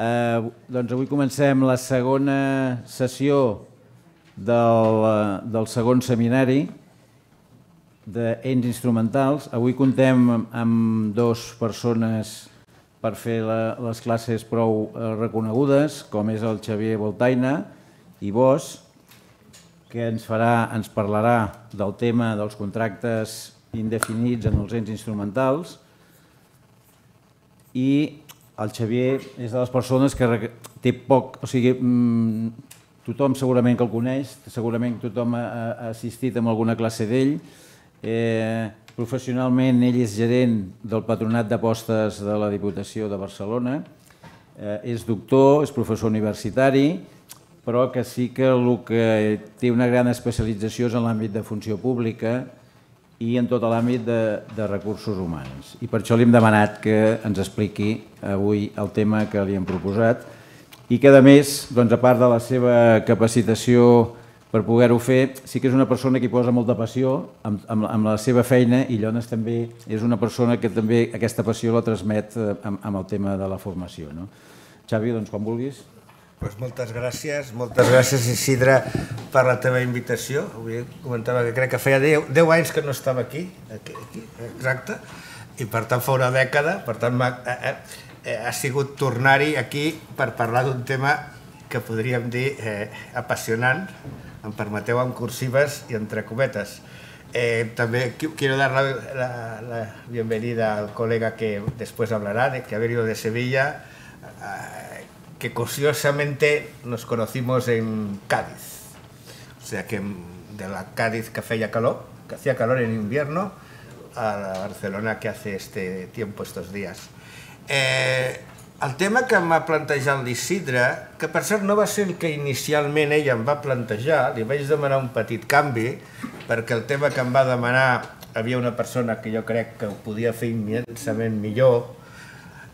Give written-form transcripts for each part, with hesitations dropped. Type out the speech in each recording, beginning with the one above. Doncs avui comencem la segona sessió del segon seminari d'ens instrumentals. Avui comptem amb dues persones per fer les classes prou reconegudes, com és el Xavier Boltaina Bosch, que ens parlarà del tema dels contractes indefinits en els ens instrumentals, i el Xavier és de les persones que té poc, o sigui, tothom segurament que el coneix, segurament tothom ha assistit a alguna classe d'ell. Professionalment ell és gerent del Patronat d'Apostes de la Diputació de Barcelona, és doctor, és professor universitari, però que sí que el que té una gran especialització és en l'àmbit de funció pública i en tot l'àmbit de recursos humans. I per això li hem demanat que ens expliqui avui el tema que li hem proposat i que, a més, a part de la seva capacitació per poder-ho fer, sí que és una persona que hi posa molta passió amb la seva feina, i Llones també és una persona que també aquesta passió la transmet amb el tema de la formació. Xavi, doncs quan vulguis. Moltes gràcies, Isidre, per la teva invitació. Comentava que crec que feia 10 anys que no estava aquí, exacte, i per tant fa una dècada, per tant ha sigut tornar-hi aquí per parlar d'un tema que podríem dir apassionant, em permeteu, amb cursives i entre cometes. També quiero dar la bienvenida al colega que después hablará, que ha venido de Sevilla, que curiosamente nos conocimos en Cádiz. O sea que de la Cádiz que hacía calor, en invierno, a la Barcelona que hace este tiempo estos días. El tema que m'ha plantejat l'Isidre, que per cert no va ser el que inicialment ella em va plantejar, li vaig demanar un petit canvi, perquè el tema que em va demanar, havia una persona que jo crec que ho podia fer immensament millor.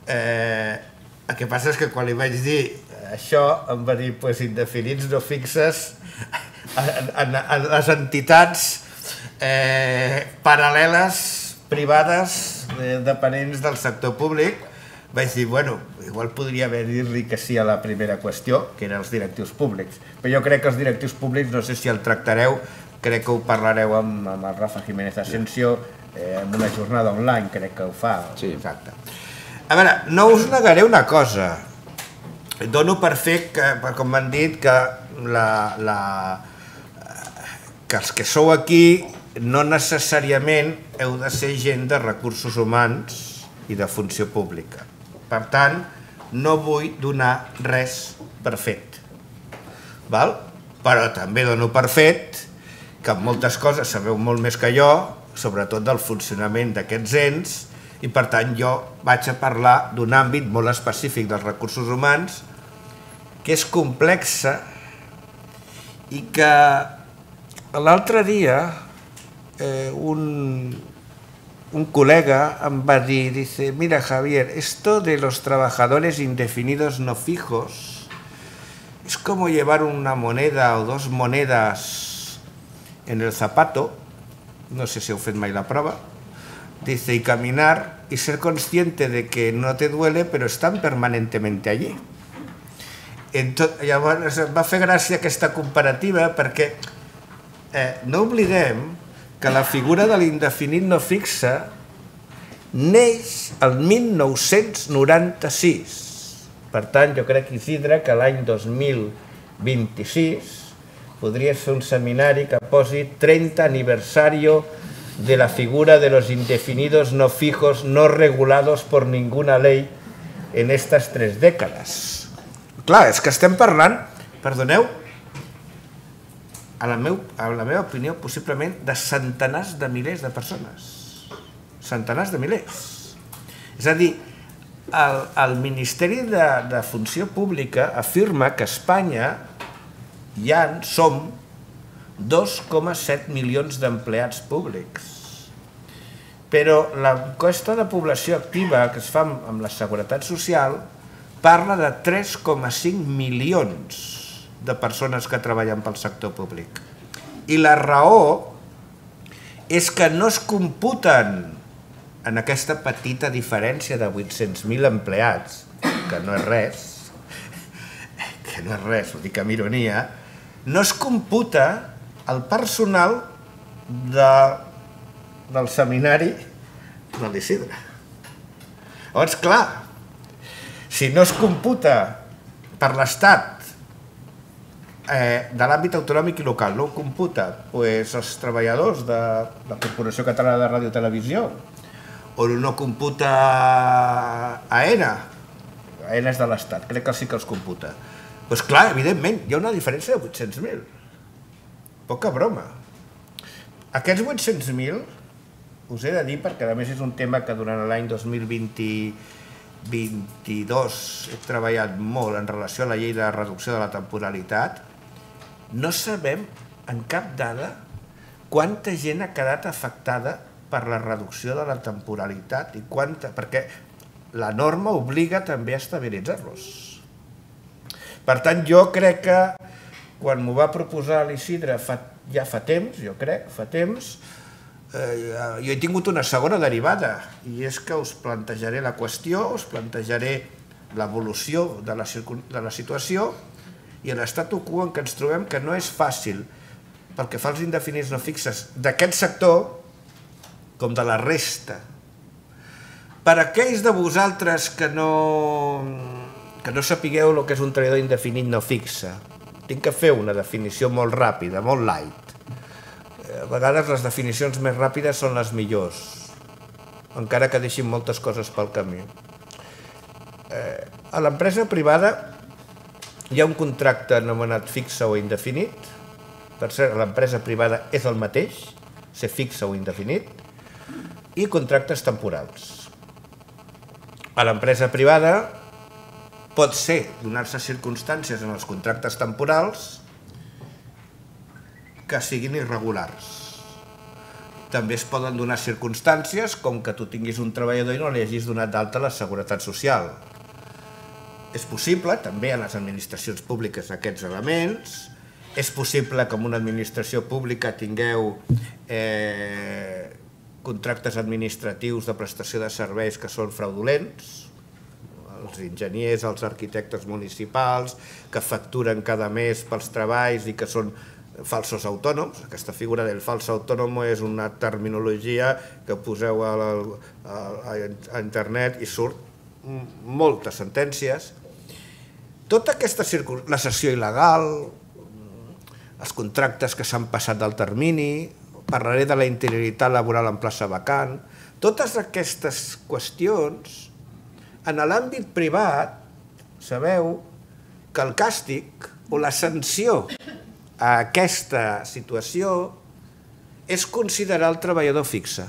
El que passa és que quan li vaig dir això, em va dir, doncs indefinits no fixes en les entitats paral·leles, privades, dependents del sector públic. Vaig dir, bueno, potser podria haver dir-li que sí a la primera qüestió, que eren els directius públics. Però jo crec que els directius públics, no sé si el tractareu, crec que ho parlareu amb el Rafa Jiménez Asensio en una jornada online, crec que ho fa. Exacte. A veure, no us negaré una cosa. Dono per fet, com m'han dit, que els que sou aquí no necessàriament heu de ser gent de recursos humans i de funció pública. Per tant, no vull donar res per fet. Però també dono per fet que en moltes coses sabeu molt més que jo, sobretot del funcionament d'aquests ens, i per tant jo vaig a parlar d'un àmbit molt específic dels recursos humans, que és complexa, i que l'altre dia un colega em va dir, dice, mira Javier, esto de los trabajadores indefinidos no fijos es como llevar una moneda o dos monedas en el zapato, no sé si heu fet mai la prova, dice, y caminar y ser consciente de que no te duele, pero están permanentemente allí. Llavors em va fer gràcia aquesta comparativa, perquè no oblidem que la figura de l'indefinit no fixa neix el 1996. Per tant, jo crec, Isidre, que l'any 2026 podria ser un seminari que posi 30 aniversario de la figura de los indefinidos no fijos no regulados por ninguna ley en estas 3 dècades. Clar, és que estem parlant, perdoneu, en la meva opinió, possiblement, de centenars de milers de persones. Centenars de milers. És a dir, el Ministeri de Funció Pública afirma que a Espanya ja en som 2,7 milions d'empleats públics. Però l'enquesta de població activa que es fa amb la Seguretat Social parla de 3,5 milions de persones que treballen pel sector públic. I la raó és que no es computen en aquesta petita diferència de 800.000 empleats, que no és res, que no és res, ho dic amb ironia, no es computa el personal del seminari de l'Isidre. Llavors, clar, si no es computa per l'Estat de l'àmbit autonòmic i local, no ho computa els treballadors de la Corporació Catalana de Radio Televisió, o no computa AENA, AENA és de l'Estat, crec que sí que els computa. Doncs clar, evidentment, hi ha una diferència de 800.000. Poca broma. Aquests 800.000 us he de dir, perquè a més és un tema que durant l'any 2022 he treballat molt en relació a la llei de reducció de la temporalitat. No sabem en cap dada quanta gent ha quedat afectada per la reducció de la temporalitat i quanta, perquè la norma obliga també a estabilitzar-los. Per tant, jo crec que quan m'ho va proposar l'Isidre ja fa temps, jo crec, fa temps, jo he tingut una segona derivada i és que us plantejaré la qüestió, us plantejaré l'evolució de la situació i l'statu quo en què ens trobem, que no és fàcil pel que fa als indefinits no fixes d'aquest sector com de la resta. Per aquells de vosaltres que no sapigueu el que és un treballador indefinit no fixe, tinc que fer una definició molt ràpida, molt light. A vegades les definicions més ràpides són les millors, encara que deixin moltes coses pel camí. A l'empresa privada hi ha un contracte anomenat fixe o indefinit. Per cert, a l'empresa privada és el mateix, ser fixe o indefinit, i contractes temporals. A l'empresa privada pot ser donar-se circumstàncies en els contractes temporals que siguin irregulars. També es poden donar circumstàncies com que tu tinguis un treballador i no li hagis donat d'alta la Seguretat Social. És possible, també a les administracions públiques, aquests elements. És possible que en una administració pública tingueu contractes administratius de prestació de serveis que són fraudulents. Els enginyers, els arquitectes municipals, que facturen cada mes pels treballs i que són falsos autònoms. Aquesta figura del falso autònom és una terminologia que poseu a internet i surt moltes sentències. Tota aquesta circumstància, la cessió il·legal, els contractes que s'han passat del termini, parlaré de la interioritat laboral en plaça vacant, totes aquestes qüestions, en l'àmbit privat, sabeu que el càstig o la sanció a aquesta situació és considerar el treballador fixe.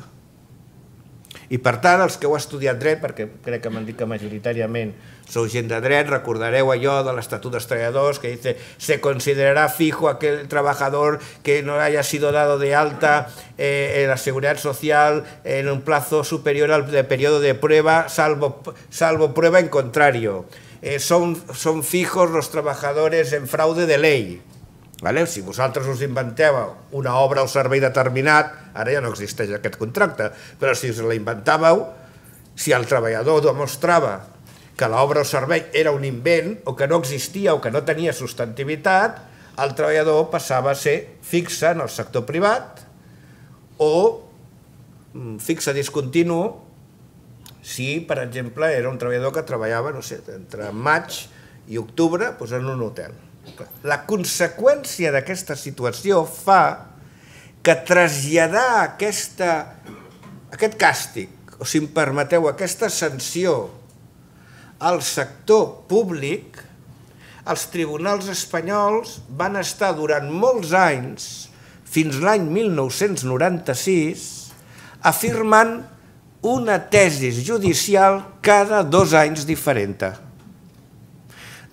I per tant, els que heu estudiat dret, perquè crec que m'han dit que majoritàriament sou gent de dret, recordareu allò de l'Estatut dels Treballadors que dice se considerará fijo aquel trabajador que no haya sido dado de alta en la Seguridad Social en un plazo superior al periodo de prueba, salvo prueba en contrario. Son fijos los trabajadores en fraude de ley. Si vosaltres us inventeu una obra o servei determinat, ara ja no existeix aquest contracte, però si us la inventàveu, si el treballador demostrava que l'obra o servei era un invent o que no existia o que no tenia substantivitat, el treballador passava a ser fixe en el sector privat o fixe discontinu si, per exemple, era un treballador que treballava entre maig i octubre en un hotel. La conseqüència d'aquesta situació fa que traslladar aquest càstig, o si em permeteu, aquesta sanció al sector públic, els tribunals espanyols van estar durant molts anys, fins l'any 1996, afirmant una tesi judicial cada 2 anys diferent.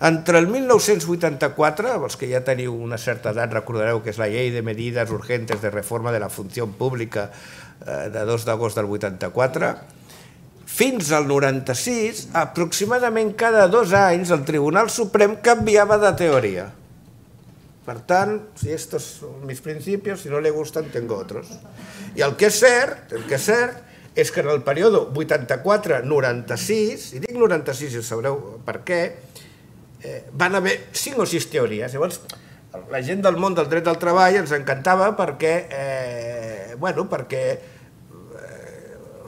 Entre el 1984, els que ja teniu una certa edat recordareu que és la Llei de Medidas Urgentes de Reforma de la Funció Pública de 2 d'agost del 84, fins al 96, aproximadament cada 2 anys el Tribunal Suprem canviava de teoria. Per tant, si estos son mis principios, si no le gustan, tengo otros. I el que és cert, és que en el període 84-96, i dic 96 i sabreu per què, van haver 5 o 6 teories. Llavors, la gent del món del dret del treball ens encantava perquè, bueno, perquè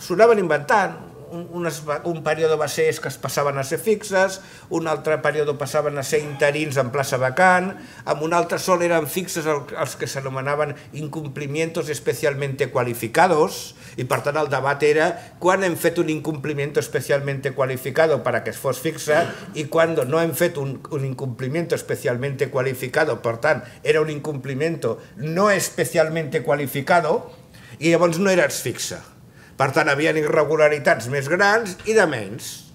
s'anaven inventant. Un període va ser que es passaven a ser fixes, un altre període passaven a ser interins en plaça vacant, en un altre sol eren fixes els que s'anomenaven incumplimientos especialmente qualificados, i per tant el debat era quan hem fet un incumplimiento especialmente qualificado perquè es fos fixa i quan no hem fet un incumplimiento especialmente qualificado, per tant, era un incumplimiento no especialmente qualificado i llavors no eres fixa. Per tant, hi havia irregularitats més grans i de menys.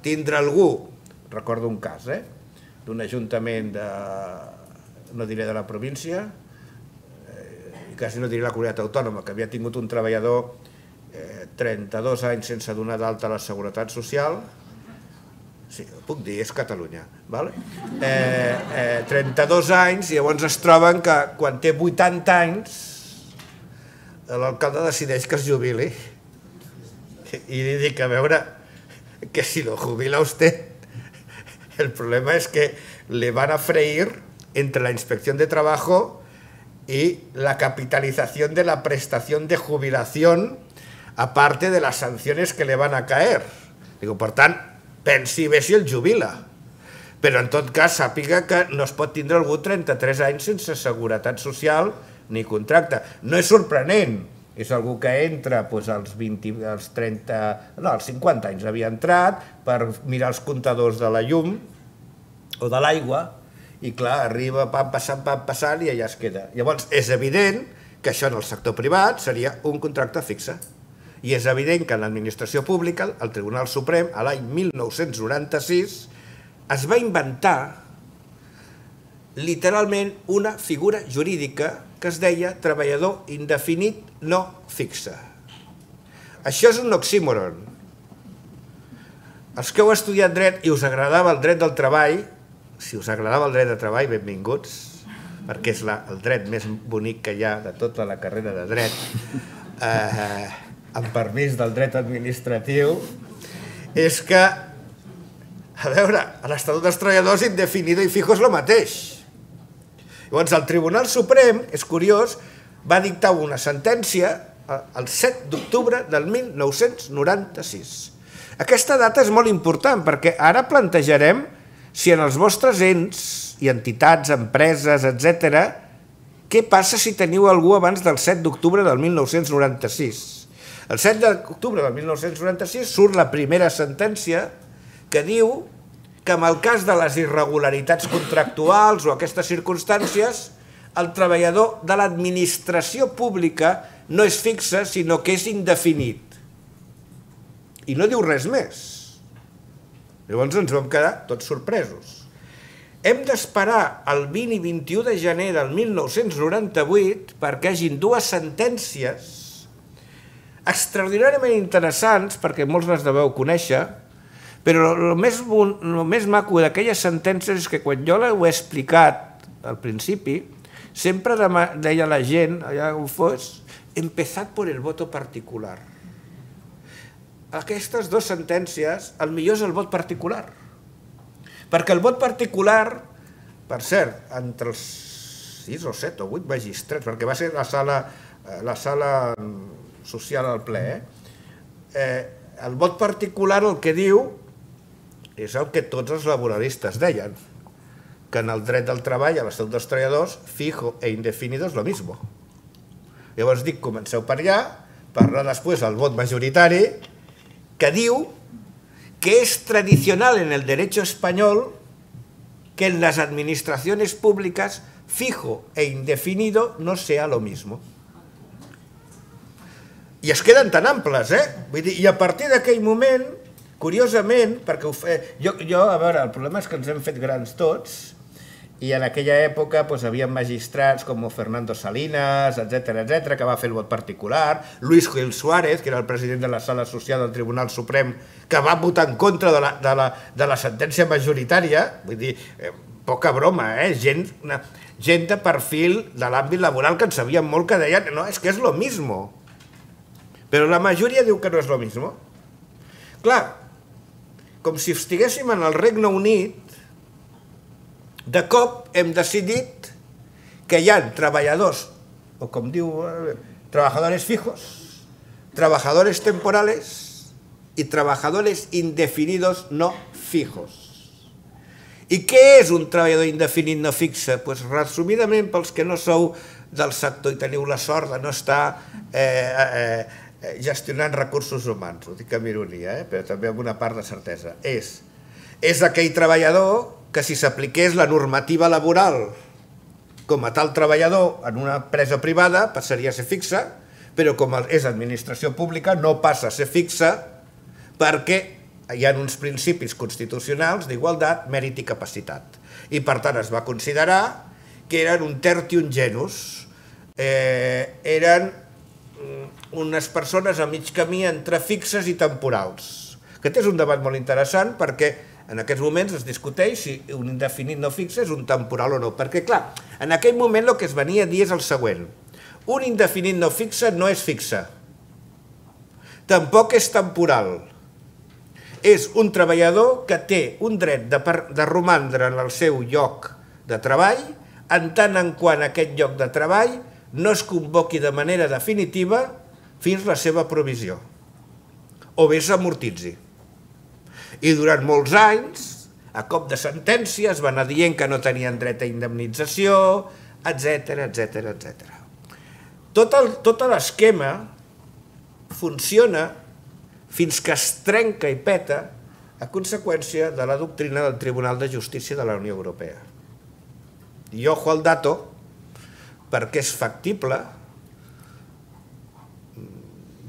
Tindre algú, recordo un cas, d'un ajuntament de, no diré de la província, quasi no diré la comunitat autònoma, que havia tingut un treballador 32 anys sense donar d'alta a la Seguretat Social, sí, ho puc dir, és Catalunya, 32 anys, i llavors es troben que quan té 80 anys l'alcalde decideix que es jubili i li dic, a veure, que si lo jubila usted, el problema es que le van a freír entre la inspección de trabajo y la capitalización de la prestación de jubilación, aparte de las sanciones que le van a caer. Digo, per tant, pensi bé si el jubila, però en tot cas sàpiga que no es pot tindre algú 33 anys sense seguretat social ni contracte. No és sorprenent, és algú que entra als 50 anys, havia entrat per mirar els comptadors de la llum o de l'aigua i clar, arriba, pam, passant i allà es queda. Llavors és evident que això en el sector privat seria un contracte fixe i és evident que en l'administració pública el Tribunal Suprem a l'any 1996 es va inventar literalment una figura jurídica que es deia treballador indefinit no fixa. Això és un oxímoron. Els que heu estudiat dret i us agradava el dret del treball, si us agradava el dret de treball, benvinguts, perquè és el dret més bonic que hi ha de tota la carrera de dret, amb permís del dret administratiu, és que, a veure, l'estatut dels treballadors indefinido i fijo és el mateix. Llavors, el Tribunal Suprem, és curiós, va dictar una sentència el 7 d'octubre del 1996. Aquesta data és molt important perquè ara plantejarem si en els vostres ens i entitats, empreses, etc., què passa si teniu algú abans del 7 d'octubre del 1996. El 7 d'octubre del 1996 surt la primera sentència que diu que en el cas de les irregularitats contractuals o aquestes circumstàncies, el treballador de l'administració pública no és fixe, sinó que és indefinit. I no diu res més. Llavors ens vam quedar tots sorpresos. Hem d'esperar el 20 i 21 de gener del 1998 perquè hagin dues sentències extraordinàriament interessants, perquè molts les deveu conèixer, però el més maco d'aquelles sentències és que quan jo ho he explicat al principi, sempre deia la gent, allà on fos, empezat per el voto particular. Aquestes dues sentències, el millor és el vot particular. Perquè el vot particular, per cert, entre els 6 o 7 o 8 magistrats, perquè va ser la sala social al ple, el vot particular el que diu és el que tots els laboralistes deien, que en el dret del treball a l'estatut dels treballadors fijo e indefinido és lo mismo. Llavors dic, comenceu per allà, parlar després del vot majoritari, que diu que és tradicional en el derecho espanyol que en les administracions públiques fijo e indefinido no sea lo mismo. I es queden tan amples, i a partir d'aquell moment, curiosament, perquè jo, a veure, el problema és que ens hem fet grans tots i en aquella època hi havia magistrats com Fernando Salinas, etc., que va fer el vot particular, Luis Gil Suárez, que era el president de la sala associada del Tribunal Suprem, que va votar en contra de la sentència majoritària, vull dir, poca broma, gent de perfil de l'àmbit laboral que en sabien molt que deien, no, és que és lo mismo, però la majoria diu que no és lo mismo. Clar, com si estiguéssim en el Regne Unit, de cop hem decidit que hi ha treballadors, o com diu, treballadors fijos, treballadors temporals i treballadors indefinidos no fijos. I què és un treballador indefinit no fixe? Doncs resumidament, pels que no sou del sector i teniu la sort de no estar gestionant recursos humans, ho dic amb ironia, però també amb una part de certesa, és aquell treballador que si s'apliqués la normativa laboral com a tal treballador en una empresa privada passaria a ser fixa, però com és administració pública no passa a ser fixa perquè hi ha uns principis constitucionals d'igualtat, mèrit i capacitat. I per tant es va considerar que eren un tertium genus, eren unes persones a mig camí entre fixes i temporals. Aquest és un debat molt interessant perquè en aquests moments es discuteix si un indefinit no fixe és un temporal o no, perquè clar, en aquell moment el que es venia a dir és el següent: un indefinit no fixe no és fixe, tampoc és temporal, és un treballador que té un dret de romandre en el seu lloc de treball en tant en quant aquest lloc de treball no es convoqui de manera definitiva fins la seva provisió, o bé s'amortitzi. I durant molts anys, a cop de sentència, es va anar dient que no tenien dret a indemnització, etc. Tot l'esquema funciona fins que es trenca i peta a conseqüència de la doctrina del Tribunal de Justícia de la Unió Europea. I ojo al dato, perquè és factible.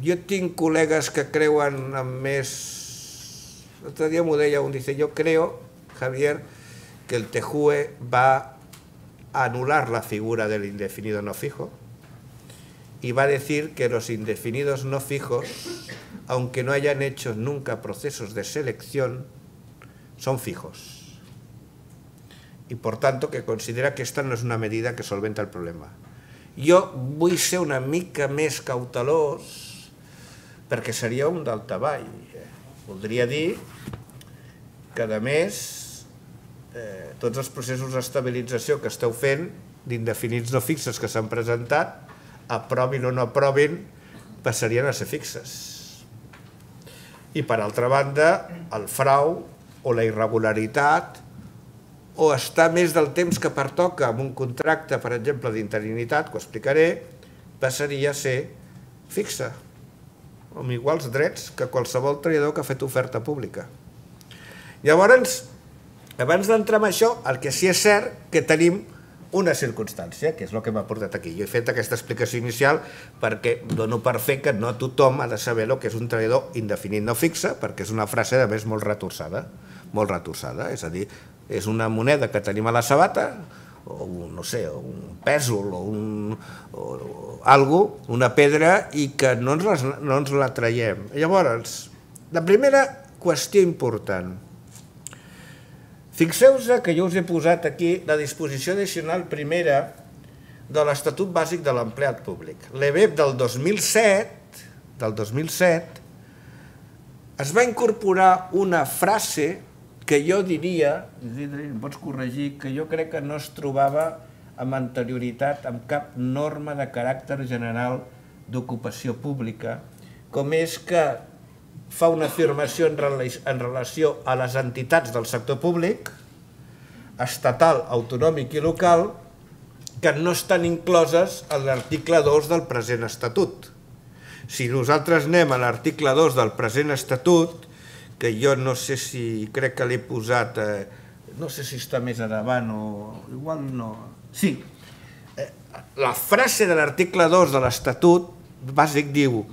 Jo tinc col·legues que creuen amb més... L'altre dia m'ho deia un, dice, yo creo, Javier, que el TJUE va a anular la figura del indefinido no fijo y va a decir que los indefinidos no fijos, aunque no hayan hecho nunca procesos de selección, son fijos. Y por tanto que considera que esta no es una medida que solventa el problema. Jo vull ser una mica més cautelós perquè seria un daltavall. Voldria dir que, a més, tots els processos d'estabilització que esteu fent, d'indefinits no fixes que s'han presentat, aprovin o no aprovin, passarien a ser fixes. I, per altra banda, el frau o la irregularitat o estar més del temps que pertoca amb un contracte, per exemple, d'interinitat, que ho explicaré, passaria a ser fixa, amb iguals drets que qualsevol treballador que ha fet oferta pública. Llavors, abans d'entrar en això, el que sí que és cert que tenim una circumstància, que és el que m'ha portat aquí. Jo he fet aquesta explicació inicial perquè dono per fer que no tothom ha de saber el que és un treballador indefinit no fixe, perquè és una frase, a més, molt retorçada. Molt retorçada, és a dir, és una moneda que tenim a la sabata, o no sé, un pèsol o algo, una pedra, i que no ens la traiem. Llavors, la primera qüestió important. Fixeu-vos que jo us he posat aquí la disposició addicional primera de l'Estatut Bàsic de l'Empleat Públic. L'EBEP del 2007 es va incorporar una frase que jo diria, Isidre, em pots corregir, que jo crec que no es trobava amb anterioritat amb cap norma de caràcter general d'ocupació pública, com és que fa una afirmació en relació a les entitats del sector públic, estatal, autonòmic i local, que no estan incloses en l'article 2 del present Estatut. Si nosaltres anem a l'article 2 del present Estatut, que jo no sé si, crec que l'he posat, no sé si està més davant o igual no... Sí, la frase de l'article 2 de l'Estatut bàsic diu: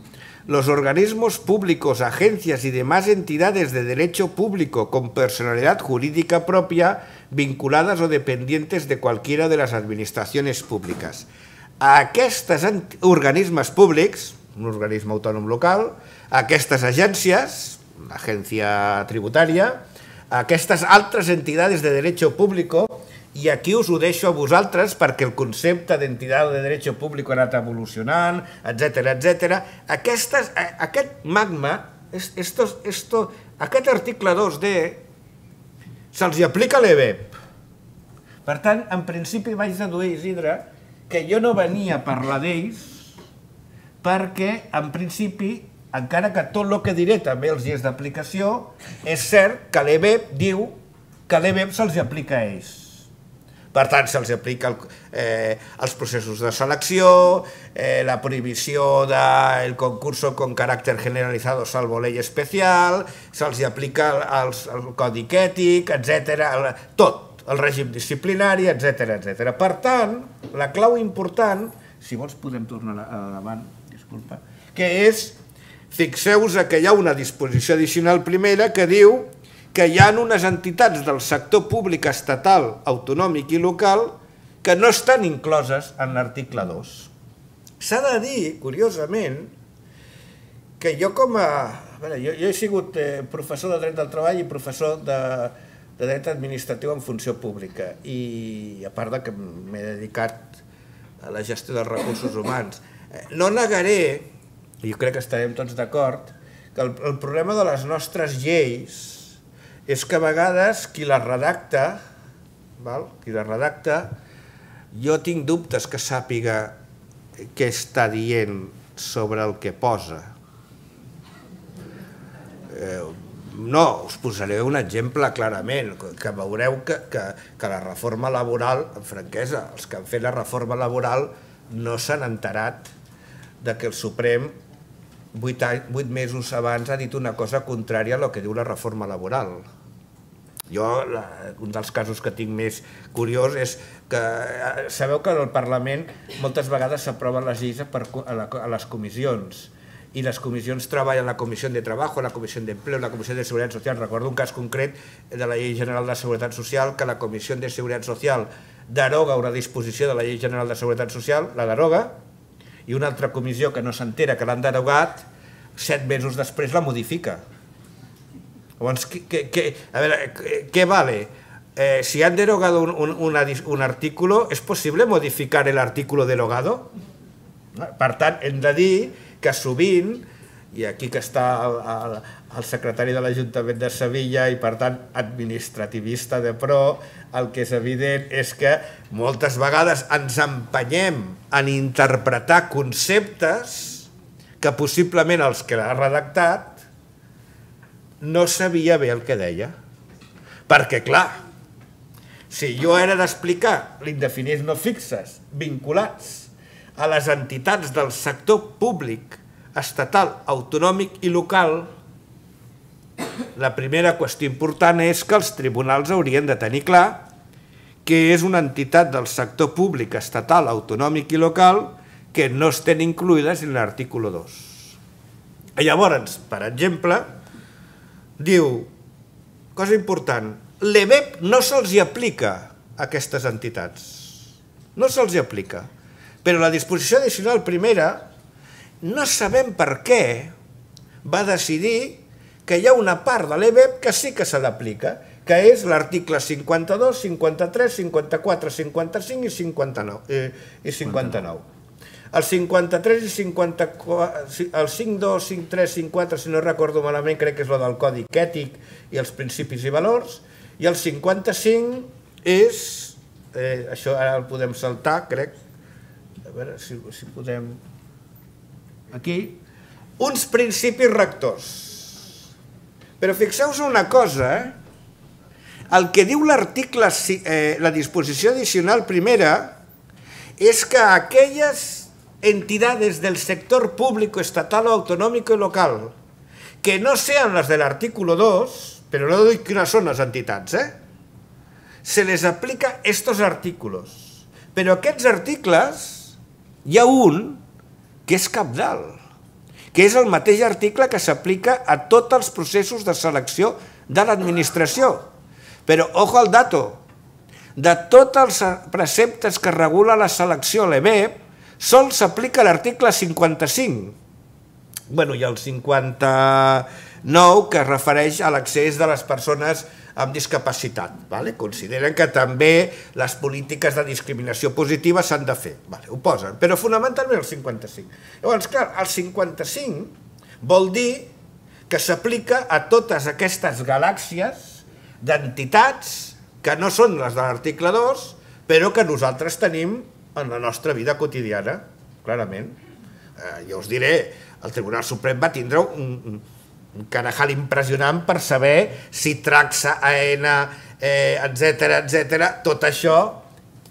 los organismos públicos, agencias y demás entidades de derecho público con personalidad jurídica propia vinculadas o dependientes de cualquiera de las administraciones públicas. Aquestes organismes públics, un organisme autònom local, aquestes agències, una agència tributària, aquestes altres entitats de dret públic, i aquí us ho deixo a vosaltres perquè el concepte d'entitat de dret públic ha anat evolucionant, etc. Aquest magma, aquest article 2D, se'ls aplica l'EBEP, Per tant, en principi vaig deduir, Isidre, que jo no venia a parlar d'ells perquè, en principi, encara que tot el que diré també els hi és d'aplicació, és cert que l'EBEP diu que l'EBEP se'ls aplica a ells. Per tant, se'ls aplica els processos de selecció, la prohibició del concurs con caràcter generalitzat salvo llei especial, se'ls aplica el codi ètic, etcètera, tot, el règim disciplinari, etcètera. Per tant, la clau important, si vols podem tornar davant, disculpa, que és, fixeu-vos que hi ha una disposició addicional primera que diu que hi ha unes entitats del sector públic estatal, autonòmic i local que no estan incloses en l'article 2. S'ha de dir, curiosament, que jo com a... Jo he sigut professor de dret del treball i professor de dret administratiu en funció pública i a part que m'he dedicat a la gestió dels recursos humans. No negaré, i jo crec que estarem tots d'acord, que el problema de les nostres lleis és que a vegades qui la redacta, jo tinc dubtes que sàpiga què està dient sobre el que posa. No, us posaré un exemple clarament, que veureu que la reforma laboral, en franquesa, els que han fet la reforma laboral no s'han enterat que el Suprem 8 mesos abans ha dit una cosa contrària a lo que diu la reforma laboral. Jo, un dels casos que tinc més curiós és que sabeu que en el Parlament moltes vegades s'aproven les lleis a les comissions i les comissions treballen la Comissió de Treball, la Comissió d'Empleo, la Comissió de Seguretat Social. Recordo un cas concret de la Llei General de Seguretat Social que la Comissió de Seguretat Social deroga una disposició de la Llei General de Seguretat Social, la deroga, i una altra comissió que no s'entera que l'han derogat, 7 mesos després la modifica. Llavors, què vale? Si han derogado un artículo, ¿es posible modificar el artículo derogado? Per tant, hem de dir que sovint, i aquí que està el secretari de l'Ajuntament de Sevilla i per tant administrativista de pro, el que és evident és que moltes vegades ens empenyem en interpretar conceptes que possiblement els que l'ha redactat no sabia bé el que deia. Perquè, clar, si jo era d'explicar l'indefinits no fixes vinculats a les entitats del sector públic estatal, autonòmic i local, la primera qüestió important és que els tribunals haurien de tenir clar que és una entitat del sector públic estatal, autonòmic i local que no estan incluïdes en l'article 2. Llavors, per exemple, diu, cosa important, l'EBEP no se'ls aplica a aquestes entitats, no se'ls aplica, però la disposició addicional primera no sabem per què va decidir que hi ha una part de l'EBEP que sí que se l'aplica, que és l'article 52, 53, 54, 55 i 59. El 53 i 54, el 52, 53, 54, si no recordo malament, crec que és el del codi ètic i els principis i valors, i el 55 és, això ara el podem saltar, crec, a veure si podem... Aquí, uns principis rectors. Però fixeu-vos en una cosa, el que diu l'article, la disposició addicional primera, és que aquelles entitats del sector públic, estatal, autonòmic i local, que no sean les de l'article 2, però no dic quines són les entitats, se les aplica estos artículos. Però aquests articles, hi ha un que és cabdal, que és el mateix article que s'aplica a tots els processos de selecció de l'administració. Però, ojo al dato, de tots els preceptes que regula la selecció a l'EBEP, sols s'aplica l'article 55. Bé, i el 59, que es refereix a l'accés de les persones amb discapacitat. Consideren que també les polítiques de discriminació positiva s'han de fer. Ho posen, però fonamentalment el 55. Llavors, clar, el 55 vol dir que s'aplica a totes aquestes galàxies d'entitats que no són les de l'article 2, però que nosaltres tenim en la nostra vida quotidiana, clarament. Jo us diré, el Tribunal Suprem va tindre un carajal impressionant per saber si Tragsa, AENA, etcètera, tot això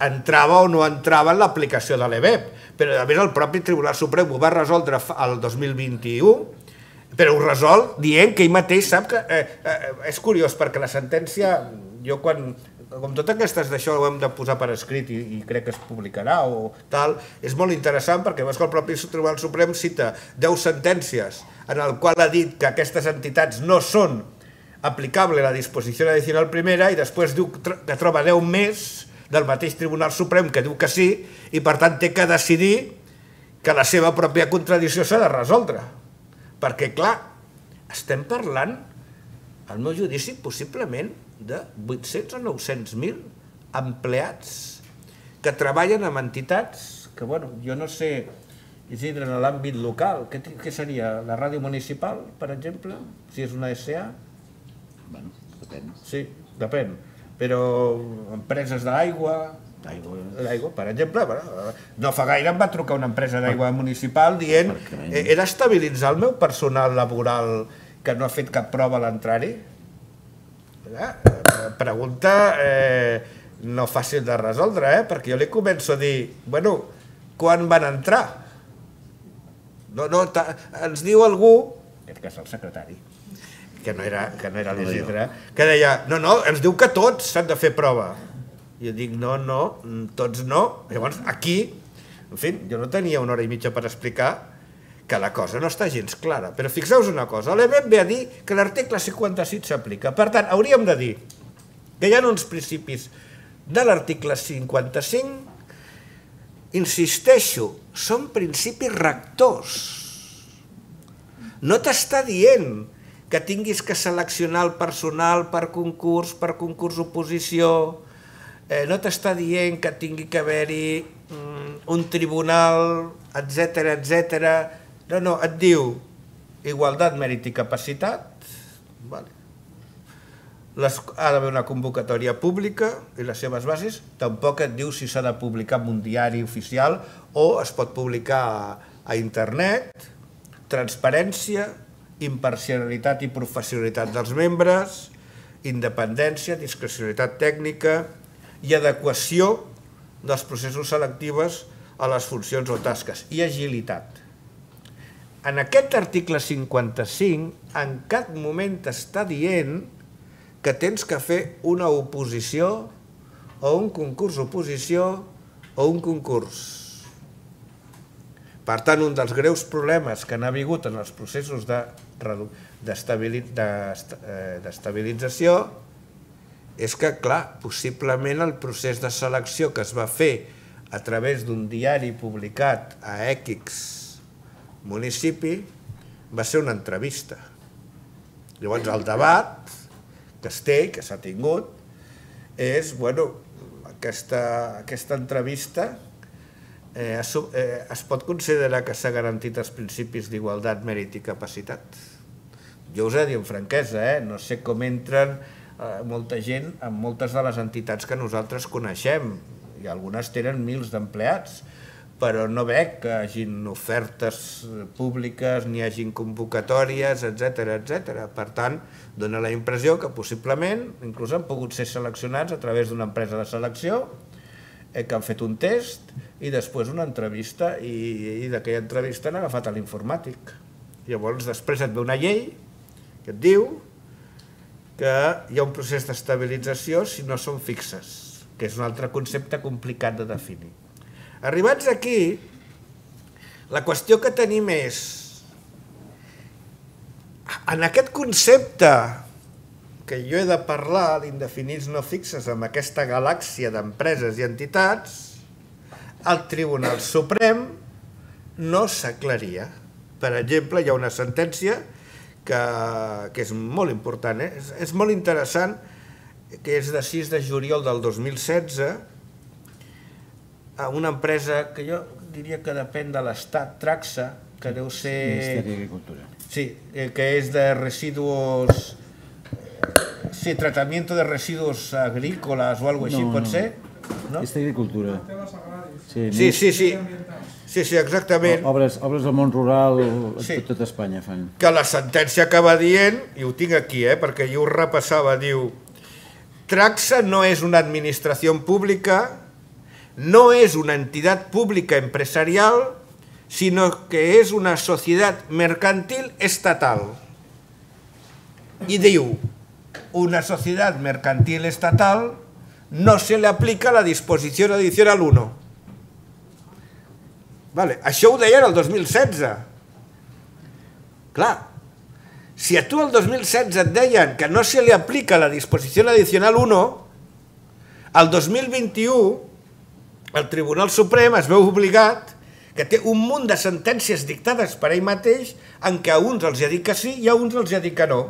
entrava o no entrava en l'aplicació de l'EBEP. Però, a més, el propi Tribunal Suprem ho va resoldre el 2021, però ho resol dient que ell mateix sap que... És curiós, perquè la sentència... Jo quan... Com totes aquestes d'això ho hem de posar per escrit i crec que es publicarà o tal, és molt interessant perquè veus que el propi Tribunal Suprem cita 10 sentències en el qual ha dit que aquestes entitats no són aplicable a la disposició addicional primera i després diu que troba 10 més del mateix Tribunal Suprem que diu que sí i per tant té que decidir que la seva pròpia contradicció s'ha de resoldre. Perquè, clar, estem parlant, al meu judici, possiblement de 800 o 900.000 empleats que treballen amb entitats que, bueno, jo no sé, Isidre, en l'àmbit local, què seria? La ràdio municipal, per exemple? Si és una SA? Bueno, depèn. Sí, depèn. Però empreses d'aigua... L'aigua, per exemple, no fa gaire em va trucar una empresa d'aigua municipal dient he d'estabilitzar el meu personal laboral que no ha fet cap prova a l'entrar-hi? Pregunta no fàcil de resoldre, perquè jo li començo a dir, bueno, quan van entrar? Ens diu algú, que és el secretari, que no era l'Isidre, que deia, no, ens diu que tots s'han de fer prova. Jo dic, no, tots no. Llavors, aquí, en fi, jo no tenia una hora i mitja per explicar que la cosa no està gens clara. Però fixeu-vos una cosa, l'EBEP ve a dir que l'article 56 s'aplica. Per tant, hauríem de dir que hi ha uns principis de l'article 55, insisteixo, són principis rectors. No t'està dient que tinguis que seleccionar el personal per concurs-oposició... No t'està dient que tingui que haver-hi un tribunal, etcètera. No, et diu igualtat, mèrit i capacitat. Ha d'haver una convocatòria pública i les seves bases. Tampoc et diu si s'ha de publicar en un diari oficial o es pot publicar a internet. Transparència, imparcialitat i professionalitat dels membres, independència, discrecionalitat tècnica... i adequació dels processos selectives a les funcions o tasques, i agilitat. En aquest article 55, en cap moment t'està dient que tens que fer una oposició o un concurs-oposició o un concurs. Per tant, un dels greus problemes que han hagut en els processos d'estabilització és que, clar, possiblement el procés de selecció que es va fer a través d'un diari publicat a X municipi va ser una entrevista. Llavors, el debat que es té, que s'ha tingut, és, bueno, aquesta entrevista es pot considerar que s'ha garantit els principis d'igualtat, mèrit i capacitat? Jo us he dit amb franquesa, no sé com entren molta gent en moltes de les entitats que nosaltres coneixem i algunes tenen milers d'empleats, però no veig que hi hagin ofertes públiques ni hi hagin convocatòries, etcètera. Per tant, dona la impressió que possiblement inclús han pogut ser seleccionats a través d'una empresa de selecció que han fet un test i després una entrevista i d'aquella entrevista han agafat a l'informàtic. Llavors després et ve una llei que et diu que hi ha un procés d'estabilització si no són fixes, que és un altre concepte complicat de definir. Arribats aquí, la qüestió que tenim és en aquest concepte que jo he de parlar d'indefinits no fixes amb aquesta galàxia d'empreses i entitats, el Tribunal Suprem no s'aclaria. Per exemple, hi ha una sentència que és molt important, és molt interessant, que és de 6 de juliol del 2016, a una empresa que jo diria que depèn de l'Estat, Tragsa, que deu ser... Ministeri d'Agricultura. Sí, que és de residus... sé, tratamiento de residuos agrícolas o algo así, no, ¿puede ser? ¿No? És d'agricultura. Sí, sí, sí. Sí, sí, exactament. Obres del món rural a tot Espanya fan. Que la sentència acaba dient, i ho tinc aquí, perquè jo ho repassava, diu: Tragsa no és una administració pública, no és una entitat pública empresarial, sinó que és una societat mercantil estatal. I diu, una societat mercantil estatal no se le aplica la disposició adicional 1. Això ho deien el 2016. Clar, si a tu el 2016 et deien que no se li aplica la disposició adicional 1, el 2021 el Tribunal Suprem es veu obligat, que té un munt de sentències dictades per ell mateix en què a uns els diu que sí i a uns els diu que no.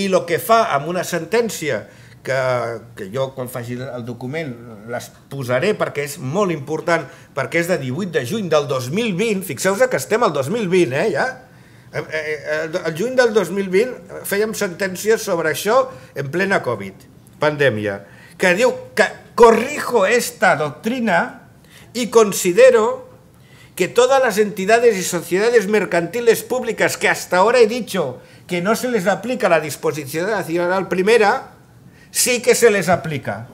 I el que fa amb una sentència que jo quan faci el document les posaré perquè és molt important, perquè és de 18 de juny del 2020, fixeu-vos que estem al 2020, ja? El juny del 2020 fèiem sentències sobre això en plena Covid, pandèmia, que diu que corrijo esta doctrina y considero que todas las entidades y sociedades mercantiles públicas que hasta ahora he dicho que no se les aplica la disposición adicional primera, sí que se les aplica.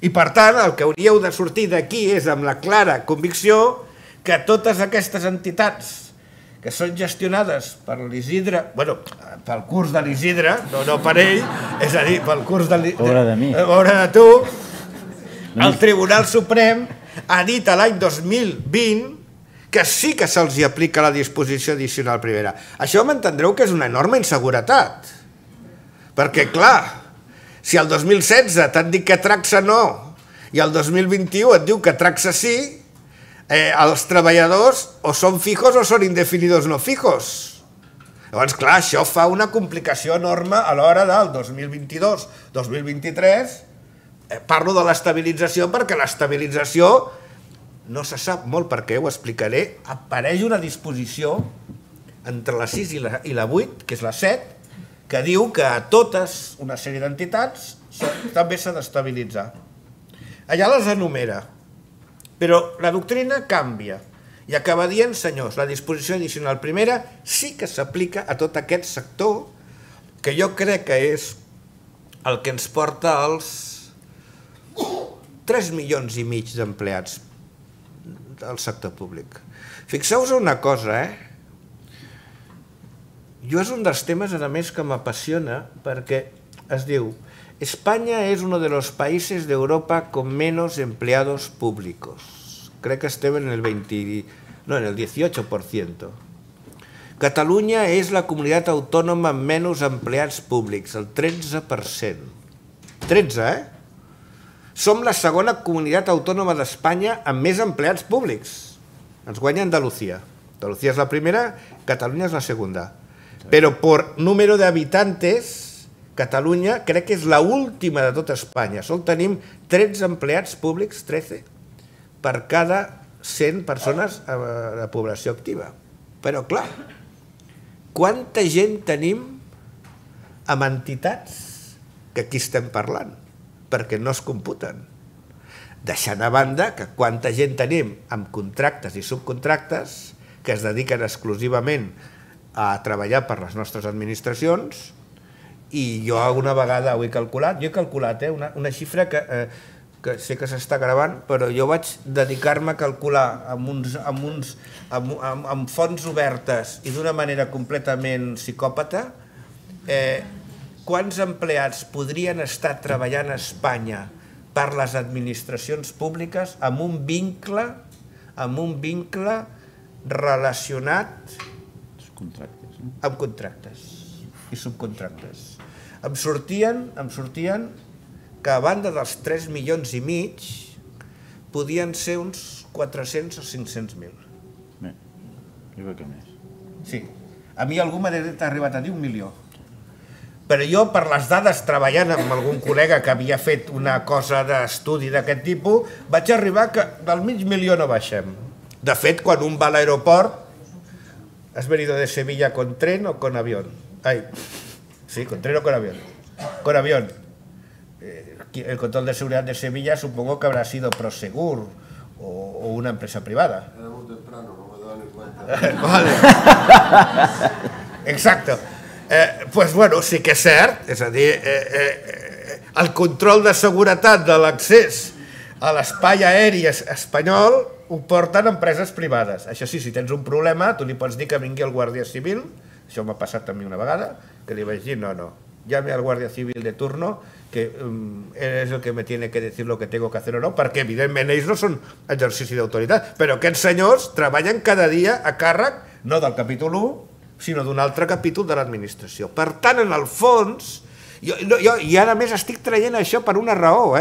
I per tant, el que hauríeu de sortir d'aquí és amb la clara convicció que totes aquestes entitats que són gestionades per l'Isidre, bueno, pel curs de l'Isidre, no per ell, és a dir, pel curs de l'Isidre... Pobre de mi. Pobre de tu. El Tribunal Suprem ha dit a l'any 2020 que sí que se'ls aplica la disposició adicional primera. Això m'entendreu que és una enorme inseguretat. Perquè, clar, si el 2016 t'han dit que Tragsa no i el 2021 et diu que Tragsa sí, els treballadors o són fijos o són indefinidos no fijos. Llavors, clar, això fa una complicació enorme a l'hora del 2022-2023. Parlo de l'estabilització perquè l'estabilització, no se sap molt perquè ho explicaré, apareix una disposició entre la 6 i la 8, que és la 7, que diu que a totes una sèrie d'entitats també s'ha d'estabilitzar. Allà les enumera, però la doctrina canvia i acaba dient, senyors, la disposició adicional primera sí que s'aplica a tot aquest sector, que jo crec que és el que ens porta als 3 milions i mig d'empleats del sector públic. Fixeu-vos una cosa, jo és un dels temes, a més, que m'apassiona perquè es diu Espanya és un dels països d'Europa con menos empleados públicos. Crec que estem en el 18%. Catalunya és la comunitat autònoma amb menys empleats públics, el 13%. 13, Som la segona comunitat autònoma d'Espanya amb més empleats públics. Ens guanya Andalucía. Andalucía és la primera, Catalunya és la segona. Pero por número de habitantes, Catalunya crec que és l'última de tota Espanya. Sol tenim 13 empleats públics, 13, per cada 100 persones de població activa. Però, clar, quanta gent tenim amb entitats que aquí estem parlant? Perquè no es computen. Deixant a banda que quanta gent tenim amb contractes i subcontractes que es dediquen exclusivament a treballar per les nostres administracions, i jo alguna vegada ho he calculat, una xifra que sé que s'està gravant, però jo vaig dedicar-me a calcular amb fonts obertes i d'una manera completament psicòpata quants empleats podrien estar treballant a Espanya per les administracions públiques amb un vincle relacionat amb contractes i subcontractes. Em sortien que a banda dels 3 milions i mig podien ser uns 400 o 500.000. Bé, jo crec que més. Sí, a mi algú m'ha arribat a dir 1 milió. Però jo, per les dades, treballant amb algun col·lega que havia fet una cosa d'estudi d'aquest tipus, vaig arribar que del mig milió no baixem. De fet, quan un va a l'aeroport, has venido de Sevilla con tren o con avión. Ay, Sí, Contrero Corabión. Corabión. El control de seguridad de Sevilla supongo que habrá sido Prosegur o una empresa privada. Era muy temprano, no me daban en cuenta. Vale. Exacto. Pues bueno, sí que és cert, és a dir, el control de seguretat de l'accés a l'espai aeri espanyol ho porten empreses privades. Això sí, si tens un problema, tu li pots dir que vingui el Guàrdia Civil, això m'ha passat també una vegada, que li vaig dir, no, no, llame al Guàrdia Civil de turno, que és el que me tiene que decir lo que tengo que hacer o no, perquè evidentment ells no són exercici d'autoritat, però aquests senyors treballen cada dia a càrrec, no del capítol 1, sinó d'un altre capítol de l'administració. Per tant, en el fons, i ara més estic traient això per una raó,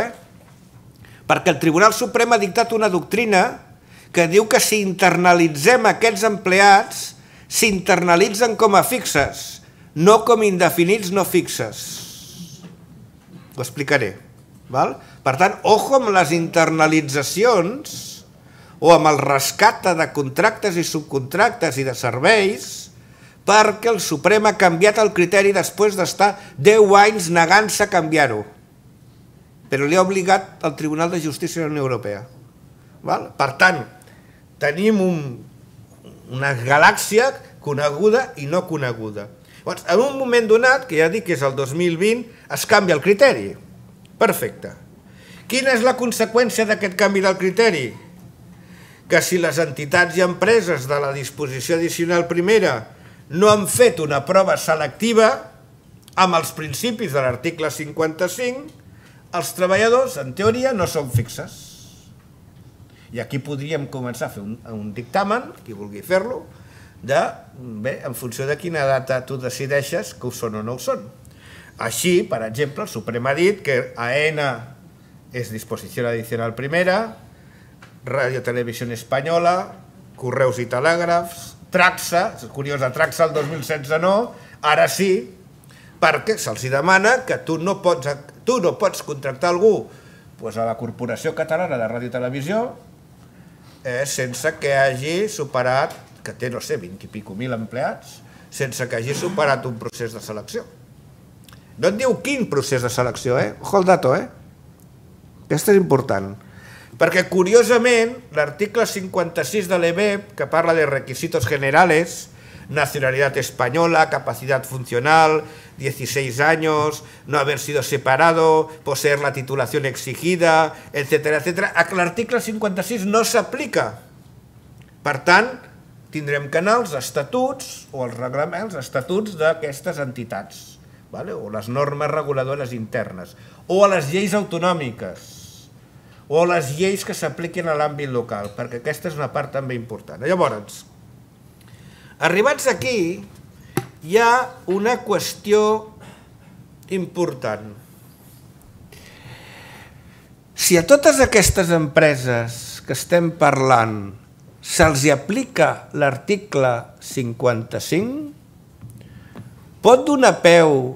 perquè el Tribunal Suprem ha dictat una doctrina que diu que si internalitzem aquests empleats, s'internalitzen com a fixes, no com indefinits no fixes. Ho explicaré. Per tant, ojo amb les internalitzacions o amb el rescat de contractes i subcontractes i de serveis, perquè el Suprem ha canviat el criteri després d'estar 10 anys negant-se a canviar-ho. Però li ha obligat el Tribunal de Justícia de la Unió Europea. Per tant, tenim una galàxia coneguda i no coneguda. En un moment donat, que ja dic que és el 2020, es canvia el criteri. Perfecte. Quina és la conseqüència d'aquest canvi del criteri? Que si les entitats i empreses de la disposició addicional primera no han fet una prova selectiva amb els principis de l'article 55, els treballadors, en teoria, no són fixes. I aquí podríem començar a fer un dictamen, qui vulgui fer-lo, en funció de quina data tu decideixes que ho són o no ho són. Així, per exemple, el Suprem ha dit que AENA és disposició addicional primera, Radio Televisión Española, Correus i Telègrafs, Tragsa, és curiós, a Tragsa el 2016 no, ara sí, perquè se'ls demana que tu no pots contractar algú a la Corporació Catalana de Radio Televisió sense que hagi superat, que té, no sé, 20 i pico mil empleats, sense que hagi superat un procés de selecció. No et diu quin procés de selecció, ojo el dato, aquest és important. Perquè, curiosament, l'article 56 de l'EBEP, que parla de requisitos generales, nacionalidad española, capacidad funcional, 16 años, no haber sido separado, poseer la titulación exigida, etcètera, etcètera, l'article 56 no s'aplica. Per tant, tindrem que anar als estatuts o als reglaments, als estatuts d'aquestes entitats, o les normes reguladores internes, o a les lleis autonòmiques, o les lleis que s'apliquin a l'àmbit local, perquè aquesta és una part també important. Llavors, arribats aquí, hi ha una qüestió important. Si a totes aquestes empreses que estem parlant se'ls aplica l'article 55, pot donar peu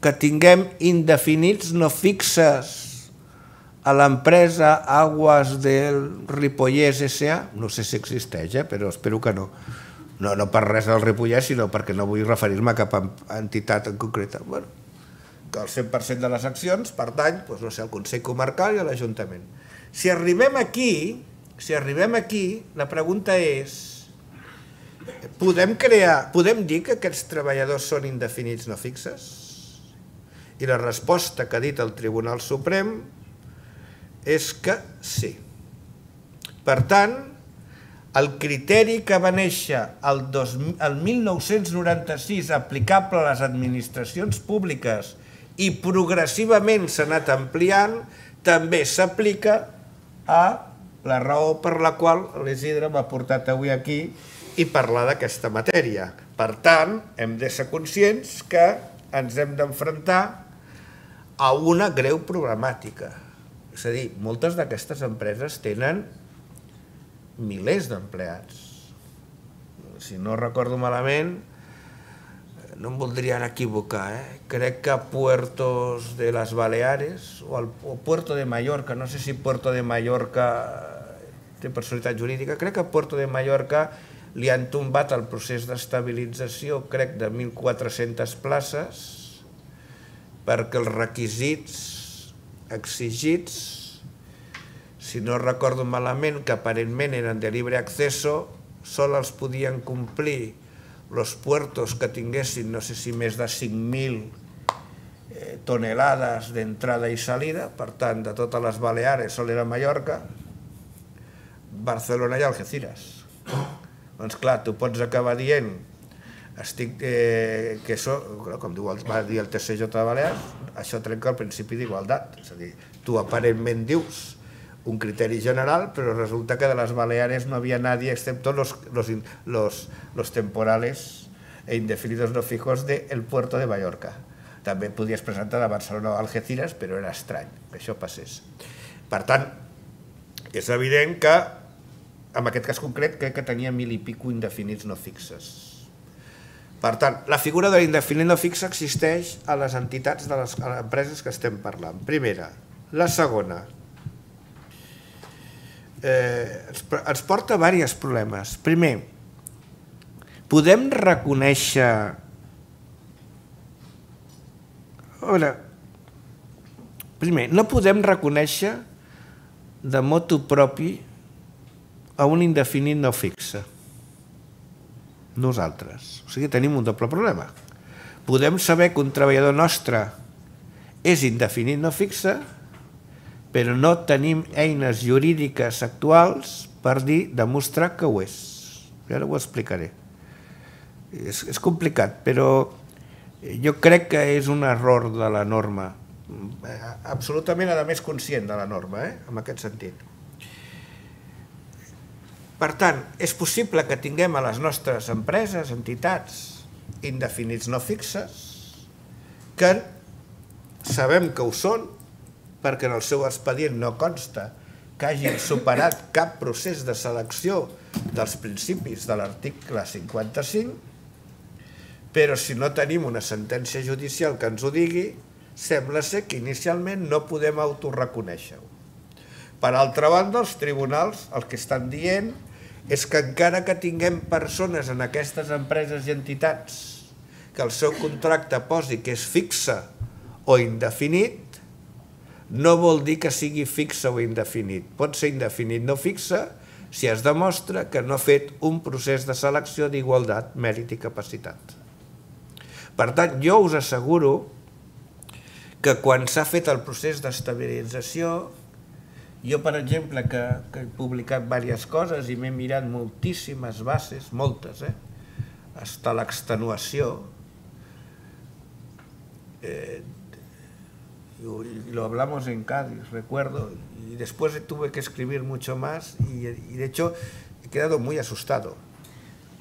que tinguem indefinits no fixes a l'empresa Aguas del Ripollès S.A., no sé si existeix, però espero que no. No per res del Ripollès, sinó perquè no vull referir-me a cap entitat en concreta. Que el 100% de les accions pertany al Consell Comarcal i a l'Ajuntament. Si arribem aquí, la pregunta és, podem dir que aquests treballadors són indefinits no fixes? I la resposta que ha dit el Tribunal Suprem és que sí. Per tant, el criteri que va néixer el 1996 aplicable a les administracions públiques i progressivament s'ha anat ampliant, també s'aplica a la raó per la qual l'Isidre m'ha portat avui aquí i parlar d'aquesta matèria. Per tant, hem de ser conscients que ens hem d'enfrontar a una greu problemàtica. És a dir, moltes d'aquestes empreses tenen milers d'empleats. Si no recordo malament, no em voldrien equivocar, crec que a Puertos de les Baleares o Puerto de Mallorca, no sé si Puerto de Mallorca té personalitat jurídica, crec que a Puerto de Mallorca li han tombat el procés d'estabilització, crec, de 1.400 places, perquè els requisits exigits, si no recordo malament, que aparentment eren de libre acceso, sols els podien complir els puertos que tinguessin, no sé si més de 5.000 tonelades d'entrada i salida, per tant, de totes les Baleares, sols era Mallorca, Barcelona i Algeciras. Doncs clar, tu pots acabar dient que això, com va dir el TCJ de Balears, això trenca el principi d'igualtat. És a dir, tu aparentment dius un criteri general, però resulta que de les Baleares no havia nadie excepto los temporales e indefinidos no fijos del puerto de Mallorca. També podies presentar a Barcelona o Algeciras, però era estrany que això passés. Per tant, és evident que en aquest cas concret crec que tenia 1.000 i pico indefinits no fixes. Per tant, la figura de l'indefinit no fixa existeix a les entitats de les empreses que estem parlant. Primera. La segona. Ens porta diversos problemes. Primer, podem reconèixer... Primer, no podem reconèixer de motu propi a un indefinit no fixa. Nosaltres. O sigui, tenim un doble problema. Podem saber que un treballador nostre és indefinit no fixa, però no tenim eines jurídiques actuals per dir, demostrar que ho és. Ara ho explicaré. És complicat, però jo crec que és un error de la norma. Absolutament, a més, conscient de la norma, en aquest sentit. Per tant, és possible que tinguem a les nostres empreses, entitats, indefinits no fixes, que sabem que ho són perquè en el seu expedient no consta que hagin superat cap procés de selecció dels principis de l'article 55, però si no tenim una sentència judicial que ens ho digui, sembla ser que inicialment no podem autoreconèixer-ho. Per altra banda, els tribunals el que estan dient és que encara que tinguem persones en aquestes empreses i entitats que el seu contracte posi que és fixe o indefinit, no vol dir que sigui fixe o indefinit. Pot ser indefinit no fixe si es demostra que no ha fet un procés de selecció d'igualtat, mèrit i capacitat. Per tant, jo us asseguro que quan s'ha fet el procés d'estabilització, jo, per exemple, que he publicat diverses coses i m'he mirat moltíssimes bases, moltes, fins a l'extenuació, y lo hablamos en Cádiz, recuerdo, y después tuve que escribir mucho más, y de hecho he quedado muy asustado,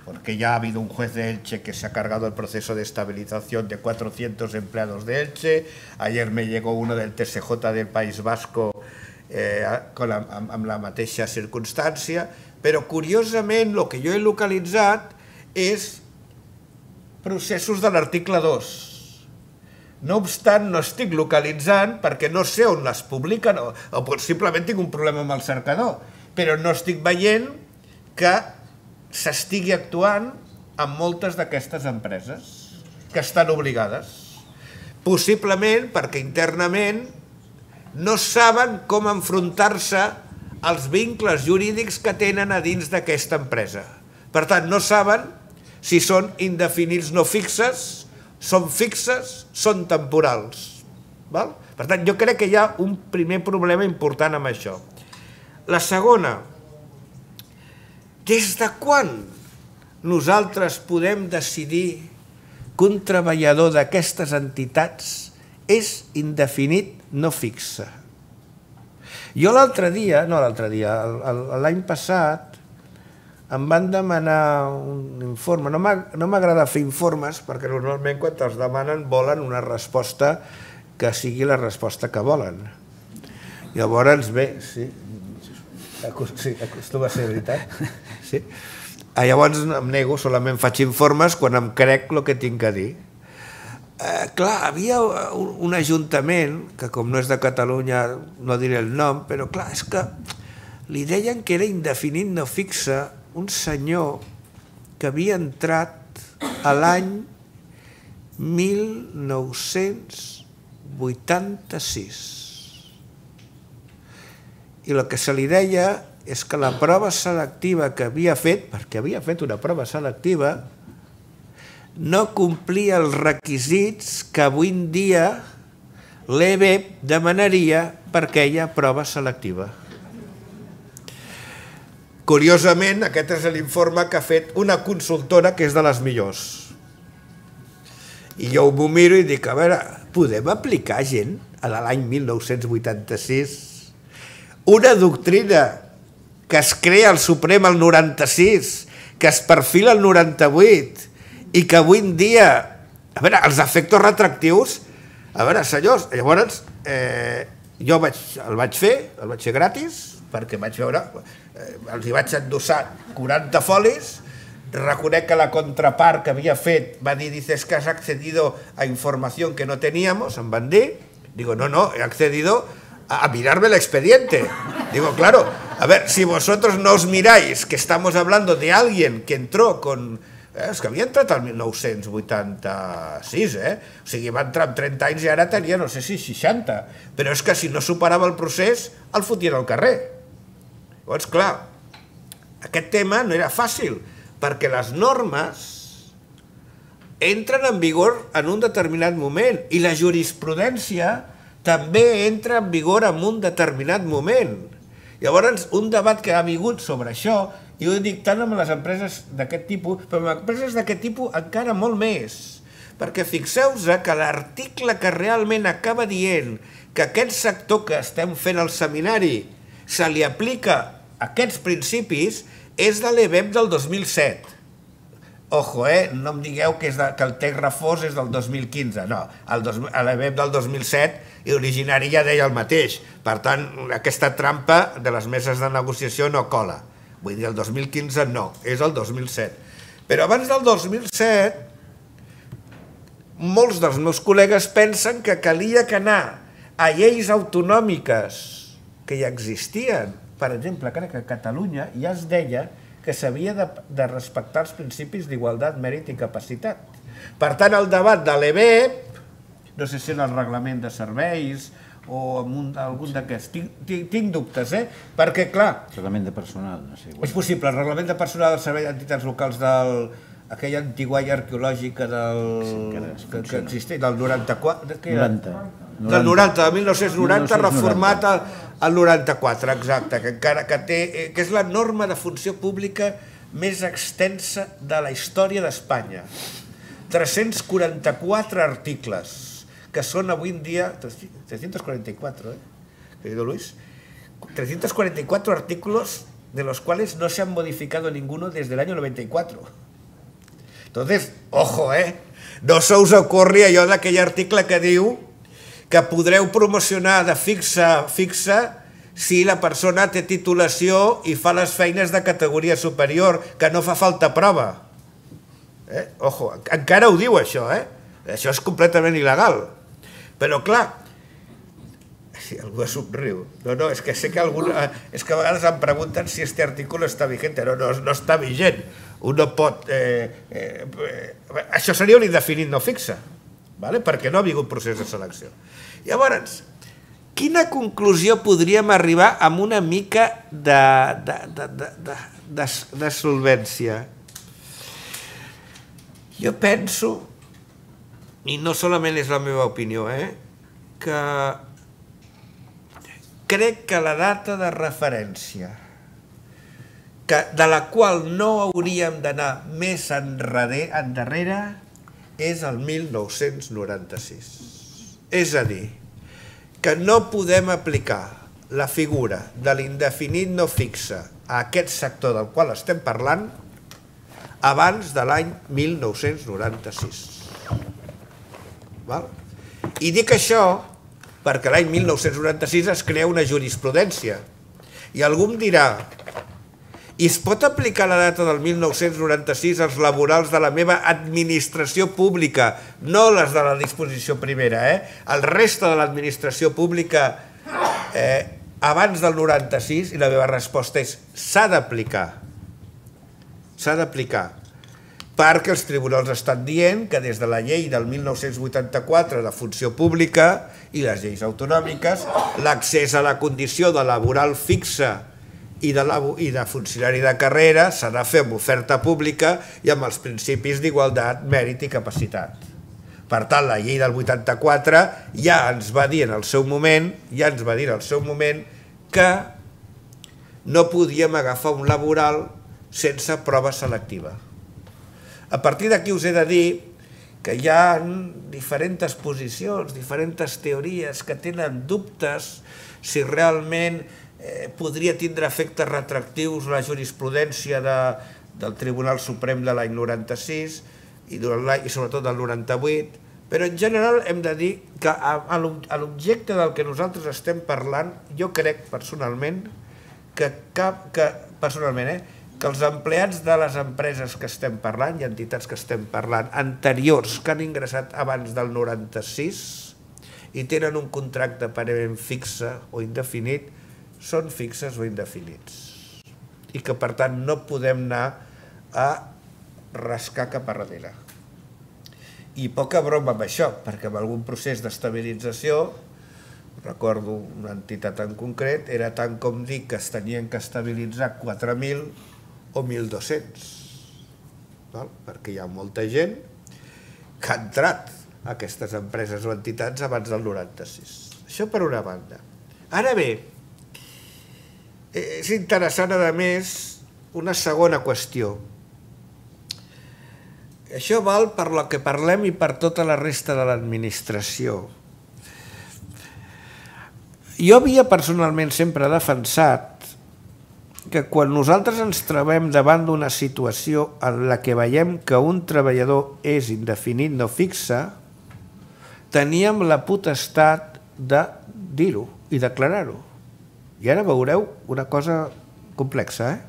porque ya ha habido un juez de Elche que se ha cargado el proceso de estabilización de 400 empleados de Elche, ayer me llegó uno del TSJ del País Vasco, amb la mateixa circumstància, però curiosament el que jo he localitzat és processos de l'article 2. No obstant, no estic localitzant perquè no sé on les publiquen o simplement tinc un problema amb el cercador, però no estic veient que s'estigui actuant amb moltes d'aquestes empreses que estan obligades. Possiblement perquè internament no saben com enfrontar-se als vincles jurídics que tenen a dins d'aquesta empresa. Per tant, no saben si són indefinits no fixes, són fixes, són temporals. Per tant, jo crec que hi ha un primer problema important amb això. La segona, des de quan nosaltres podem decidir que un treballador d'aquestes entitats és indefinit no fixa? Jo l'altre dia, no l'altre dia, l'any passat, em van demanar un informe. No m'agrada fer informes perquè normalment quan els demanen volen una resposta que sigui la resposta que volen. Llavors, bé, sí, acostuma a ser veritat. Llavors em nego, solament faig informes quan em crec el que tinc a dir. Clar, hi havia un ajuntament, que com no és de Catalunya no diré el nom, però clar, és que li deien que era indefinit no fixa un senyor que havia entrat a l'any 1986. I el que se li deia és que la prova selectiva que havia fet, perquè havia fet una prova selectiva, no complia els requisits que avui en dia l'EBEP demanaria per aquella prova selectiva. Curiosament, aquest és l'informe que ha fet una consultora que és de les millors. I jo m'ho miro i dic, a veure, podem aplicar gent a l'any 1986 una doctrina que es crea al Suprem el 96, que es perfila el 98, i que avui en dia, a veure, els efectes retractius, a veure, senyors, llavors jo el vaig fer gratis, perquè vaig veure, els hi vaig endossar 40 folis, reconec que la contrapart que havia fet va dir, dices que has accedido a información que no teníamos, em van dir, digo, no, no, he accedido a mirarme el expediente. Digo, claro, a ver, si vosotros no os miráis que estamos hablando de alguien que entró con... És que havia entrat el 1986, o sigui, va entrar amb 30 anys i ara tenia, no sé si 60, però és que si no superava el procés el fotien al carrer. Llavors, clar, aquest tema no era fàcil, perquè les normes entren en vigor en un determinat moment i la jurisprudència també entra en vigor en un determinat moment. Llavors, un debat que ha vingut sobre això... Jo dic tant amb les empreses d'aquest tipus, però amb empreses d'aquest tipus encara molt més. Perquè fixeu-vos que l'article que realment acaba dient que aquest sector que estem fent al seminari se li aplica aquests principis és de l'EBEP del 2007. Ojo, no em digueu que el text refós és del 2015, no. L'EBEP del 2007 i originari ja deia el mateix. Per tant, aquesta trampa de les meses de negociació no cola. Vull dir, el 2015 no, és el 2007. Però abans del 2007, molts dels meus col·legues pensen que calia que anar a lleis autonòmiques que ja existien. Per exemple, crec que a Catalunya ja es deia que s'havia de respectar els principis d'igualtat, mèrit i capacitat. Per tant, el debat de l'EBEP, no sé si en el reglament de serveis, o en algun d'aquests. Tinc dubtes, perquè, clar... Reglament de personal. És possible, el reglament de personal del Servei d'Entitats Locals d'aquella antigua i arqueològica que existeix, del 94... Del 90, de 1990, reformat al 94, exacte, que és la norma de funció pública més extensa de la història d'Espanya. 344 articles, que són avui en dia... 344, querido Luis. 344 artículos de los cuales no se han modificado ninguno desde el año 94. Entonces, ojo, no se us ocorri allò d'aquell article que diu que podreu promocionar de fixa si la persona té titulació i fa les feines de categoria superior, que no fa falta prova. Ojo, encara ho diu això, això és completament il·legal. Però, clar, si algú somriu... No, no, és que sé que a vegades em pregunten si este artículo està vigent. No, no està vigent. Un no pot... Això seria un indefinit no fixa, perquè no ha vingut procés de selecció. Llavors, quina conclusió podríem arribar amb una mica de solvència? Jo penso, i no solament és la meva opinió, que crec que la data de referència de la qual no hauríem d'anar més endarrere és el 1996. És a dir, que no podem aplicar la figura de l'indefinit no fixa a aquest sector del qual estem parlant abans de l'any 1996. I dic això perquè l'any 1996 es crea una jurisprudència i algú em dirà, i es pot aplicar la data del 1996 als laborals de la meva administració pública, no les de la disposició primera, el resta de l'administració pública abans del 96? I la meva resposta és, s'ha d'aplicar. perquè els tribunals estan dient que des de la llei del 1984 de funció pública i les lleis autonòmiques, l'accés a la condició de laboral fixa i de funcionari de carrera s'ha de fer amb oferta pública i amb els principis d'igualtat, mèrit i capacitat. Per tant, la llei del 84 ja ens va dir en el seu moment que no podíem agafar un laboral sense prova selectiva. A partir d'aquí us he de dir que hi ha diferents posicions, diferents teories que tenen dubtes si realment podria tindre efectes retractius la jurisprudència del Tribunal Suprem de l'any 96 i sobretot del 98, però en general hem de dir que l'objecte del que nosaltres estem parlant, jo crec personalment que els empleats de les empreses que estem parlant i entitats que estem parlant anteriors que han ingressat abans del 96 i tenen un contracte aparentment fixe o indefinit, són fixes o indefinits. I que, per tant, no podem anar a rascar cap a darrere. I poca broma amb això, perquè amb algun procés d'estabilització, recordo una entitat en concret, era tant com dir que es tenien que estabilitzar 4.000 o 1.200, perquè hi ha molta gent que ha entrat a aquestes empreses o entitats abans del 96. Això per una banda. Ara bé, és interessant, a més, una segona qüestió. Això val per la que parlem i per tota la resta de l'administració. Jo havia personalment sempre defensat que quan nosaltres ens trobem davant d'una situació en la que veiem que un treballador és indefinit, no fixa, teníem la potestat de dir-ho i declarar-ho. I ara veureu una cosa complexa.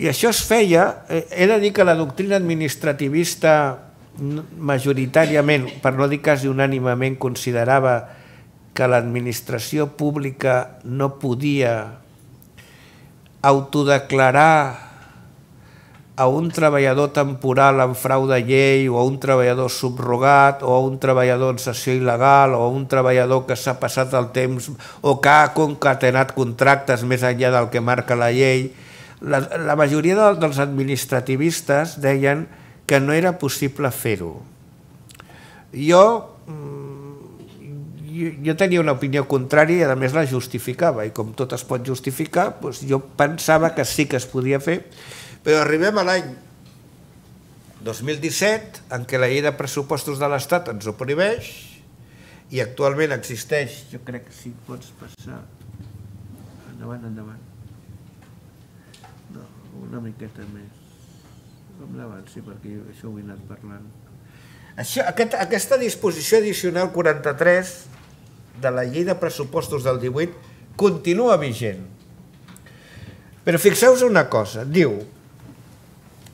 I això es feia, he de dir que la doctrina administrativista majoritàriament, per no dir quasi unànimament, considerava que l'administració pública no podia autodeclarar a un treballador temporal en frau de llei o a un treballador subrogat o a un treballador en cessió il·legal o a un treballador que s'ha passat el temps o que ha concatenat contractes més enllà del que marca la llei. La majoria dels administrativistes deien que no era possible fer-ho. Jo tenia una opinió contrària i a més la justificava, i com tot es pot justificar jo pensava que sí que es podia fer, però arribem a l'any 2017 en què la llei de pressupostos de l'Estat ens ho prohibeix i actualment existeix, jo crec que si pots passar endavant una miqueta més endavant, sí, perquè això ho he anat parlant. Aquesta disposició addicional 43 de la llei de pressupostos del 18 continua vigent. Però fixeu-vos una cosa, diu: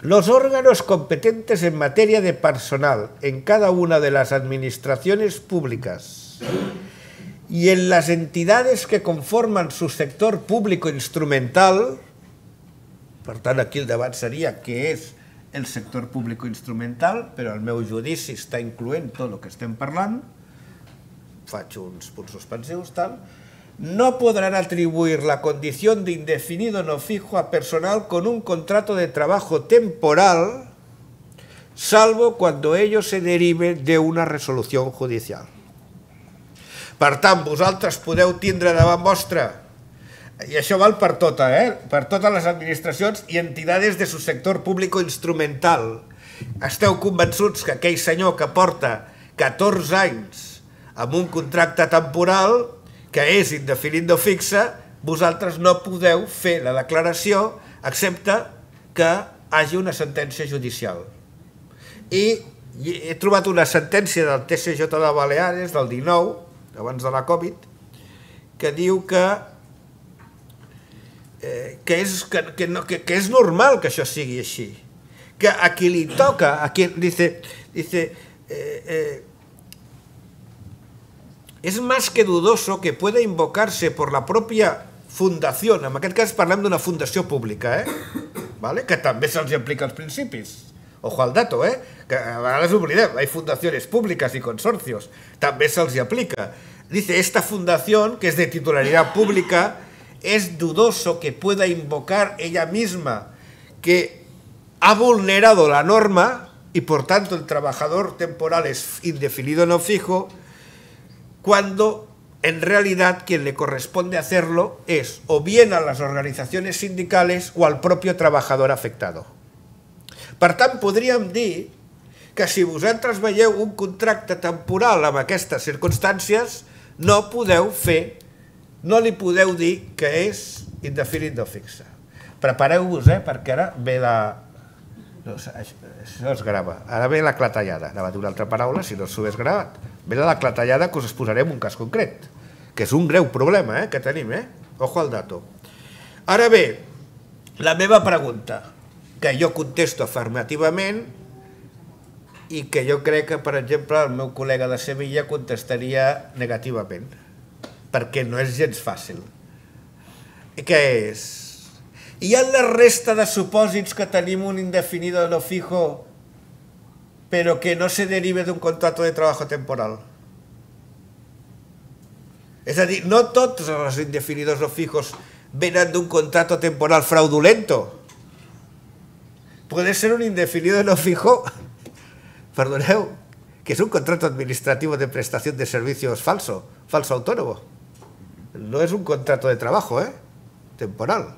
los órganos competentes en materia de personal en cada una de las administraciones públicas y en las entidades que conforman su sector público instrumental, per tant aquí el debat seria què és el sector públic instrumental, però el meu judici està incloent tot el que estem parlant, faig uns punts suspensius, tal, no podrán atribuir la condición de indefinido no fijo a personal con un contrato de trabajo temporal, salvo cuando ello se derive de una resolución judicial. Per tant, vosaltres podeu tindre davant vostra, i això val per totes les administracions i entitats del sector públic instrumental. Esteu convençuts que aquell senyor que porta 14 anys amb un contracte temporal, que és indefinit o fixe, vosaltres no podeu fer la declaració excepte que hagi una sentència judicial. I he trobat una sentència del TSJ de Baleares, del 19, abans de la Covid, que diu que és normal que això sigui així, que a qui li toca, a qui dice, es más que dudoso que pueda invocarse por la propia fundación, en aquest cas parlem d'una fundació pública, ¿vale? Que també se'ls aplica els principis. Ojo al dato, eh? Que a vegades oblidem, hay fundaciones públicas y consorcios, també se'ls aplica. Dice, esta fundación, que es de titularidad pública, es dudoso que pueda invocar ella misma que ha vulnerado la norma y por tanto el trabajador temporal es indefinido no fijo, cuando en realidad quien le corresponde hacerlo es o bien a las organizaciones sindicales o al propio trabajador afectado. Per tant, podríem dir que si vosaltres veieu un contracte temporal amb aquestes circumstàncies, no podeu fer, no li podeu dir que és indefinit no fixa. Prepareu-vos, perquè ara ve la... Això es grava. Ara ve la clatellada. Anava a dir una altra paraula, si no s'ho hagués gravat. Ve la clatellada que us exposaré en un cas concret, que és un greu problema que tenim. Ojo al dato. Ara bé, la meva pregunta, que jo contesto afirmativament i que jo crec que, per exemple, el meu col·lega de Sevilla contestaria negativament, perquè no és gens fàcil. I què és? Hi ha la resta de supòsits que tenim un indefinido no fijo però que no se derive d'un contracte de treball temporal. És a dir, no tots els indefinidos no fijos venen d'un contracte temporal fraudulento. Puede ser un indefinido no fijo, perdoneu, que es un contrato administrativo de prestación de servicios falso, falso autónomo. No es un contrato de trabajo, temporal.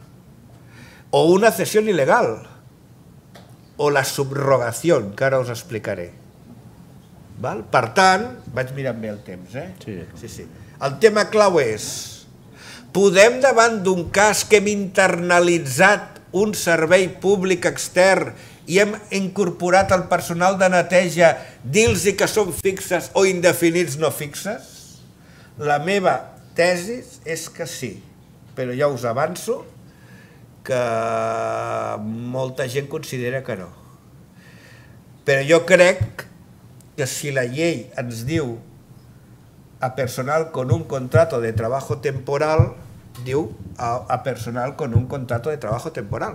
O una cesión ilegal. O la subrogación, que ahora os explicaré. ¿Val? Per tant, vaig mirant bé el temps, Sí. El tema clau és, podem davant d'un cas que hem internalitzat un servei públic extern i hem incorporat el personal de neteja, dir-los que són fixes o indefinits no fixes? La meva tesi és que sí, però ja us avanço que molta gent considera que no. Però jo crec que si la llei ens diu a personal con un contrato de trabajo temporal, diu a personal con un contrato de trabajo temporal.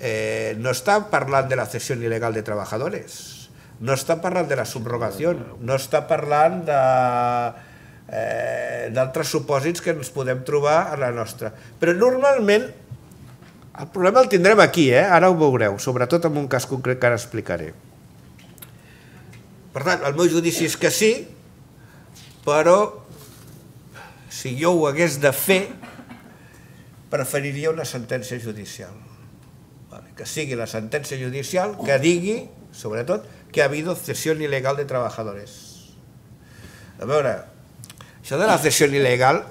No està parlant de la cessió il·legal de treballadors, no està parlant de la subrogació, no està parlant d'altres supòsits que ens podem trobar a la nostra. Però normalment el problema el tindrem aquí, ara ho veureu, sobretot en un cas concret que ara explicaré. Per tant, el meu judici és que sí, però si jo ho hagués de fer, preferiria una sentència judicial. Que sigui la sentència judicial que digui, sobretot, que ha habido cessió il·legal de treballadors. A veure, això de la cessió il·legal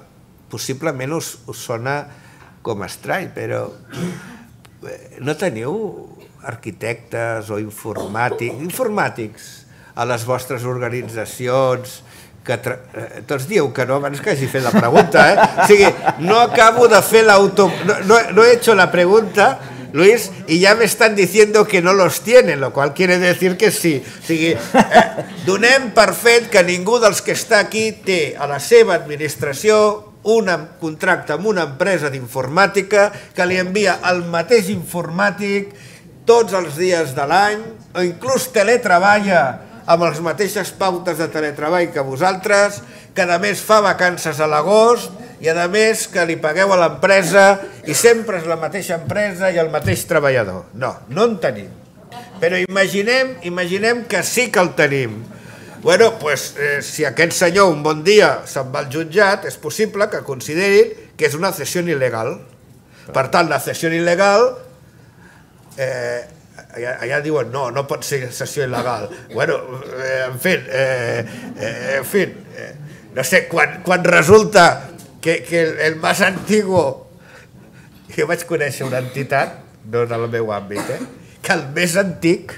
possiblement us sona com estrany, però no teniu arquitectes o informàtics a les vostres organitzacions? Tots dieu que no abans que hagi fet la pregunta, o sigui, no acabo de fer l'auto... No he hecho la pregunta, Luis, y ya me están diciendo que no los tienen, lo cual quiere decir que sí. O sigui, donem per fet que ningú dels que està aquí té a la seva administració un contracte amb una empresa d'informàtica que li envia el mateix informàtic tots els dies de l'any, o inclús teletreballa amb les mateixes pautes de teletreball que vosaltres, que a més fa vacances a l'agost i a més que li pagueu a l'empresa i sempre és la mateixa empresa i el mateix treballador. No, no en tenim. Però imaginem que sí que el tenim. Bé, doncs, si aquest senyor un bon dia se'n va al jutjat, és possible que considerin que és una cessió il·legal. Per tant, la cessió il·legal... Allà diuen, no, no pot ser cessió il·legal. Bueno, en fi, no sé, quan resulta que el més antiguo... Jo vaig conèixer una entitat, no del meu àmbit, que el més antic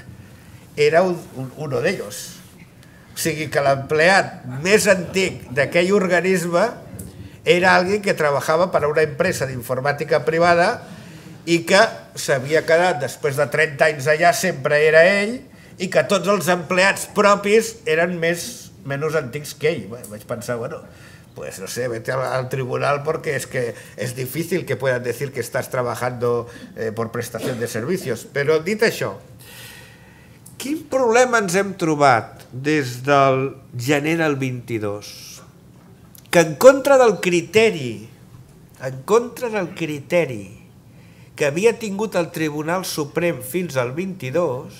era uno d'ells. O sigui, que l'empleat més antic d'aquell organisme era algú que treballava per a una empresa d'informàtica privada i que s'havia quedat després de 30 anys allà, sempre era ell, i que tots els empleats propis eren menys antics que ell. Vaig pensar, bueno, pues no sé, vete al tribunal, porque es que es difícil que puedas decir que estás trabajando por prestación de servicios. Però, dit això, quin problema ens hem trobat des del gener del 22? Que en contra del criteri, en contra del criteri que havia tingut el Tribunal Suprem fins al 22,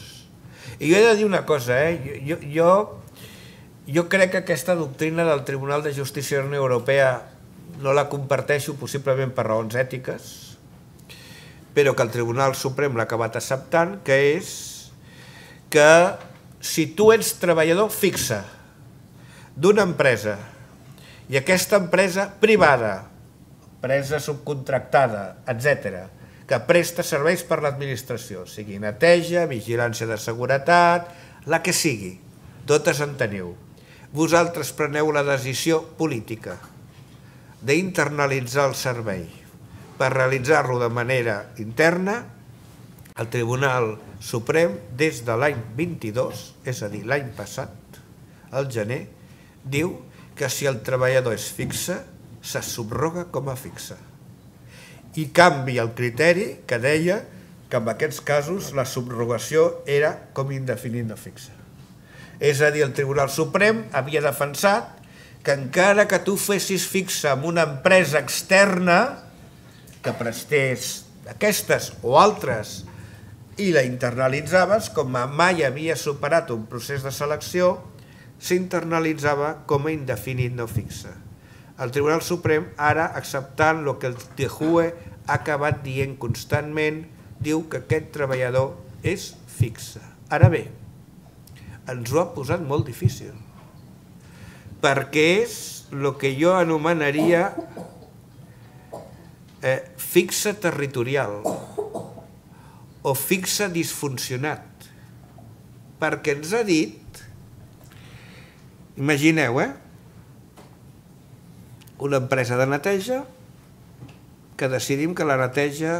i jo he de dir una cosa, jo crec que aquesta doctrina del Tribunal de Justícia de la Unió Europea no la comparteixo, possiblement per raons ètiques, però que el Tribunal Suprem l'ha acabat acceptant, que és que si tu ets treballador fixe d'una empresa i aquesta empresa privada, empresa subcontractada, etc., que presta serveis per l'administració, sigui neteja, vigilància de seguretat, la que sigui, totes en teniu. Vosaltres preneu la decisió política d'internalitzar el servei. Per realitzar-lo de manera interna, el Tribunal Suprem, des de l'any 22, és a dir, l'any passat, al gener, diu que si el treballador és fixe, se subroga com a fixe. I canvia el criteri que deia que en aquests casos la subrogació era com indefinida fixa. És a dir, el Tribunal Suprem havia defensat que encara que tu fessis fixa amb una empresa externa que prestés aquestes o altres i la internalitzaves, com mai havia superat un procés de selecció, s'internalitzava com a indefinit no fixa. El Tribunal Suprem, ara acceptant el que el TJUE ha acabat dient constantment, diu que aquest treballador és fixe. Ara bé, ens ho ha posat molt difícil, perquè és el que jo anomenaria fixe territorial o fixe disfuncionat, perquè ens ha dit, imagineu, una empresa de neteja que decidim que la neteja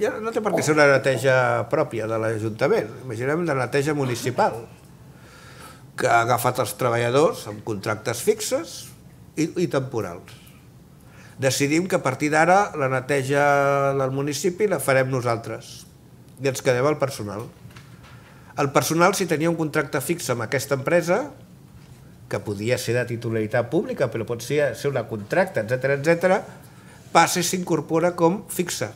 ja no té per què ser una neteja pròpia de l'Ajuntament, imaginem la neteja municipal, que ha agafat els treballadors amb contractes fixes i temporals. Decidim que a partir d'ara la neteja del municipi la farem nosaltres i ens quedem al personal. El personal, si tenia un contracte fix amb aquesta empresa, que podia ser de titularitat pública, però pot ser una contracta, etc., passa i s'incorpora com fixa.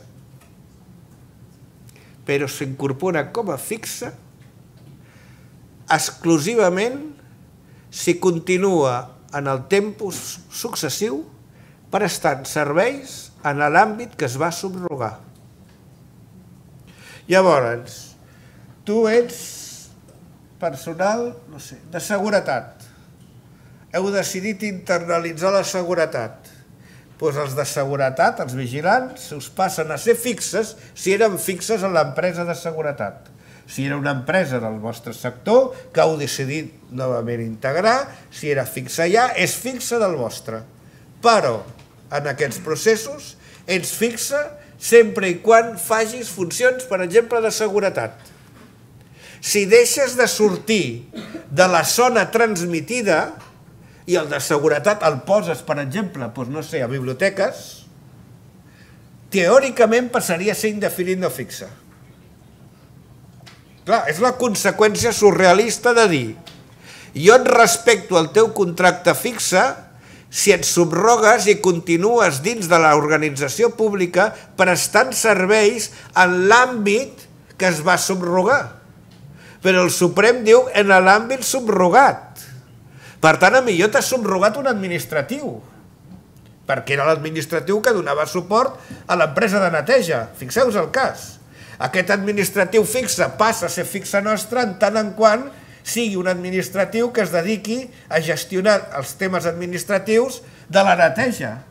Però s'incorpora com a fixa exclusivament si continua en el temps successiu prestant serveis en l'àmbit que es va subrogar. Llavors, tu ets personal de seguretat. Heu decidit internalitzar la seguretat. Doncs els de seguretat, els vigilants, us passen a ser fixes si eren fixes en l'empresa de seguretat. Si era una empresa del vostre sector que heu decidit novament integrar, si era fixa allà, és fixa del vostre. Però en aquests processos ets fixa sempre i quan facis funcions, per exemple, de seguretat. Si deixes de sortir de la zona transmitida i el de seguretat el poses, per exemple, no sé, a biblioteques, teòricament passaria a ser indefinit no fixa. Clar, és la conseqüència surrealista de dir: jo et respecto el teu contracte fixa si et subrogues i continues dins de l'organització pública prestant serveis en l'àmbit que es va subrogar. Però el Suprem diu en l'àmbit subrogat. Per tant, potser t'has subrogat un administratiu, perquè era l'administratiu que donava suport a l'empresa de neteja. Fixeu-vos el cas. Aquest administratiu fixe passa a ser fixe nostre en tant en quant sigui un administratiu que es dediqui a gestionar els temes administratius de la neteja.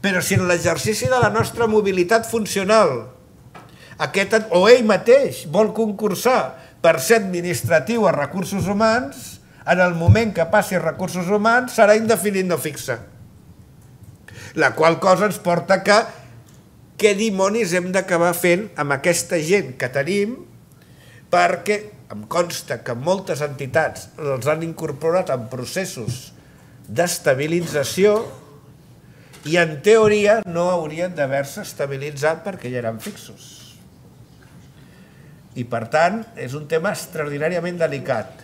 Però si en l'exercici de la nostra mobilitat funcional o ell mateix vol concursar per ser administratiu a recursos humans, en el moment que passi recursos humans serà indefinit no fixa. La qual cosa ens porta que què dimonis hem d'acabar fent amb aquesta gent que tenim, perquè em consta que moltes entitats els han incorporat en processos d'estabilització i en teoria no haurien d'haver-se estabilitzat perquè ja eren fixos. I per tant és un tema extraordinàriament delicat.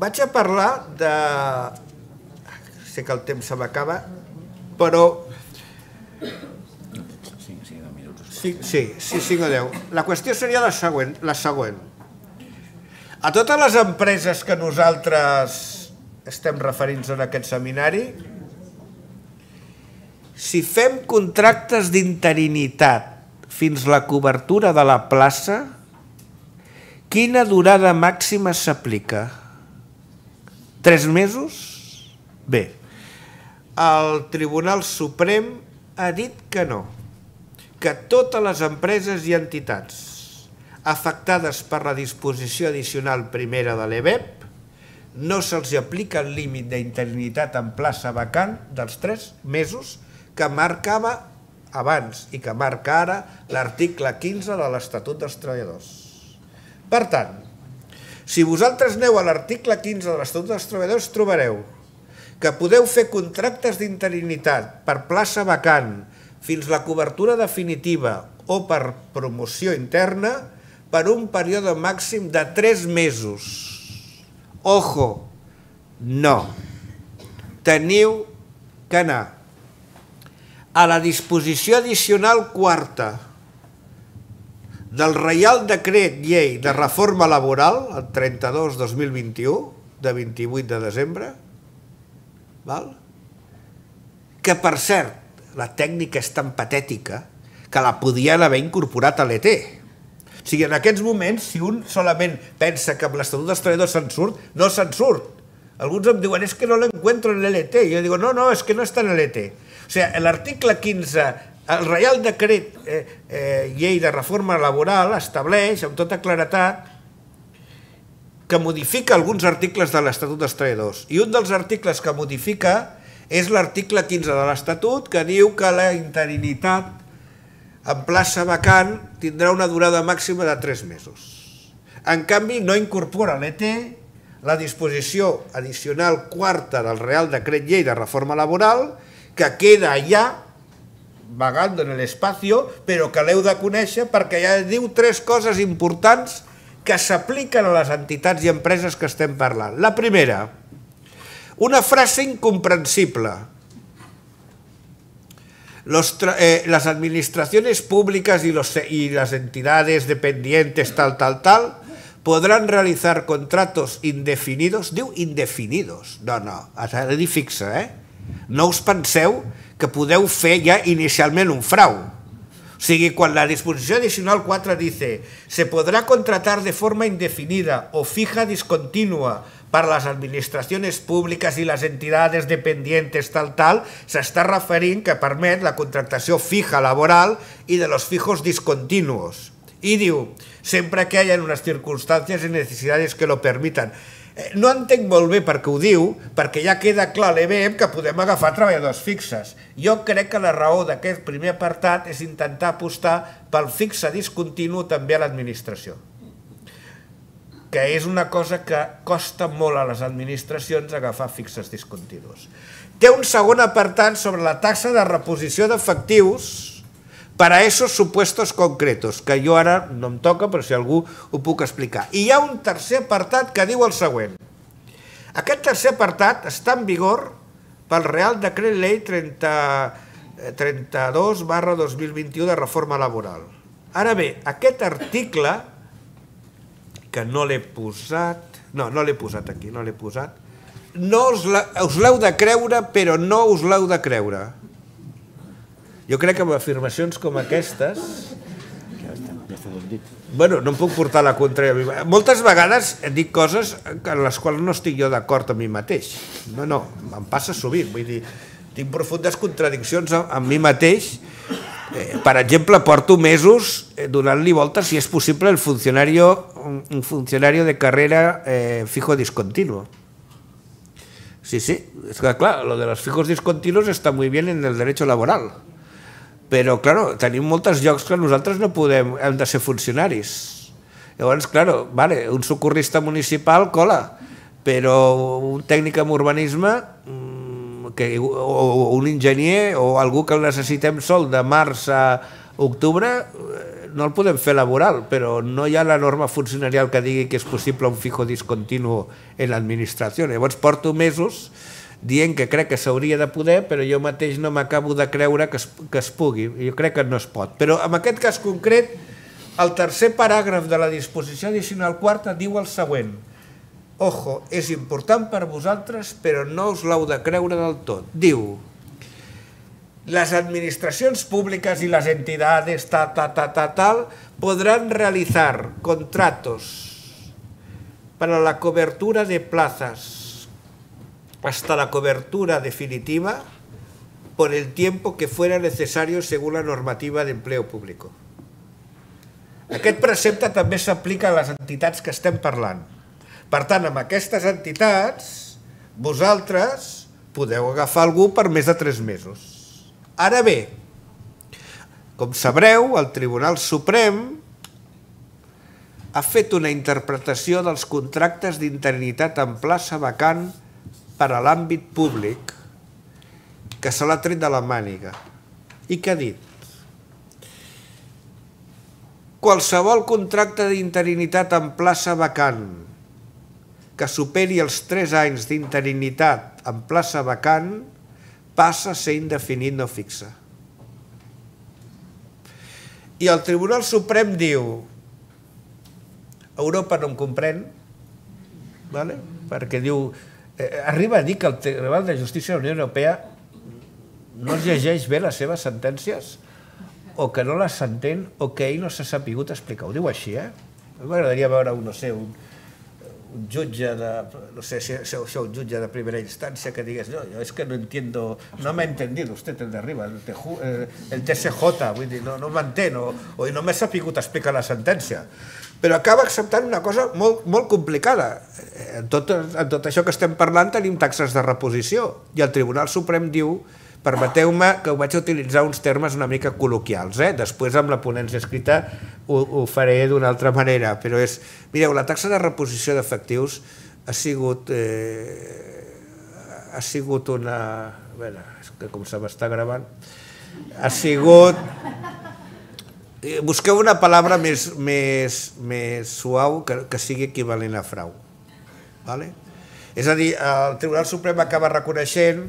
Vaig a parlar de... Sé que el temps se m'acaba, però... 5 o 10. La qüestió seria la següent. A totes les empreses que nosaltres estem referint-nos en aquest seminari, si fem contractes d'interinitat fins la cobertura de la plaça, quina durada màxima s'aplica? 3 mesos? Bé, el Tribunal Suprem ha dit que no, que totes les empreses i entitats afectades per la disposició addicional primera de l'EBEP no se'ls aplica el límit d'interinitat en plaça vacant dels 3 mesos que marcava abans i que marca ara l'article 15 de l'Estatut dels Treballadors. Per tant, si vosaltres aneu a l'article 15 de l'Estatut dels Treballadors, trobareu que podeu fer contractes d'interinitat per plaça vacant fins la cobertura definitiva o per promoció interna per un període màxim de 3 mesos. Ojo, no. Teniu que anar a la disposició addicional 4ª del Reial Decret Llei de Reforma Laboral, el 32/2021, de 28 de desembre, que, per cert, la tècnica és tan patètica que la podien haver incorporat a l'ET. O sigui, en aquests moments, si un solament pensa que amb l'Estatut dels Treballadors se'n surt, no se'n surt. Alguns em diuen, és que no l'encuentro en l'ET. I jo dic, no, no, és que no està en l'ET. O sigui, l'article 15, el Reial Decret Llei de Reforma Laboral estableix amb tota claretat que modifica alguns articles de l'Estatut dels Treballadors. I un dels articles que modifica és l'article 15 de l'Estatut que diu que la interinitat en plaça vacant tindrà una durada màxima de 3 mesos. En canvi, no incorpora l'ET la disposició addicional 4ª del Reial Decret Llei de Reforma Laboral que queda allà, vagando en l'espacio, però que l'heu de conèixer perquè ja diu 3 coses importants que s'apliquen a les entitats i empreses que estem parlant. La primera, una frase incomprensible. Las administraciones públicas y las entidades dependientes tal, tal, tal, podrán realizar contratos indefinidos. Diu indefinidos. No, no, ara li fixa, eh? No us penseu que podeu fer ja inicialment un frau. O sigui, quan la disposició adicional 4 dice se podrá contratar de forma indefinida o fija discontinua para las administraciones públicas y las entidades dependientes tal, tal, s'està referint que permet la contractació fija laboral i de los fijos discontinuos. I diu, sempre que hi ha unes circumstàncies i necessitats que lo permiten. No entenc molt bé per què ho diu, perquè ja queda clar a l'EBEP que podem agafar treballadors fixes. Jo crec que la raó d'aquest primer apartat és intentar apostar pel fixe discontinu també a l'administració, que és una cosa que costa molt a les administracions agafar fixes discontinus. Té un segon apartat sobre la taxa de reposició d'efectius per a aquests supuestos concretos, que jo ara no em toca, però si algú ho puc explicar. I hi ha un tercer apartat que diu el següent. Aquest tercer apartat està en vigor pel Real Decret Llei 32/2021 de Reforma Laboral. Ara bé, aquest article que no l'he posat... No, no l'he posat aquí, no l'he posat. No us l'heu de creure, però no us l'heu de creure. Jo crec que amb afirmacions com aquestes... Bueno, no em puc portar la contrària. Moltes vegades dic coses en les quals no estic jo d'acord amb mi mateix. No, no, em passa sovint. Vull dir, tinc profundes contradiccions amb mi mateix. Per exemple, porto mesos donant-li voltes si és possible el funcionari de carrera fijo discontinuo. Sí, sí, és que clar, lo de los fijos discontinuos está muy bien en el derecho laboral, però claro, tenim molts llocs que nosaltres no podem, hem de ser funcionaris. Llavors, claro, vale, un socorrista municipal cola, però un tècnic en urbanisme que un enginyer o algú que el necessitem sol de març a octubre no el podem fer laboral, però no hi ha la norma funcionarial que digui que és possible un fijo discontinu en l'administració. Llavors porto mesos dient que crec que s'hauria de poder, però jo mateix no m'acabo de creure que es pugui. Jo crec que no es pot. Però en aquest cas concret, el tercer paràgraf de la disposició addicional quarta diu el següent. Ojo, és important per vosaltres, però no us l'heu de creure del tot. Diu, les administracions públiques i les entitats tal podran realitzar contratos per a la cobertura de plazas hasta la cobertura definitiva por el tiempo que fuera necesario según la normativa de empleo público. Aquest precepte també s'aplica a les entitats que estem parlant. Per tant, amb aquestes entitats, vosaltres podeu agafar algú per més de 3 mesos. Ara bé, com sabreu, el Tribunal Suprem ha fet una interpretació dels contractes d'interinitat en plaça vacant per a l'àmbit públic que se l'ha tret de la màniga i que ha dit: qualsevol contracte d'interinitat en plaça vacant que superi els 3 anys d'interinitat en plaça vacant passa a ser indefinit no fixa. I el Tribunal Suprem diu: Europa no em comprèn, perquè diu, arriba a dir que el Tribunal de Justícia de la Unió Europea no es llegeix bé les seves sentències, o que no les s'entén, o que ell no s'ha sapigut explicar. Ho diu així, eh? A mi m'agradaria veure un jutge de... No sé si sou un jutge de primera instància que digués: no, jo és que no entiendo... No m'ha entendido usted el de arriba, el TSJ, vull dir, no m'entén, o no m'ha sapigut explicar la sentència. Però acaba acceptant una cosa molt complicada. En tot això que estem parlant tenim taxes de reposició, i el Tribunal Suprem diu... Permeteu-me que ho vaig utilitzar uns termes una mica col·loquials, després amb la ponència escrita ho faré d'una altra manera, però és, mireu, la taxa de reposició d'efectius ha sigut una... A veure, és que com se m'està gravant... Ha sigut... Busqueu una paraula més suau que sigui equivalent a frau. És a dir, el Tribunal Suprem acaba reconeixent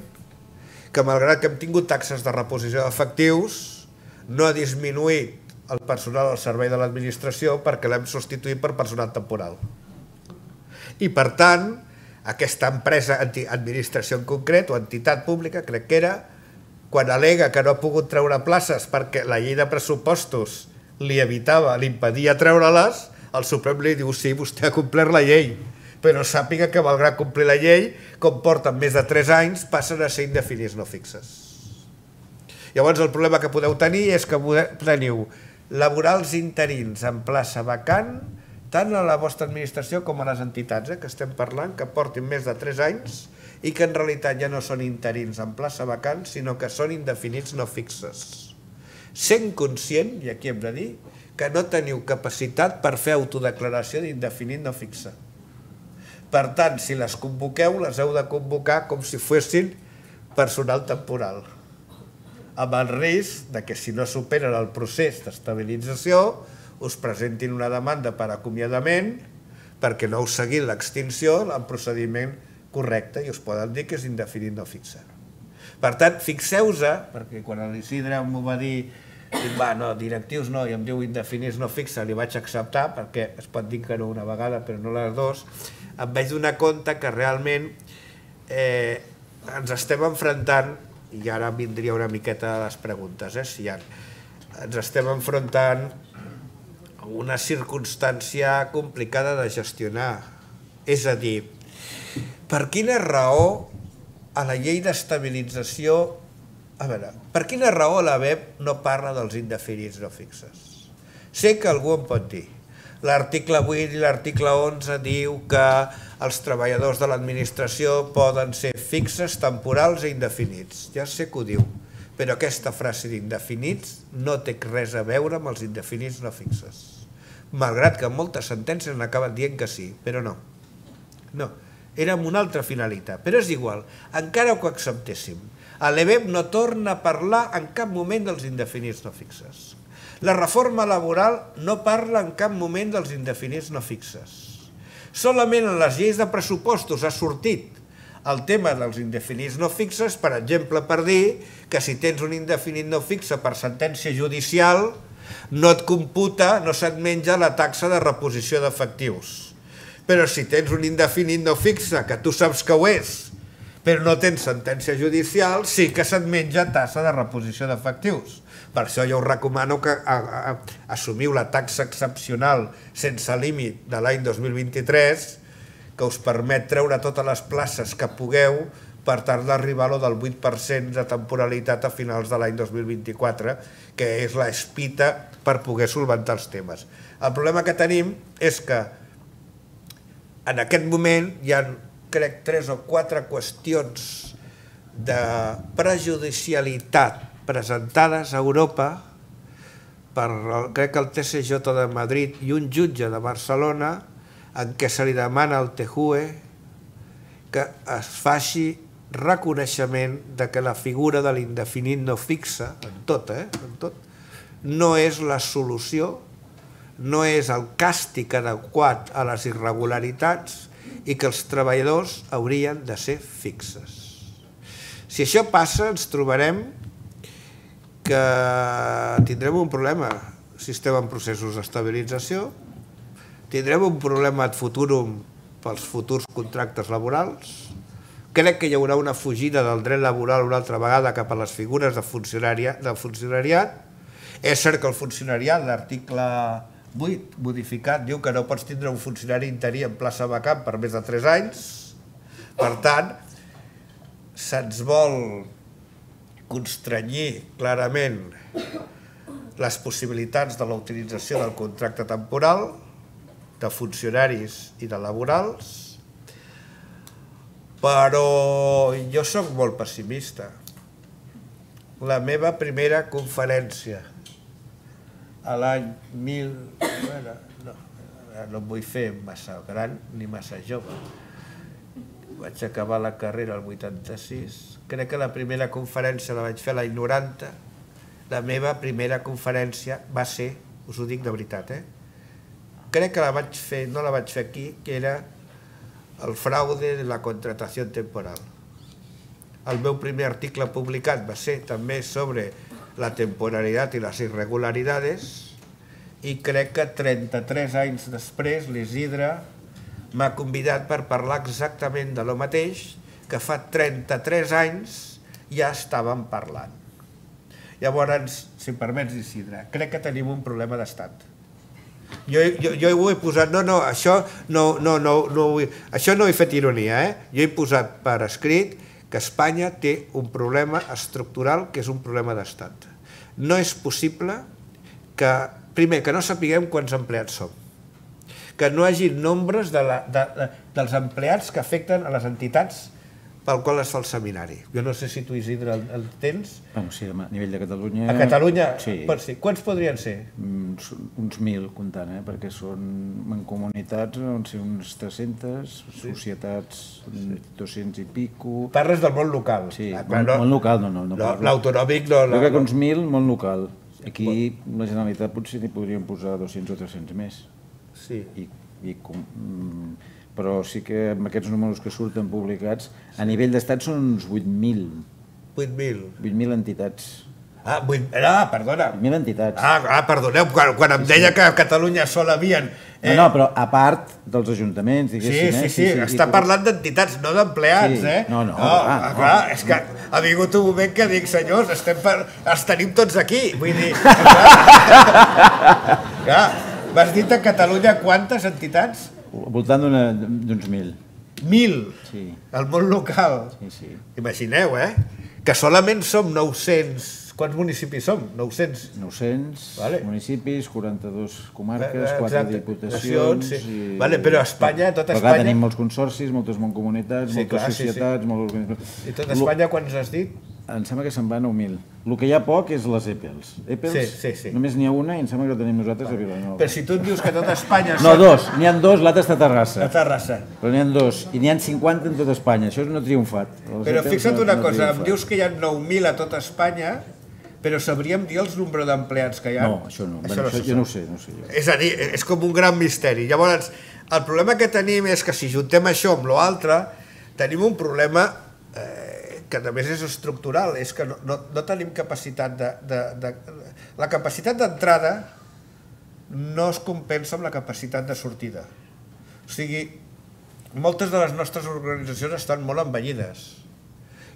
que malgrat que hem tingut taxes de reposició d'efectius, no ha disminuït el personal al servei de l'administració perquè l'hem substituït per personal temporal. I per tant, aquesta empresa, administració en concret, o entitat pública, crec que era, quan al·lega que no ha pogut treure places perquè la llei de pressupostos li evitava, li impedia treure-les, el Suprem li diu: sí, vostè ha complert la llei, però sàpiga que, malgrat complir la llei, com porten més de 3 anys, passen a ser indefinits no fixes. Llavors, el problema que podeu tenir és que teniu laborals interins en plaça vacant, tant a la vostra administració com a les entitats que estem parlant, que portin més de 3 anys i que en realitat ja no són interins en plaça vacant, sinó que són indefinits no fixes. Sent conscient, i aquí hem de dir, que no teniu capacitat per fer autodeclaració d'indefinit no fixa. Per tant, si les convoqueu, les heu de convocar com si fossin personal temporal, amb el risc que, si no superen el procés d'estabilització, us presentin una demanda per acomiadament perquè no heu seguit l'extinció en procediment correcte i us poden dir que és indefinit no fixar. Per tant, fixeu-se, perquè quan l'Isidre m'ho va dir: no, directius no, i em diu indefinits no fixa, li vaig acceptar, perquè es pot dir que no una vegada però no les dues, em vaig donar compte que realment ens estem enfrontant, i ara vindria una miqueta de les preguntes, si hi ha, ens estem enfrontant a una circumstància complicada de gestionar. És a dir, per quina raó a la llei d'estabilització... A veure, per quina raó la web no parla dels indefinits no fixes? Sé que algú em pot dir: l'article 8 i l'article 11 diu que els treballadors de l'administració poden ser fixes, temporals i indefinits. Ja sé que ho diu, però aquesta frase d'indefinits no té res a veure amb els indefinits no fixes. Malgrat que moltes sentències n'acaben dient que sí, però no. era amb una altra finalitat, però és igual, encara que ho acceptéssim. L'EBEP no torna a parlar en cap moment dels indefinits no fixes. La reforma laboral no parla en cap moment dels indefinits no fixes. Solament en les lleis de pressupostos ha sortit el tema dels indefinits no fixes, per exemple, per dir que si tens un indefinit no fixe per sentència judicial no et computa, no se't menja la taxa de reposició d'efectius. Però si tens un indefinit no fixe, que tu saps que ho és, però no tens sentència judicial, sí que se't menja taxa de reposició d'efectius. Per això jo us recomano que assumiu la taxa excepcional sense límit de l'any 2023, que us permet treure totes les places que pugueu per tal d'arribar a lo del 8% de temporalitat a finals de l'any 2024, que és la espita per poder solventar els temes. El problema que tenim és que en aquest moment hi ha, crec, 3 o 4 qüestions de prejudicialitat presentades a Europa per, crec que el TSJ de Madrid i un jutge de Barcelona, en què se li demana al TJUE que es faci reconeixement que la figura de l'indefinit no fixa, en tot, no és la solució, no és el càstig adequat a les irregularitats i que els treballadors haurien de ser fixes. Si això passa, ens trobarem que tindrem un problema si estem en processos d'estabilització, tindrem un problema ad futurum pels futurs contractes laborals, crec que hi haurà una fugida del dret laboral una altra vegada cap a les figures de funcionariat. És cert que el funcionariat, l'article 8 modificat, diu que no pots tindre un funcionari interí en plaça vacant per més de 3 anys. Per tant, se'ns vol constrenyir clarament les possibilitats de la utilització del contracte temporal, de funcionaris i de laborals, però jo sóc molt pessimista. La meva primera conferència a l'any 1000... No em vull fer massa gran ni massa jove. Vaig acabar la carrera el 86. Crec que la primera conferència la vaig fer l'any 90. La meva primera conferència va ser, us ho dic de veritat, crec que la vaig fer, no la vaig fer aquí, que era el fraude de la contratació temporal. El meu primer article publicat va ser també sobre la temporalitat i les irregularitats, i crec que 33 anys després l'Isidre m'ha convidat per parlar exactament de lo mateix que fa 33 anys ja estàvem parlant. Llavors, si em permets, Isidre, crec que tenim un problema d'estat. Jo ho he posat, no, això no he fet ironia, jo he posat per escrit que Espanya té un problema estructural que és un problema d'estat. No és possible que, primer, que no sapiguem quants empleats som, que no hi hagi nombres dels empleats que afecten a les entitats pel qual es fa el seminari. Jo no sé si tu, Isidre, el tens. Sí, a nivell de Catalunya... A Catalunya, quants podrien ser? Uns 1.000, comptant, perquè són en comunitats uns 300, societats 200 i pico... Parles del món local. Sí, món local, no. L'autonòmic no... Jo crec que uns 1.000, món local. Aquí la Generalitat potser n'hi podrien posar 200 o 300 més. Sí. Però sí que amb aquests números que surten publicats, a nivell d'estat són uns 8.000. 8.000? 8.000 entitats. Ah, perdona. 8.000 entitats. Ah, perdoneu, quan em deia que a Catalunya sol havien... No, però a part dels ajuntaments, diguéssim. Sí, està parlant d'entitats, no d'empleats, eh? No, clar, és que ha vingut un moment que dic, senyors, els tenim tots aquí, vull dir... Clar, m'has dit a Catalunya quantes entitats? Al voltant d'uns 1.000. 1.000? Sí. Al món local? Sí. Imagineu, que solament som 900... Quants municipis som? 900? 900 municipis, 42 comarques, 4 diputacions... Però a Espanya, tot Espanya... Tenim molts consorcis, moltes mancomunitats, moltes societats... I tot Espanya, quants has dit? em sembla que se'n van 9.000. El que hi ha poc és les EPELs. EPELs només n'hi ha una i em sembla que la tenim nosaltres a Vilanova. Però si tu et dius que tota Espanya... No, dos. N'hi ha dos, l'altre està a Terrassa. A Terrassa. Però n'hi ha dos. I n'hi ha 50 en tota Espanya. Això no ha triomfat. Però fixa't una cosa, em dius que hi ha 9.000 a tota Espanya, però sabríem dir el nombre d'empleats que hi ha? No, això no. Jo no ho sé. És a dir, és com un gran misteri. Llavors, el problema que tenim és que si juntem això amb l'altre, tenim un problema que a més és estructural, és que no tenim capacitat de... La capacitat d'entrada no es compensa amb la capacitat de sortida. O sigui, moltes de les nostres organitzacions estan molt envellides.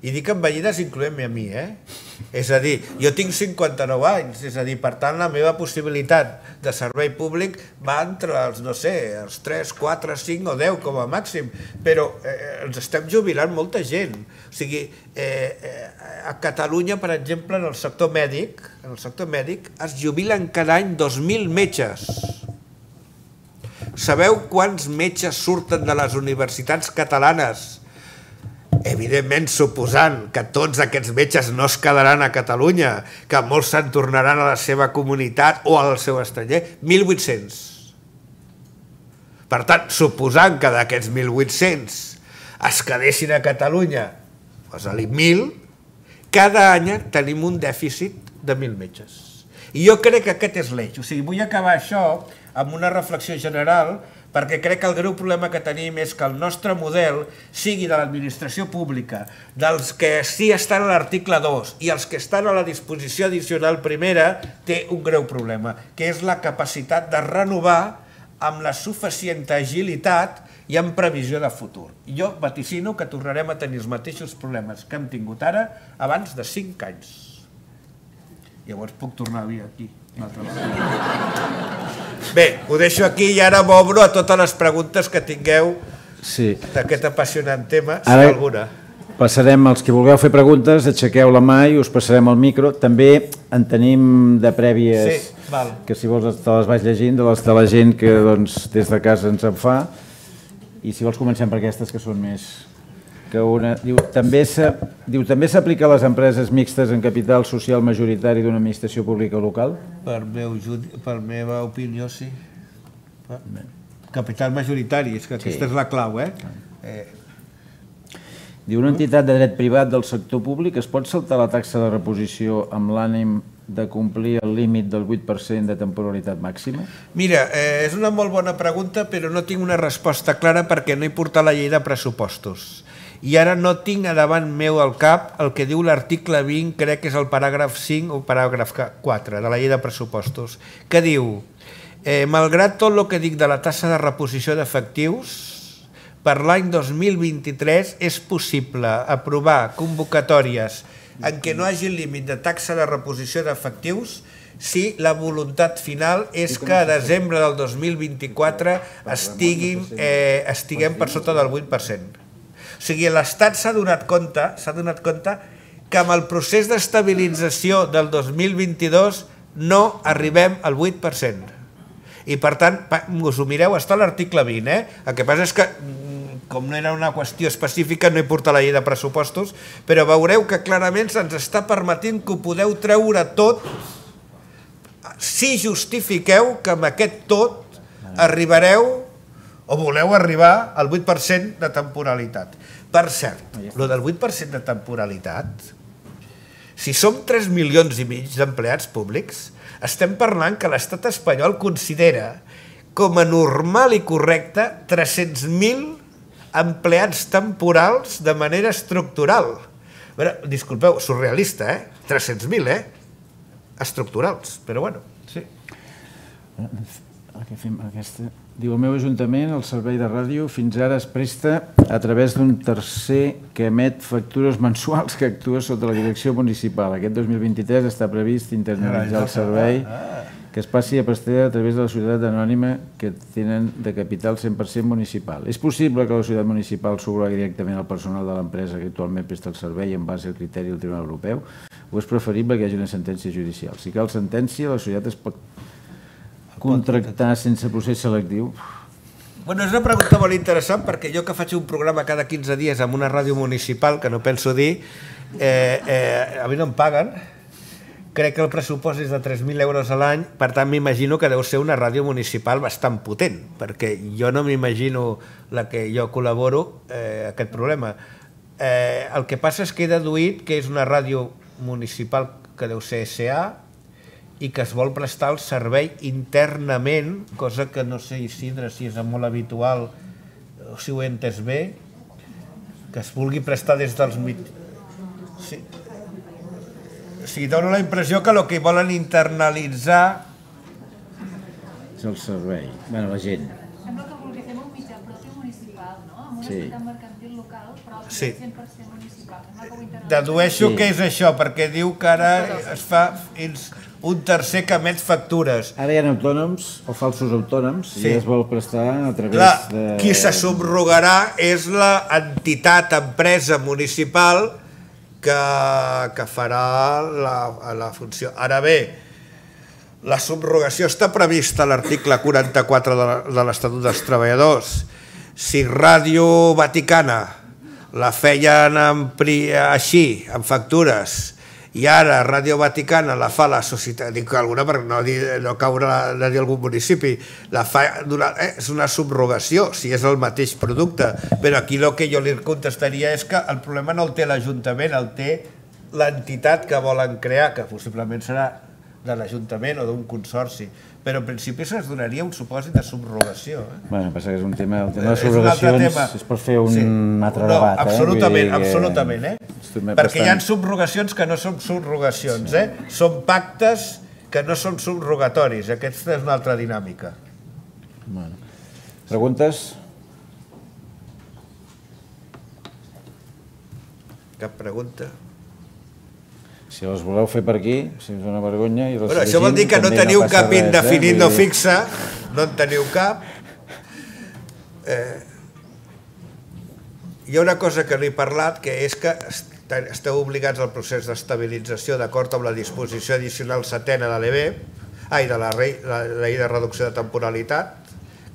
I dic envellides incloent-me a mi, eh? És a dir, jo tinc 59 anys, és a dir, per tant, la meva possibilitat de servei públic va entre els, no sé, els 3, 4, 5 o 10 com a màxim, però ens estem jubilant molta gent. O sigui, a Catalunya, per exemple, en el sector mèdic es jubilen cada any 2.000 metges. Sabeu quants metges surten de les universitats catalanes? Evidentment, suposant que tots aquests metges no es quedaran a Catalunya, que molts se'n tornaran a la seva comunitat o al seu estranger, 1.800. Per tant, suposant que d'aquests 1.800 es quedessin a Catalunya, posa-li 1.000, cada any tenim un dèficit de 1.000 metges. I jo crec que aquest és l'eix. O sigui, vull acabar això amb una reflexió general, perquè crec que el greu problema que tenim és que el nostre model sigui de l'administració pública, dels que sí estan a l'article 2 i els que estan a la disposició addicional primera, té un greu problema, que és la capacitat de renovar amb la suficient agilitat i amb previsió de futur. Jo vaticino que tornarem a tenir els mateixos problemes que hem tingut ara abans de 5 anys. Llavors puc tornar a dir aquí. Bé, ho deixo aquí i ara m'obro a totes les preguntes que tingueu d'aquest apassionant tema, si alguna. Passarem, els que vulgueu fer preguntes, aixequeu la mà i us passarem el micro. També en tenim de prèvies, que si vols te les vaig llegint, de la gent que des de casa ens en fa. I si vols comencem per aquestes que són més... Diu, també s'aplica a les empreses mixtes en capital social majoritari d'una administració pública local? Per meva opinió, sí. Capital majoritari, és que aquesta és la clau, eh? Diu, una entitat de dret privat del sector públic es pot saltar la taxa de reposició amb l'ànim de complir el límit del 8% de temporalitat màxima? Mira, és una molt bona pregunta, però no tinc una resposta clara perquè no he portat la llei de pressupostos. I ara no tinc a davant meu al cap el que diu l'article 20, crec que és el paràgraf 5 o paràgraf 4 de la llei de pressupostos, que diu, malgrat tot el que dic de la taxa de reposició d'efectius, per l'any 2023 és possible aprovar convocatòries en què no hagi límit de taxa de reposició d'efectius si la voluntat final és que a desembre del 2024 estiguem per sota del 8%. O sigui, l'Estat s'ha donat compte que amb el procés d'estabilització del 2022 no arribem al 8%. I, per tant, us ho mireu, està a l'article 20, eh? El que passa és que, com no era una qüestió específica, no he portat la llei de pressupostos, però veureu que clarament se'ns està permetint que ho podeu treure tot si justifiqueu que amb aquest tot arribareu o voleu arribar al 8% de temporalitat. Per cert, el del 8% de temporalitat, si som 3 milions i mig d'empleats públics, estem parlant que l'estat espanyol considera com a normal i correcte 300.000 empleats temporals de manera estructural. Disculpeu, surrealista, eh? 300.000, eh? Estructurals, però bueno, sí. El que fem aquesta... Diu, el meu ajuntament, el servei de ràdio, fins ara es presta a través d'un tercer que emet factures mensuals que actua sota la direcció municipal. Aquest 2023 està previst internalitzar el servei que es passi a prestar a través de la societat anònima que tenen de capital 100% municipal. És possible que la societat municipal subrogui directament al personal de l'empresa que actualment presta el servei en base al criteri del Tribunal Europeu o és preferible que hi hagi una sentència judicial? Si cal sentència, la societat es pot... Contractar sense procés selectiu? Bueno, és una pregunta molt interessant, perquè jo que faig un programa cada 15 dies amb una ràdio municipal, que no penso dir, a mi no em paguen, crec que el pressupost és de 3.000 euros a l'any, per tant m'imagino que deu ser una ràdio municipal bastant potent, perquè jo no m'imagino la que jo col·laboro, aquest problema. El que passa és que he deduït que és una ràdio municipal que deu ser SA, i que es vol prestar el servei internament, cosa que no sé, Isidre, si és molt habitual o si ho he entès bé, que es vulgui prestar des dels mitjans. O sigui, dono la impressió que el que volen internalitzar és el servei, bueno, la gent. Sembla que vulgui fer un mitjà propi municipal, no? Amb una ciutat mercantil local, però 100% municipal. Dedueixo que és això, perquè diu que ara es fa... un tercer que emet factures. Ara hi ha autònoms o falsos autònoms i es vol prestar a través de... Qui se subrogarà és l'entitat, empresa municipal que farà la funció. Ara bé, la subrogació està prevista a l'article 44 de l'Estatut dels Treballadors. Si Ràdio Vaticana la feien així, amb factures, i ara Ràdio Vaticana la fa la societat, dic alguna perquè no caurà de dir algun municipi, és una subrogació, si és el mateix producte. Però aquí el que jo li contestaria és que el problema no el té l'Ajuntament, el té l'entitat que volen crear, que possiblement serà de l'Ajuntament o d'un consorci. Però en principi se'ns donaria un supòsit de subrogació. Bé, em pensa que és un tema... El tema de subrogacions és per fer un altre debat. Absolutament, absolutament. Perquè hi ha subrogacions que no són subrogacions. Són pactes que no són subrogatoris. Aquesta és una altra dinàmica. Preguntes? Cap pregunta? Si les voleu fer per aquí, si us dona vergonya... Però això vol dir que no teniu cap indefinit no fixa, no en teniu cap. Hi ha una cosa que no he parlat, que és que esteu obligats al procés d'estabilització d'acord amb la disposició addicional setena de l'EB, de la llei de reducció de temporalitat,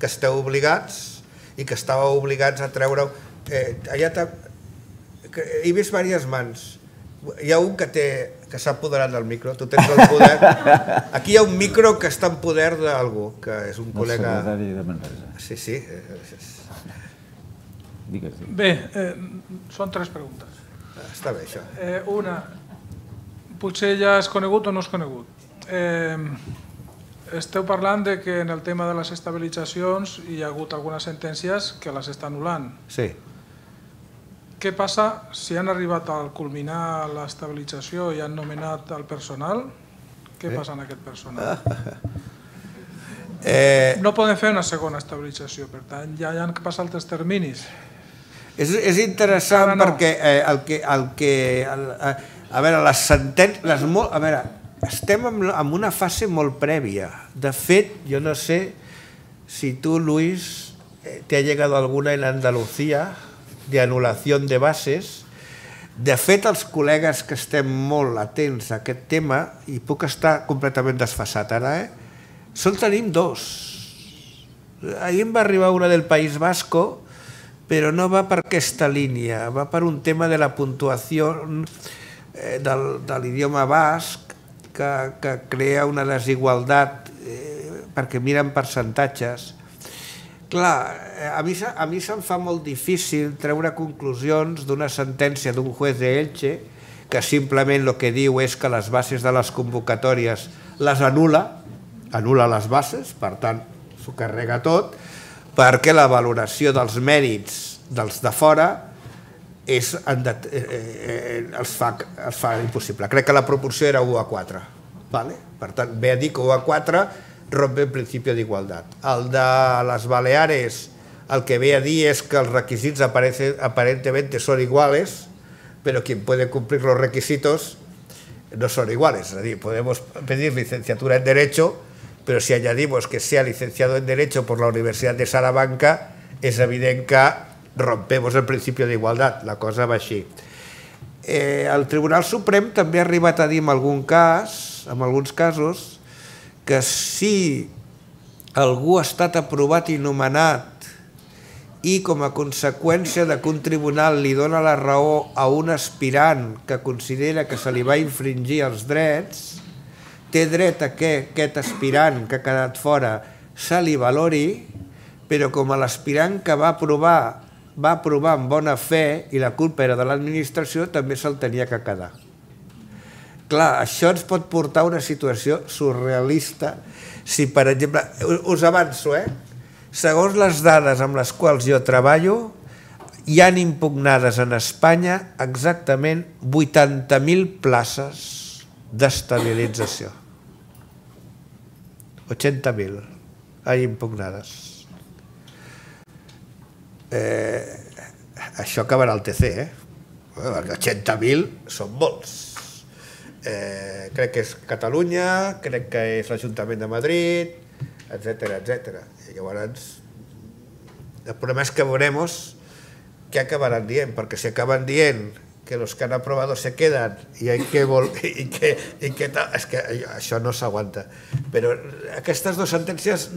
que esteu obligats i que estàveu obligats a treure... He vist diverses mans. Hi ha un que s'ha apoderat del micro, tu tens el poder. Aquí hi ha un micro que està en poder d'algú, que és un col·lega... El secretari de Manresa. Sí, sí. Bé, són tres preguntes. Està bé, això. Una, potser ja és conegut o no és conegut. Esteu parlant que en el tema de les estabilitzacions hi ha hagut algunes sentències que les estan anul·lant. Sí. Què passa si han arribat al culminar l'estabilització i han nomenat el personal? Què passa amb aquest personal? No poden fer una segona estabilització, per tant, ja han passat altres terminis. És interessant perquè el que... A veure, les sentències... A veure, estem en una fase molt prèvia. De fet, jo no sé si tu, Luis, t'ha llegat alguna en Andalucía... de anul·lació de bases. De fet, els col·legues que estem molt atents a aquest tema, i puc estar completament desfasat ara, són tenim dos. Ahir em va arribar una del País Vasco, però no va per aquesta línia, va per un tema de la puntuació de l'idioma basc, que crea una desigualtat, perquè miren percentatges. Clar, a mi se'm fa molt difícil treure conclusions d'una sentència d'un juez d'Elche que simplement el que diu és que les bases de les convocatòries les anul·la les bases, per tant, s'ho carrega tot, perquè la valoració dels mèrits dels de fora els fa impossible. Crec que la proporció era 1:4. Per tant, ve a dir que 1:4 rompe el principi d'igualtat. El de les Baleares, el que ve a dir és que els requisits aparentemente són iguales, però quien puede cumplir los requisitos no son iguales. Es decir, podemos pedir licenciatura en Derecho, pero si añadimos que sea licenciado en Derecho por la Universidad de Salamanca, es evident que rompemos el principi d'igualtat. La cosa va així. El Tribunal Suprem també ha arribat a dir en alguns casos que si algú ha estat aprovat i nomenat i com a conseqüència de que un tribunal li dona la raó a un aspirant que considera que se li va infringir els drets, té dret a que aquest aspirant que ha quedat fora se li valori, però com a l'aspirant que va aprovar amb bona fe i la culpa era de l'administració, també se'l tenia que quedar. Clar, això ens pot portar a una situació surrealista. Si, per exemple, us avanço, segons les dades amb les quals jo treballo, hi han impugnades en Espanya exactament 80.000 places d'estabilització. 80.000 hi ha impugnades. Això acabarà al TC, perquè 80.000 són molts. Crec que és Catalunya, crec que és l'Ajuntament de Madrid, etc. Llavors, el problema és que veurem què acabaran dient, perquè si acaben dient que els que han aprovat se queden i que tal, és que això no s'aguanta. Però aquestes dues sentències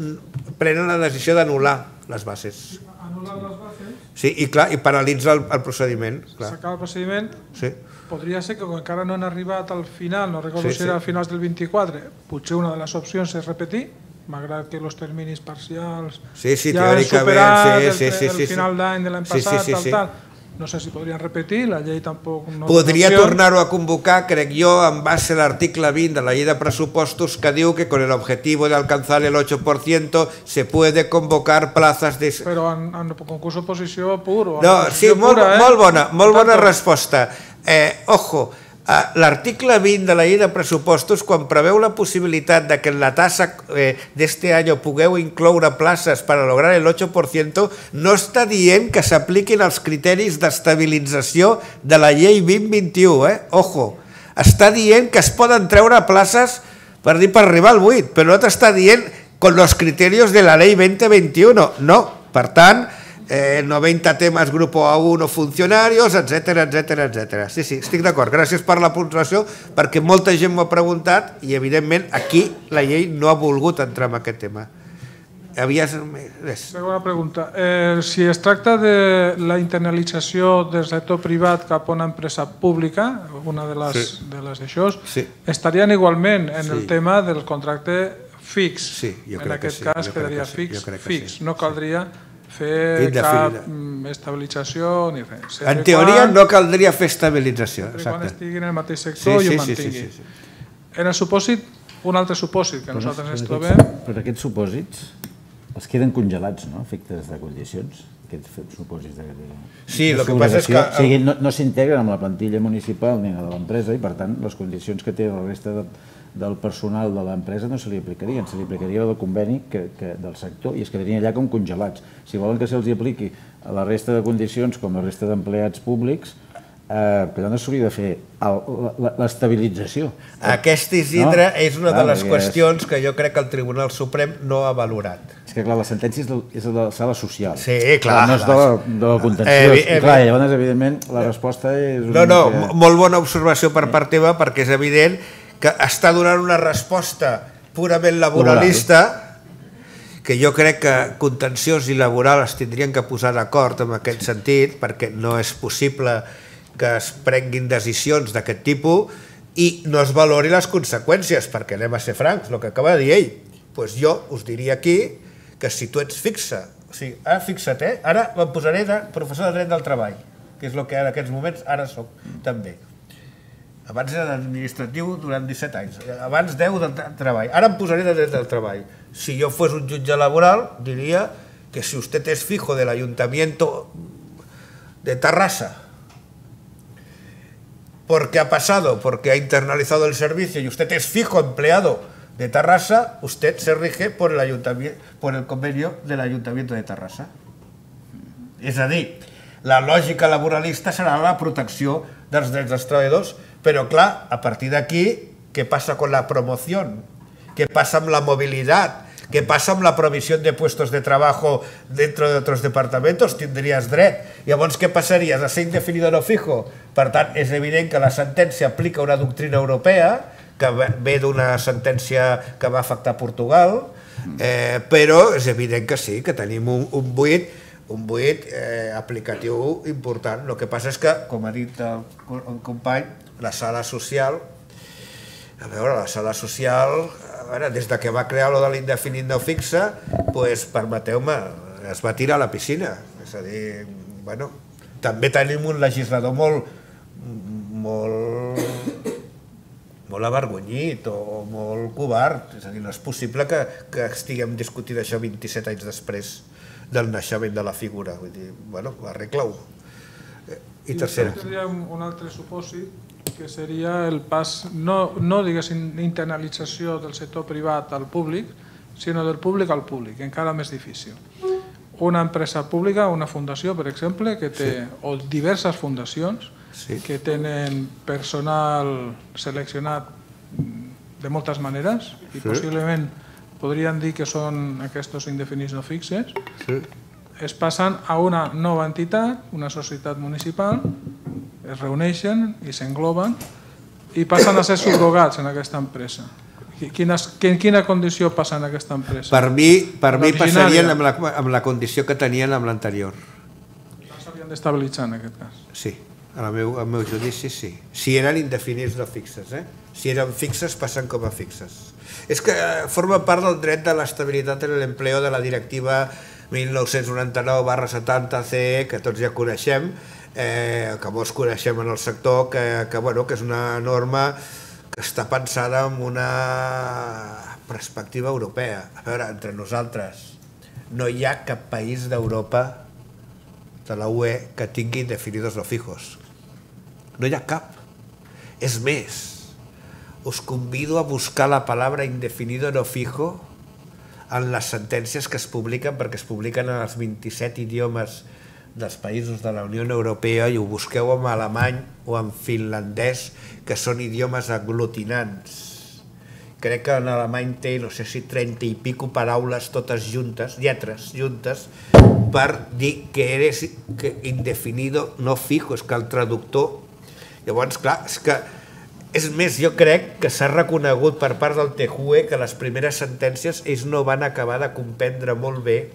prenen la decisió d'anul·lar les bases. Anul·lar les bases? Sí, i clar, i paralitza el procediment. S'acaba el procediment? Sí. Podria ser que encara no han arribat al final, no recordo si era a finals del 24, potser una de les opcions és repetir, malgrat que els terminis parcials ja han superat el final d'any de l'any passat, no sé si podrien repetir, la llei tampoc... Podria tornar-ho a convocar, crec jo, en base a l'article 20 de la llei de pressupostos que diu que con el objetivo de alcanzar el 8% se puede convocar plazas de... Però en concurs oposició pur... Sí, molt bona resposta. Ojo, l'article 20 de la llei de pressupostos, quan preveu la possibilitat que en la tasa d'este any pugueu incloure places per a lograr el 8%, no està dient que s'apliquin els criteris d'estabilització de la llei 2021, ojo. Està dient que es poden treure places per arribar al 8, però no t'està dient con los criterios de la llei 2021, no. Per tant, 90 temes, grupo A1, funcionarios, etc. Sí, estic d'acord. Gràcies per la puntuació, perquè molta gent m'ho ha preguntat i, evidentment, aquí la llei no ha volgut entrar en aquest tema. Segona pregunta. Si es tracta de la internalització del sector privat cap a una empresa pública, alguna de les d'això, estarien igualment en el tema del contracte fix. En aquest cas quedaria fix. No caldria fer cap estabilització ni res. En teoria no caldria fer estabilització. Quan estigui en el mateix sector i ho mantingui. En el supòsit, un altre supòsit que nosaltres ens trobem... Però aquests supòsits es queden congelats, no? Efectes de condicions, aquests supòsits de segregació. O sigui, no s'integren amb la plantilla municipal ni de l'empresa i, per tant, les condicions que té la resta del personal de l'empresa no se li aplicarien, se li aplicaria el conveni del sector i es quedarien allà com congelats. Si volen que se'ls apliqui a la resta de condicions com la resta d'empleats públics, però no s'hauria de fer l'estabilització. Aquest, Isidre, és una de les qüestions que jo crec que el Tribunal Suprem no ha valorat. És que, clar, la sentència és de la sala social. Sí, clar. No és de la contenció. Clar, llavors, evidentment, la resposta és... No, molt bona observació per part teva, perquè és evident que està donant una resposta purament laboralista, que jo crec que contenciós i laboral es tindrien que posar d'acord en aquest sentit, perquè no és possible que es prenguin decisions d'aquest tipus i no es valori les conseqüències, perquè anem a ser francs, el que acaba de dir ell. Doncs jo us diria aquí que si tu ets fixa, o sigui, ara fixa't, ara em posaré de professor de dret del treball, que és el que en aquests moments ara soc també. Abans era d'administratiu durant 17 anys, abans 10 del treball. Ara em posaré de dret del treball. Si jo fos un jutge laboral, diria que si usted es fijo del Ayuntamiento de Terrassa, porque ha pasado, porque ha internalizado el servicio y usted es fijo empleado de Terrassa, usted se rige por el convenio del Ayuntamiento de Terrassa. És a dir, la lògica laboralista serà la protecció dels drets dels treballadors. Pero claro, a partir de aquí, ¿qué pasa con la promoción? ¿Qué pasa con la movilidad? ¿Qué pasa con la provisión de puestos de trabajo dentro de otros departamentos? Tendrías dret. Y llavors, ¿qué pasarías? A ser indefinido no fijo. Per tant, és evident que la sentència aplica una doctrina europea, que ve d'una sentència que va afectar Portugal, però és evident que sí, que tenim un buit un buit aplicatiu important. El que passa és que, com ha dit el company, la sala social, a veure, la sala social, des que va crear allò de l'indefinit no fixa, doncs, permeteu-me, es va tirar a la piscina. És a dir, bueno, també tenim un legislador molt avergonyit o molt covard. És a dir, no és possible que estiguem discutint això 27 anys després del naixement de la figura. Vull dir, bueno, arregla-ho. I tercera. Tindríem un altre supòsit que seria el pas, no diguéssim d'internalització del sector privat al públic, sinó del públic al públic, encara més difícil. Una empresa pública, una fundació, per exemple, que té, o diverses fundacions, que tenen personal seleccionat de moltes maneres i possiblement podríem dir que són aquests indefinits no fixes, es passen a una nova entitat, una societat municipal, es reuneixen i s'engloben i passen a ser subrogats en aquesta empresa. En quina condició passen en aquesta empresa? Per mi passarien amb la condició que tenien amb l'anterior. S'haurien d'estabilitzar en aquest cas? Sí, al meu judici sí. Si eren indefinits no fixes, si eren fixes passen com a fixes. És que forma part del dret de l'estabilitat en l'empleo de la directiva 1999/70CE, que tots ja coneixem, que molts coneixem en el sector, que és una norma que està pensada en una perspectiva europea. A veure, entre nosaltres no hi ha cap país d'Europa de la UE que tingui indefinidos no fijos. No hi ha cap. És més, us convido a buscar la paraula indefinido no fijo en les sentències que es publiquen, perquè es publiquen en els 27 idiomes dels països de la Unió Europea, i ho busqueu en alemany o en finlandès, que són idiomes aglutinants. Crec que en alemany té, no sé si 30 i pico paraules totes juntes, lletres juntes, per dir que eres indefinido no fijo, és que el traductor... Llavors, clar, és que... És més, jo crec que s'ha reconegut per part del TJUE que les primeres sentències ells no van acabar de comprendre molt bé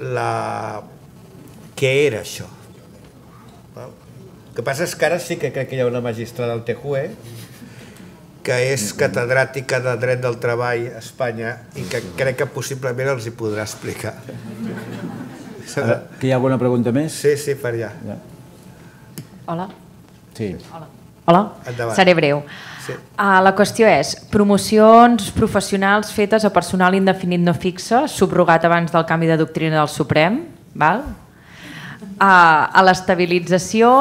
la... què era això. El que passa és que ara sí que crec que hi ha una magistrada del TJUE que és catedràtica de Dret del Treball a Espanya i que crec que possiblement els hi podrà explicar. Hi ha alguna pregunta més? Sí, sí, per allà. Hola. Sí. Hola. Hola, seré breu. La qüestió és promocions professionals fetes a personal indefinit no fixe, subrogat abans del canvi de doctrina del Suprem, a l'estabilització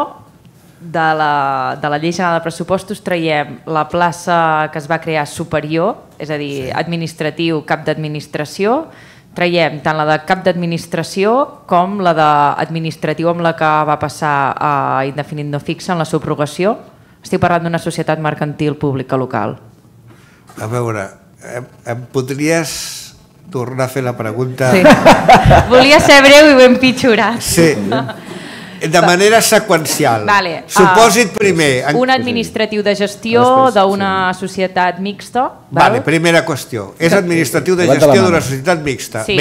de la Llei General de Pressupostos traiem la plaça que es va crear superior, és a dir, administratiu, cap d'administració, traiem tant la de cap d'administració com la d'administratiu amb la que va passar a indefinit no fixe en la subrogació. Estic parlant d'una societat mercantil pública local. A veure, em podries tornar a fer la pregunta? Sí. Volia ser breu i ho he empitjorat. Sí, de manera seqüencial. Supòsit primer... Un administratiu de gestió d'una societat mixta. Vale, primera qüestió. És administratiu de gestió d'una societat mixta. Sí,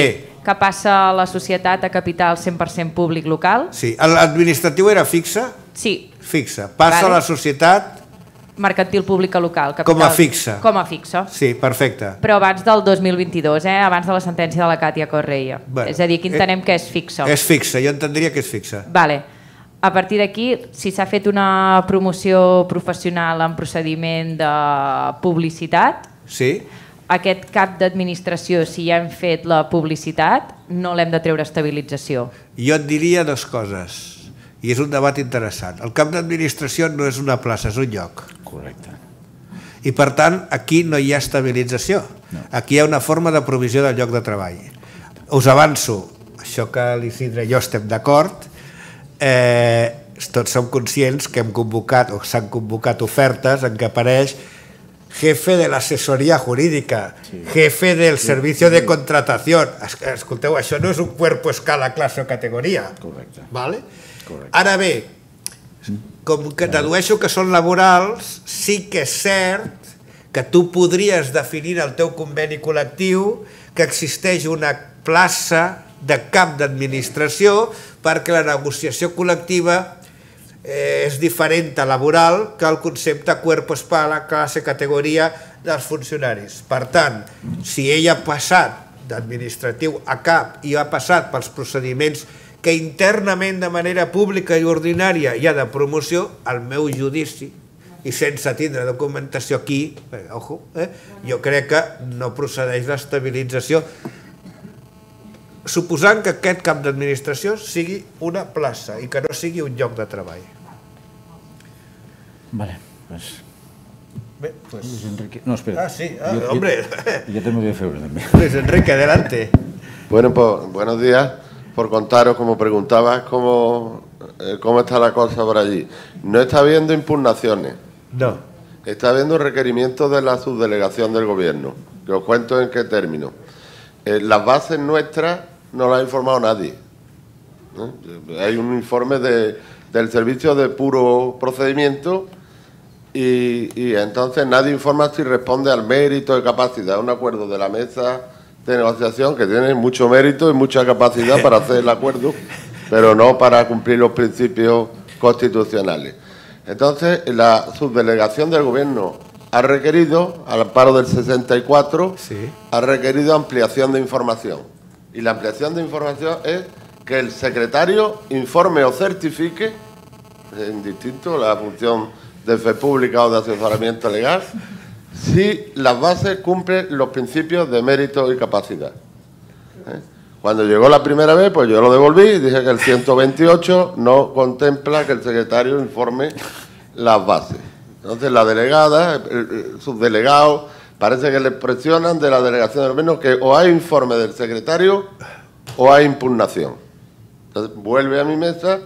que passa la societat a capital 100% públic local. Sí, l'administratiu era fixa? Sí. Fixa. Passa a la societat... Mercantil pública local. Com a fixa. Com a fixa. Sí, perfecte. Però abans del 2022, abans de la sentència de la Càtia Correia. És a dir, aquí entenem que és fixa. És fixa, jo entendria que és fixa. Vale. A partir d'aquí, si s'ha fet una promoció professional en procediment de publicitat, aquest cap d'administració, si ja hem fet la publicitat, no l'hem de treure estabilització. Jo et diria dues coses. I és un debat interessant. El cap d'administració no és una plaça, és un lloc. Correcte. I per tant, aquí no hi ha estabilització. Aquí hi ha una forma de provisió del lloc de treball. Us avanço, això que l'Isidre i jo estem d'acord, tots som conscients que hem convocat o s'han convocat ofertes en què apareix jefe de l'assessoria jurídica, jefe del servicio de contratación. Escolteu, això no és un cuerpo, escala, classe o categoria. Correcte. Vale? Ara bé, com que dedueixo que són laborals, sí que és cert que tu podries definir al teu conveni col·lectiu que existeix una plaça de cap d'administració, perquè la negociació col·lectiva és diferent a laboral que el concepte cuerpo, espala, classe, categoria dels funcionaris. Per tant, si ell ha passat d'administratiu a cap i ha passat pels procediments que internament de manera pública i ordinària hi ha de promoció, al meu judici, i sense tindre documentació aquí, ojo, jo crec que no procedeix l'estabilització, suposant que aquest cap d'administració sigui una plaça i que no sigui un lloc de treball. Vale, doncs... Bé, doncs... Luis Enrique... No, espera. Ah, sí, hombre. Jo també ho he fet, també. Luis Enrique, adelante. Bueno, pues, buenos días. Por contaros, como preguntabas, cómo está la cosa por allí. No está habiendo impugnaciones. No. Está habiendo requerimientos de la subdelegación del Gobierno, que os cuento en qué término. Las bases nuestras no las ha informado nadie. Hay un informe del servicio de puro procedimiento y entonces nadie informa si responde al mérito de capacidad. Un acuerdo de la mesa de negociación que tiene mucho mérito y mucha capacidad para hacer el acuerdo, pero no para cumplir los principios constitucionales. Entonces, la subdelegación del Gobierno ha requerido, al amparo del 64, sí, ha requerido ampliación de información. Y la ampliación de información es que el secretario informe o certifique, es indistinto la función de fe pública o de asesoramiento legal, si las bases cumplen los principios de mérito y capacidad. Cuando llegó la primera vez, pues yo lo devolví y dije que el 128 no contempla que el secretario informe las bases. Entonces la delegada, el subdelegado, parece que le presionan de la delegación del Gobierno que o hay informe del secretario o hay impugnación. Entonces vuelve a mi mesa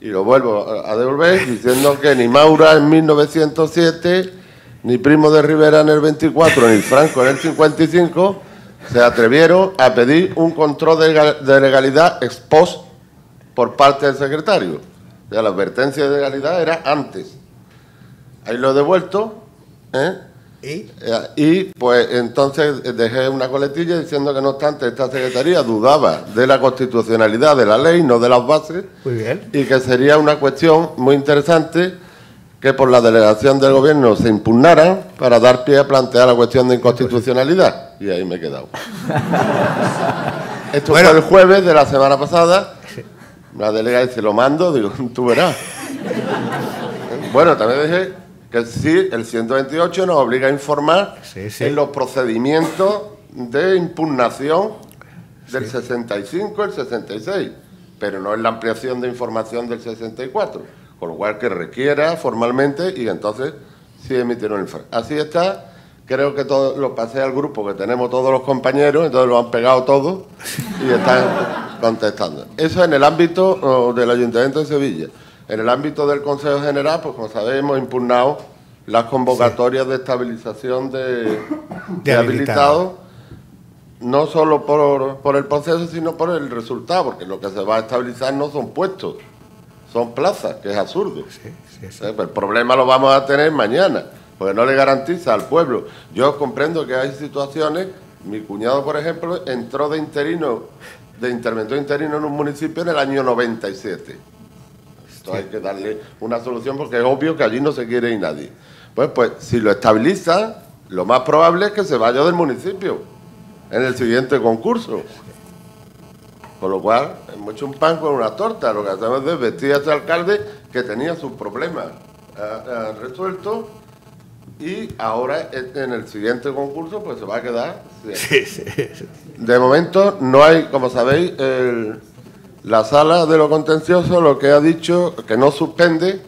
y lo vuelvo a devolver diciendo que ni Maura en 1907, ni Primo de Rivera en el 24, ni Franco en el 55... se atrevieron a pedir un control de legalidad ex post por parte del secretario. O sea, la advertencia de legalidad era antes. Ahí lo he devuelto, y pues entonces dejé una coletilla diciendo que no obstante esta secretaría dudaba de la constitucionalidad de la ley, no de las bases. Muy bien. Y que sería una cuestión muy interesante que por la delegación del Gobierno se impugnaran para dar pie a plantear la cuestión de inconstitucionalidad. Y ahí me he quedado. Esto bueno, fue el jueves de la semana pasada. La delegada dice, lo mando, digo, tú verás. Bueno, también dije que sí, el 128 nos obliga a informar, sí, sí, en los procedimientos de impugnación del, sí, 65 al 66, pero no en la ampliación de información del 64, con lo cual que requiera formalmente y entonces sí emitieron el informe. Así está, creo que todo lo pasé al grupo que tenemos todos los compañeros, entonces lo han pegado todos y están contestando. Eso en el ámbito del Ayuntamiento de Sevilla. En el ámbito del Consejo General, pues como sabéis, hemos impugnado las convocatorias, sí, de estabilización de habilitados, no solo por el proceso, sino por el resultado, porque lo que se va a estabilizar no son puestos, son plazas, que es absurdo. Sí, sí, sí. El problema lo vamos a tener mañana, porque no le garantiza al pueblo. Yo comprendo que hay situaciones, mi cuñado, por ejemplo, entró de interino, de interventor interino en un municipio en el año 97. Hay que darle una solución porque es obvio que allí no se quiere ir nadie. Pues si lo estabiliza, lo más probable es que se vaya del municipio en el siguiente concurso. Con lo cual, hemos hecho un pan con una torta. Lo que hacemos es vestir a este alcalde que tenía sus problemas resueltos y ahora en el siguiente concurso pues se va a quedar. Sí, sí, sí. De momento no hay, como sabéis, la sala de lo contencioso lo que ha dicho que no suspende,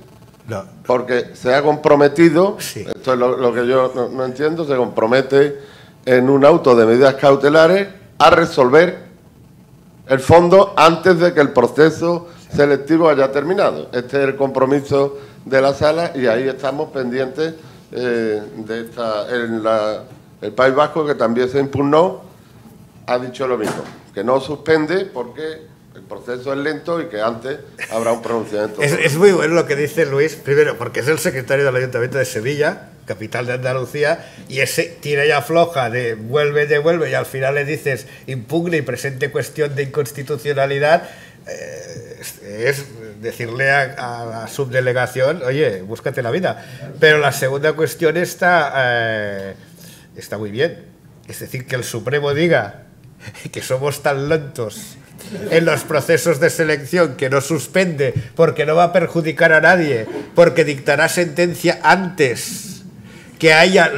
no, porque se ha comprometido, sí, esto es lo que yo no entiendo, se compromete en un auto de medidas cautelares a resolver el fondo antes de que el proceso selectivo haya terminado. Este es el compromiso de la sala y ahí estamos pendientes de esta. El País Vasco, que también se impugnó, ha dicho lo mismo, que no suspende porque el proceso es lento y que antes habrá un pronunciamiento. Es muy bueno lo que dice Luis, primero, porque es el secretario del Ayuntamiento de Sevilla, capital de Andalucía, y ese tira y afloja de vuelve, y al final le dices impugne y presente cuestión de inconstitucionalidad, es decirle a la subdelegación, oye, búscate la vida. Pero la segunda cuestión está, está muy bien. Es decir, que el Supremo diga que somos tan lentos en los procesos de selección que no suspende porque no va a perjudicar a nadie, porque dictará sentencia antes que haya,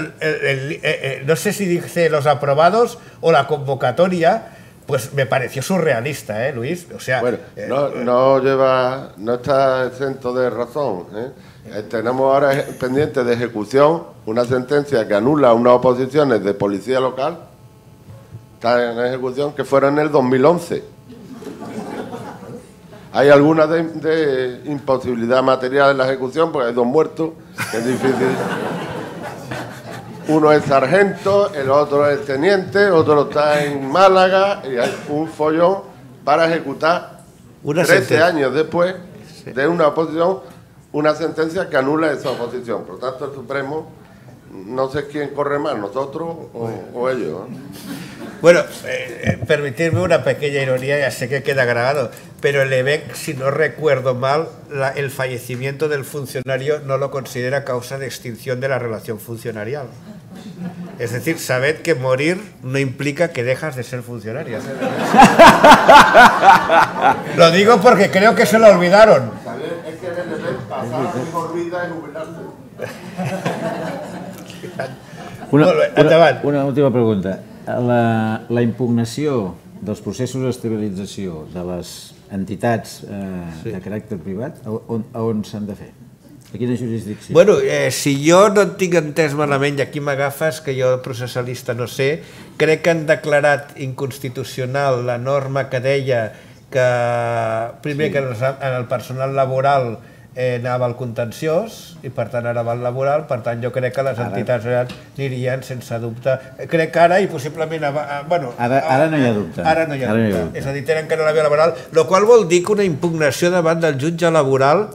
no sé si dice los aprobados o la convocatoria. Pues me pareció surrealista, Luis. O sea, bueno, no está exento de razón, Tenemos ahora pendiente de ejecución una sentencia que anula unas oposiciones de policía local, está en ejecución, que fueron en el 2011. Hay alguna de imposibilidad material en la ejecución, porque hay dos muertos, que es difícil. Uno es sargento, el otro es teniente, otro está en Málaga, y hay un follón para ejecutar 13 años después de una oposición, una sentencia que anula esa oposición. Por lo tanto, el Supremo, no sé quién corre más, nosotros o ellos. Bueno, permitidme una pequeña ironía, ya sé que queda grabado, pero el EBEC, si no recuerdo mal, el fallecimiento del funcionario no lo considera causa de extinción de la relación funcionarial. Es decir, sabed que morir no implica que dejas de ser funcionario. Lo digo porque creo que se lo olvidaron. Es que el EBEC pasaba corrida en jubilarse. Una última pregunta. La impugnació dels processos d'estabilització de les entitats de caràcter privat, on s'han de fer? A quina jurisdicció? Bueno, si jo no tinc entès malament, i aquí m'agafes, que jo processalista no sé, crec que han declarat inconstitucional la norma que deia que, primer, que en el personal laboral anava al contenciós i per tant ara va al laboral, per tant jo crec que les entitats anirien sense dubte, crec que ara i possiblement ara no hi ha dubte, és a dir, tenen que anar a la via laboral, el qual vol dir que una impugnació davant del jutge laboral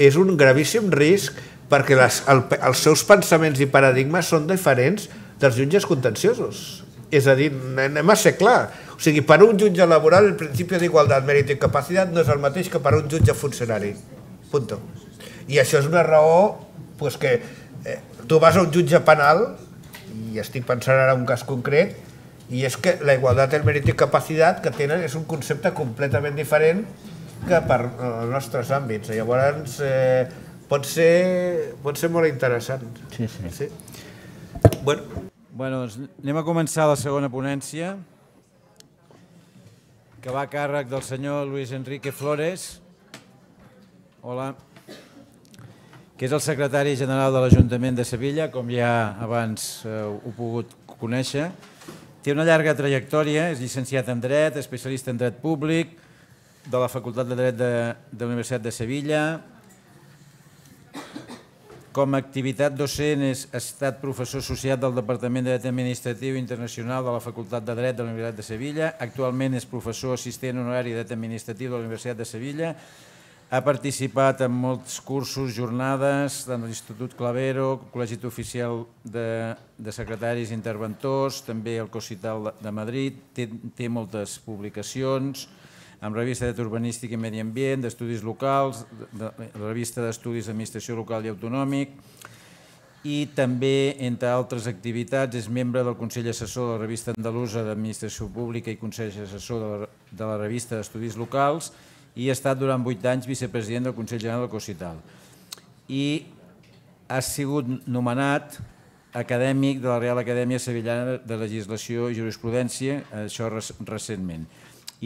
és un gravíssim risc perquè els seus pensaments i paradigmes són diferents dels jutges contenciosos. És a dir, anem a ser clar, o sigui, per un jutge laboral el principi d'igualtat, mèrit i capacitat no és el mateix que per un jutge funcionari. Punto. I això és una raó que tu vas a un jutge penal, i estic pensant ara en un cas concret, i és que la igualtat, el mèrit i capacitat que tenen és un concepte completament diferent que per els nostres àmbits. Llavors pot ser molt interessant. Sí. Bueno, anem a començar la segona ponència, que va a càrrec del senyor Luis Enrique Flores, hola, que és el secretari general de l'Ajuntament de Sevilla, com ja abans ho he pogut conèixer. Té una llarga trajectòria, és llicenciat en dret, especialista en dret públic, de la Facultat de Dret de la Universitat de Sevilla. Com a activitat docent ha estat professor associat del Departament de Dret Administratiu Internacional de la Facultat de Dret de la Universitat de Sevilla. Actualment és professor assistent honorari de Dret Administratiu de la Universitat de Sevilla. Ha participat en molts cursos, jornades, de l'Institut Clavero, Col·legiat Oficial de Secretaris Interventors, també el Cocital de Madrid, té moltes publicacions, amb revista de urbanística i medi ambient, d'estudis locals, revista d'estudis d'administració local i autonòmic, i també, entre altres activitats, és membre del Consell Assessor de la Revista Andalusa d'Administració Pública i Consell Assessor de la Revista d'Estudis Locals, i ha estat durant 8 anys vicepresident del Consell General del Cocital. I ha sigut nomenat acadèmic de la Real Acadèmia Sevillana de Legislació i Jurisprudència, això recentment.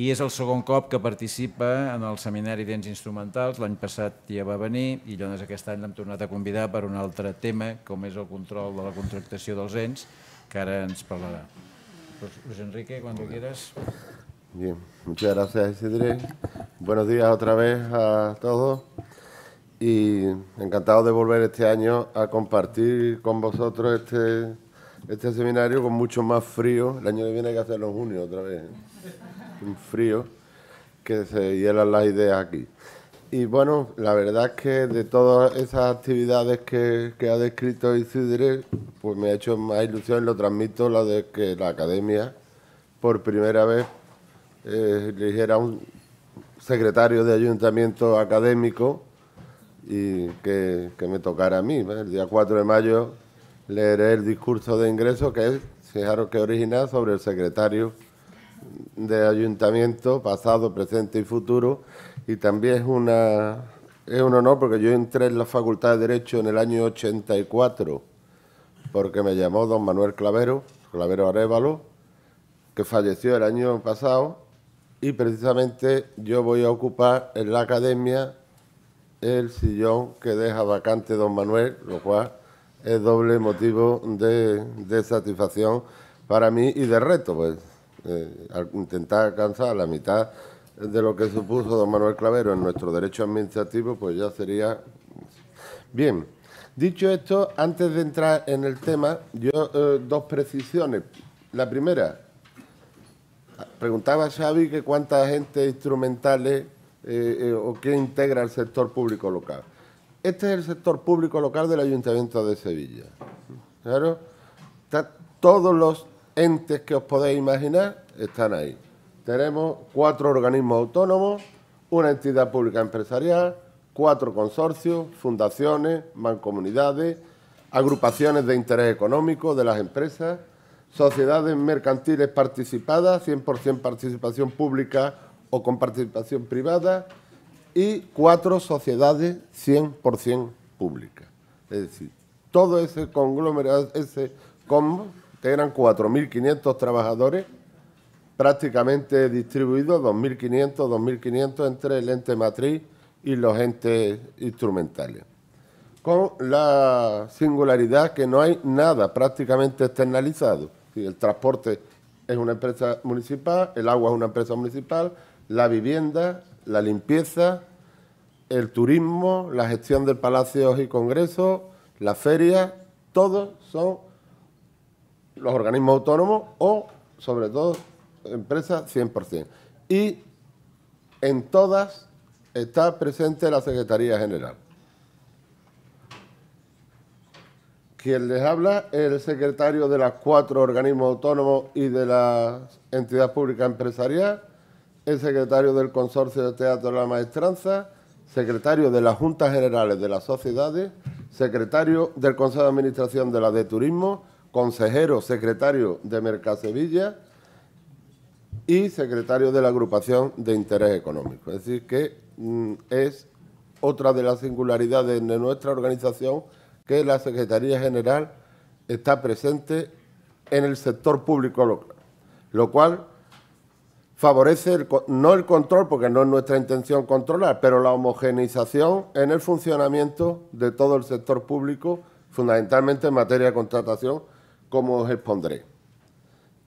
I és el segon cop que participa en el Seminari d'Ens Instrumentals, l'any passat ja va venir, i llavors aquest any l'hem tornat a convidar per un altre tema, com és el control de la contractació dels ens, que ara ens parlarà. Luis Enrique, quan tu quieras. Bien, muchas gracias, Isidre. Buenos días otra vez a todos y encantado de volver este año a compartir con vosotros este seminario con mucho más frío. El año que viene hay que hacerlo en junio otra vez, un frío que se hielan las ideas aquí. Y bueno, la verdad es que de todas esas actividades que ha descrito Isidre, pues me ha hecho más ilusión, lo transmito, la de que la Academia por primera vez eligiera un secretario de ayuntamiento académico y que me tocara a mí. El día 4 de mayo leeré el discurso de ingreso, que es, fijaros que original, sobre el secretario de ayuntamiento, pasado, presente y futuro, y también es un honor porque yo entré en la Facultad de Derecho en el año 84, porque me llamó don Manuel Clavero Arévalo, que falleció el año pasado, y precisamente yo voy a ocupar en la Academia el sillón que deja vacante don Manuel, lo cual es doble motivo de satisfacción para mí y de reto, pues, al intentar alcanzar la mitad de lo que supuso don Manuel Clavero en nuestro derecho administrativo, pues ya sería bien. Dicho esto, antes de entrar en el tema, yo dos precisiones. La primera, preguntaba a Xavi que cuántas agentes instrumentales o qué integra el sector público local. Este es el sector público local del Ayuntamiento de Sevilla. Claro, todos los entes que os podéis imaginar están ahí. Tenemos 4 organismos autónomos, una entidad pública empresarial, 4 consorcios, fundaciones, mancomunidades, agrupaciones de interés económico de las empresas, sociedades mercantiles participadas, 100% participación pública o con participación privada, y 4 sociedades 100% públicas. Es decir, todo ese conglomerado, ese combo, integran 4.500 trabajadores prácticamente distribuidos, 2.500 entre el ente matriz y los entes instrumentales, con la singularidad que no hay nada prácticamente externalizado. El transporte es una empresa municipal, el agua es una empresa municipal, la vivienda, la limpieza, el turismo, la gestión de palacios y congresos, las ferias, todos son los organismos autónomos o, sobre todo, empresas 100%. Y en todas está presente la Secretaría General. Quien les habla es el secretario de las 4 organismos autónomos y de la entidad pública empresarial, el secretario del Consorcio de Teatro de la Maestranza, secretario de las Juntas Generales de las Sociedades, secretario del Consejo de Administración de la de Turismo, consejero secretario de Mercasevilla y secretario de la Agrupación de Interés Económico. Es decir, que es otra de las singularidades de nuestra organización, que la Secretaría General está presente en el sector público local, lo cual favorece, no el control, porque no es nuestra intención controlar, pero la homogeneización en el funcionamiento de todo el sector público, fundamentalmente en materia de contratación, como os expondré.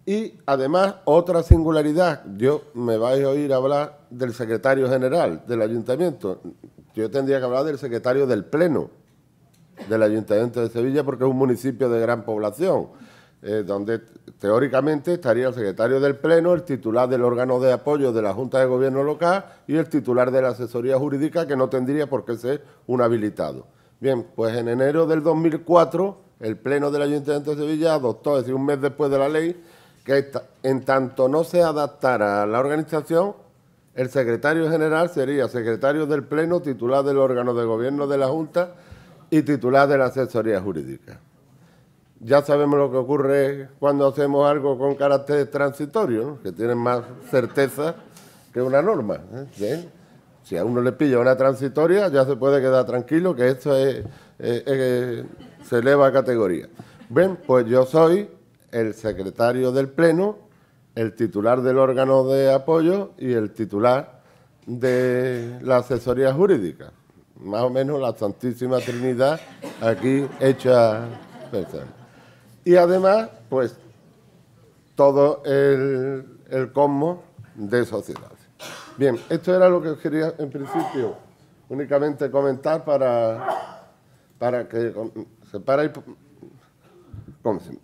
Y, además, otra singularidad, yo me vais a oír hablar del secretario general del ayuntamiento. Yo tendría que hablar del secretario del pleno del Ayuntamiento de Sevilla, porque es un municipio de gran población, donde teóricamente estaría el secretario del pleno, el titular del órgano de apoyo de la Junta de Gobierno local y el titular de la asesoría jurídica, que no tendría por qué ser un habilitado. Bien, pues en enero del 2004, el pleno del Ayuntamiento de Sevilla adoptó, es decir, un mes después de la ley, que en tanto no se adaptara a la organización, el secretario general sería secretario del pleno, titular del órgano de gobierno de la Junta y titular de la asesoría jurídica. Ya sabemos lo que ocurre cuando hacemos algo con carácter transitorio, ¿no?, que tienen más certeza que una norma, ¿eh? Si a uno le pilla una transitoria, ya se puede quedar tranquilo que esto se eleva a categoría. Bien, pues yo soy el secretario del pleno, el titular del órgano de apoyo y el titular de la asesoría jurídica. Más o menos la Santísima Trinidad aquí hecha persona. Y además, pues, todo el cosmos de sociedades. Bien, esto era lo que quería en principio únicamente comentar para que separáis.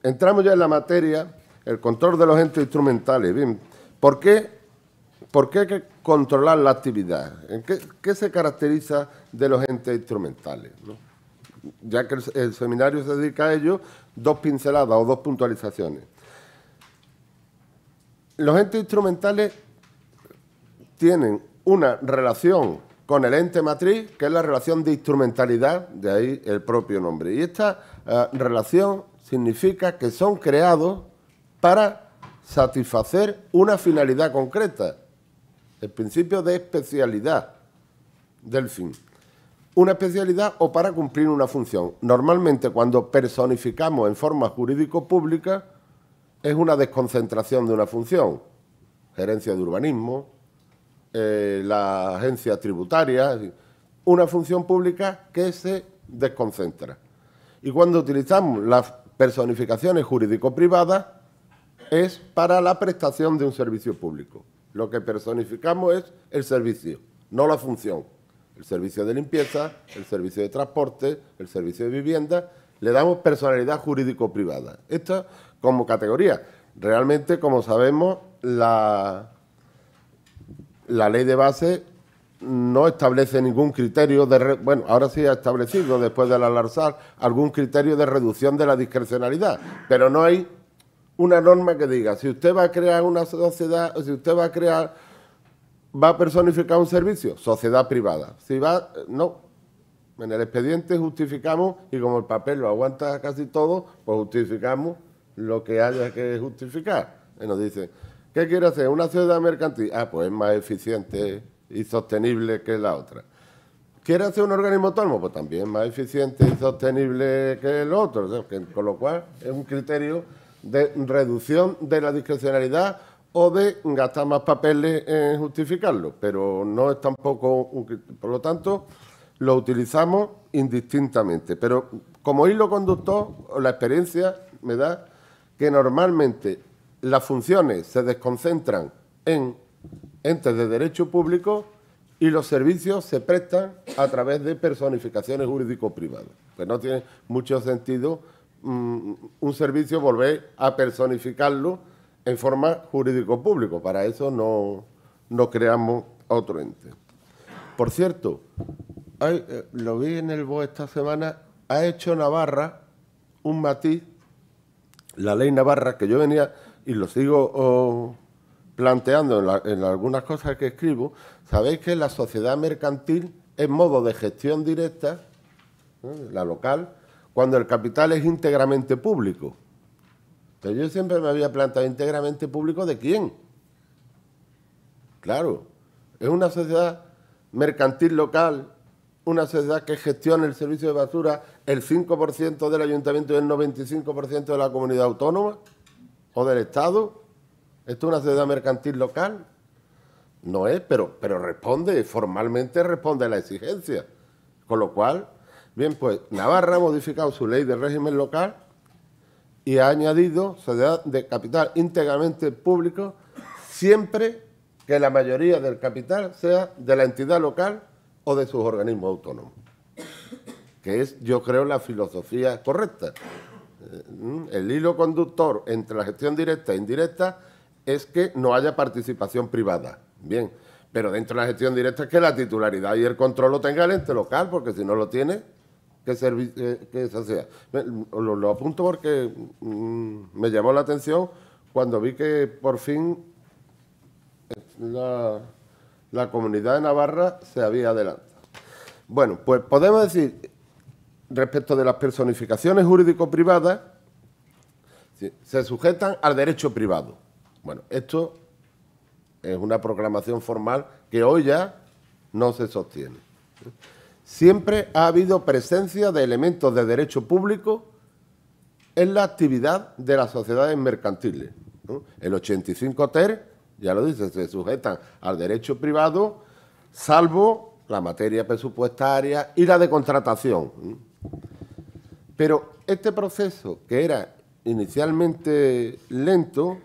Entramos ya en la materia, el control de los entes instrumentales. Bien, ¿por qué ¿Por qué hay que controlar la actividad? ¿En qué se caracteriza de los entes instrumentales? ¿No? Ya que el seminario se dedica a ello, dos pinceladas o dos puntualizaciones. Los entes instrumentales tienen una relación con el ente matriz, que es la relación de instrumentalidad, de ahí el propio nombre. Y esta relación significa que son creados para satisfacer una finalidad concreta, el principio de especialidad del fin. Una especialidad o para cumplir una función. Normalmente cuando personificamos en forma jurídico-pública es una desconcentración de una función. Gerencia de urbanismo, la agencia tributaria, una función pública que se desconcentra. Y cuando utilizamos las personificaciones jurídico-privadas es para la prestación de un servicio público. Lo que personificamos es el servicio, no la función. El servicio de limpieza, el servicio de transporte, el servicio de vivienda, le damos personalidad jurídico-privada. Esto como categoría. Realmente, como sabemos, la ley de base no establece ningún criterio de... Bueno, ahora sí ha establecido, después del alargar, algún criterio de reducción de la discrecionalidad, pero no hay una norma que diga, si usted va a crear una sociedad, si usted va a crear... ¿Va a personificar un servicio? Sociedad privada. Si va, no. En el expediente justificamos, y como el papel lo aguanta casi todo, pues justificamos lo que haya que justificar. Y nos dicen, ¿qué quiere hacer? ¿Una sociedad mercantil? Ah, pues es más eficiente y sostenible que la otra. ¿Quiere hacer un organismo autónomo? Pues también más eficiente y sostenible que el otro. O sea, que, con lo cual es un criterio de reducción de la discrecionalidad o de gastar más papeles en justificarlo, pero no es tampoco... Por lo tanto, lo utilizamos indistintamente. Pero como hilo conductor, la experiencia me da que normalmente las funciones se desconcentran en entes de derecho público y los servicios se prestan a través de personificaciones jurídico-privadas. Pues no tiene mucho sentido un servicio volver a personificarlo en forma jurídico-público. Para eso no creamos otro ente. Por cierto, lo vi en el BOE esta semana, ha hecho Navarra un matiz, la ley Navarra, que yo venía y lo sigo planteando en algunas cosas que escribo. Sabéis que la sociedad mercantil es modo de gestión directa, ¿no?, la local, cuando el capital es íntegramente público. Pero yo siempre me había planteado, íntegramente público, ¿de quién? Claro, es una sociedad mercantil local, una sociedad que gestiona el servicio de basura el 5% del ayuntamiento y el 95% de la comunidad autónoma o del Estado. ¿Esto es una sociedad mercantil local? No es, pero responde, formalmente responde a la exigencia. Con lo cual, bien, pues Navarra ha modificado su ley de régimen local y ha añadido sociedad de capital íntegramente público siempre que la mayoría del capital sea de la entidad local o de sus organismos autónomos, que es, yo creo, la filosofía correcta. El hilo conductor entre la gestión directa e indirecta es que no haya participación privada, bien, pero dentro de la gestión directa es que la titularidad y el control lo tenga el ente local, porque si no lo tiene... que eso sea. Lo apunto porque me llamó la atención cuando vi que por fin la comunidad de Navarra se había adelantado. Bueno, pues podemos decir, respecto de las personificaciones jurídico-privadas, se sujetan al derecho privado. Bueno, esto es una proclamación formal que hoy ya no se sostiene. Siempre ha habido presencia de elementos de derecho público en la actividad de las sociedades mercantiles, ¿no? El 85 ter, ya lo dice, se sujetan al derecho privado, salvo la materia presupuestaria y la de contratación, ¿no? Pero este proceso, que era inicialmente lento,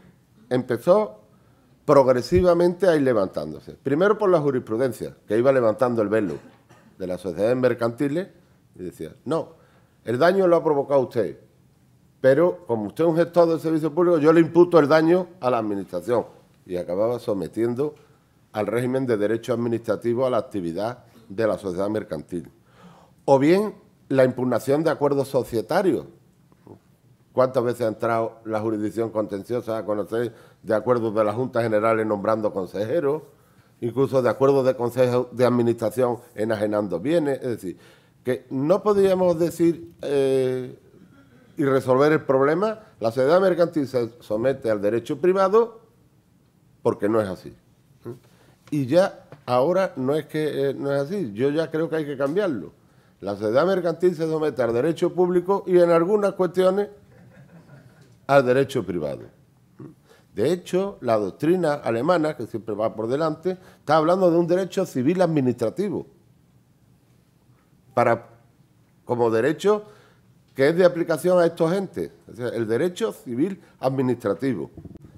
empezó progresivamente a ir levantándose. Primero por la jurisprudencia, que iba levantando el velo de las sociedades mercantiles, y decía, no, el daño lo ha provocado usted, pero como usted es un gestor del servicio público, yo le imputo el daño a la administración, y acababa sometiendo al régimen de derecho administrativo a la actividad de la sociedad mercantil. O bien la impugnación de acuerdos societarios. ¿Cuántas veces ha entrado la jurisdicción contenciosa a conocer de acuerdos de las Juntas Generales nombrando consejeros, incluso de acuerdos de consejos de administración enajenando bienes? Es decir, que no podríamos decir y resolver el problema, la sociedad mercantil se somete al derecho privado porque no es así. Y ya ahora no es que no es así, yo ya creo que hay que cambiarlo. La sociedad mercantil se somete al derecho público y en algunas cuestiones al derecho privado. De hecho, la doctrina alemana, que siempre va por delante, está hablando de un derecho civil administrativo, como derecho que es de aplicación a estos entes, o sea, el derecho civil administrativo.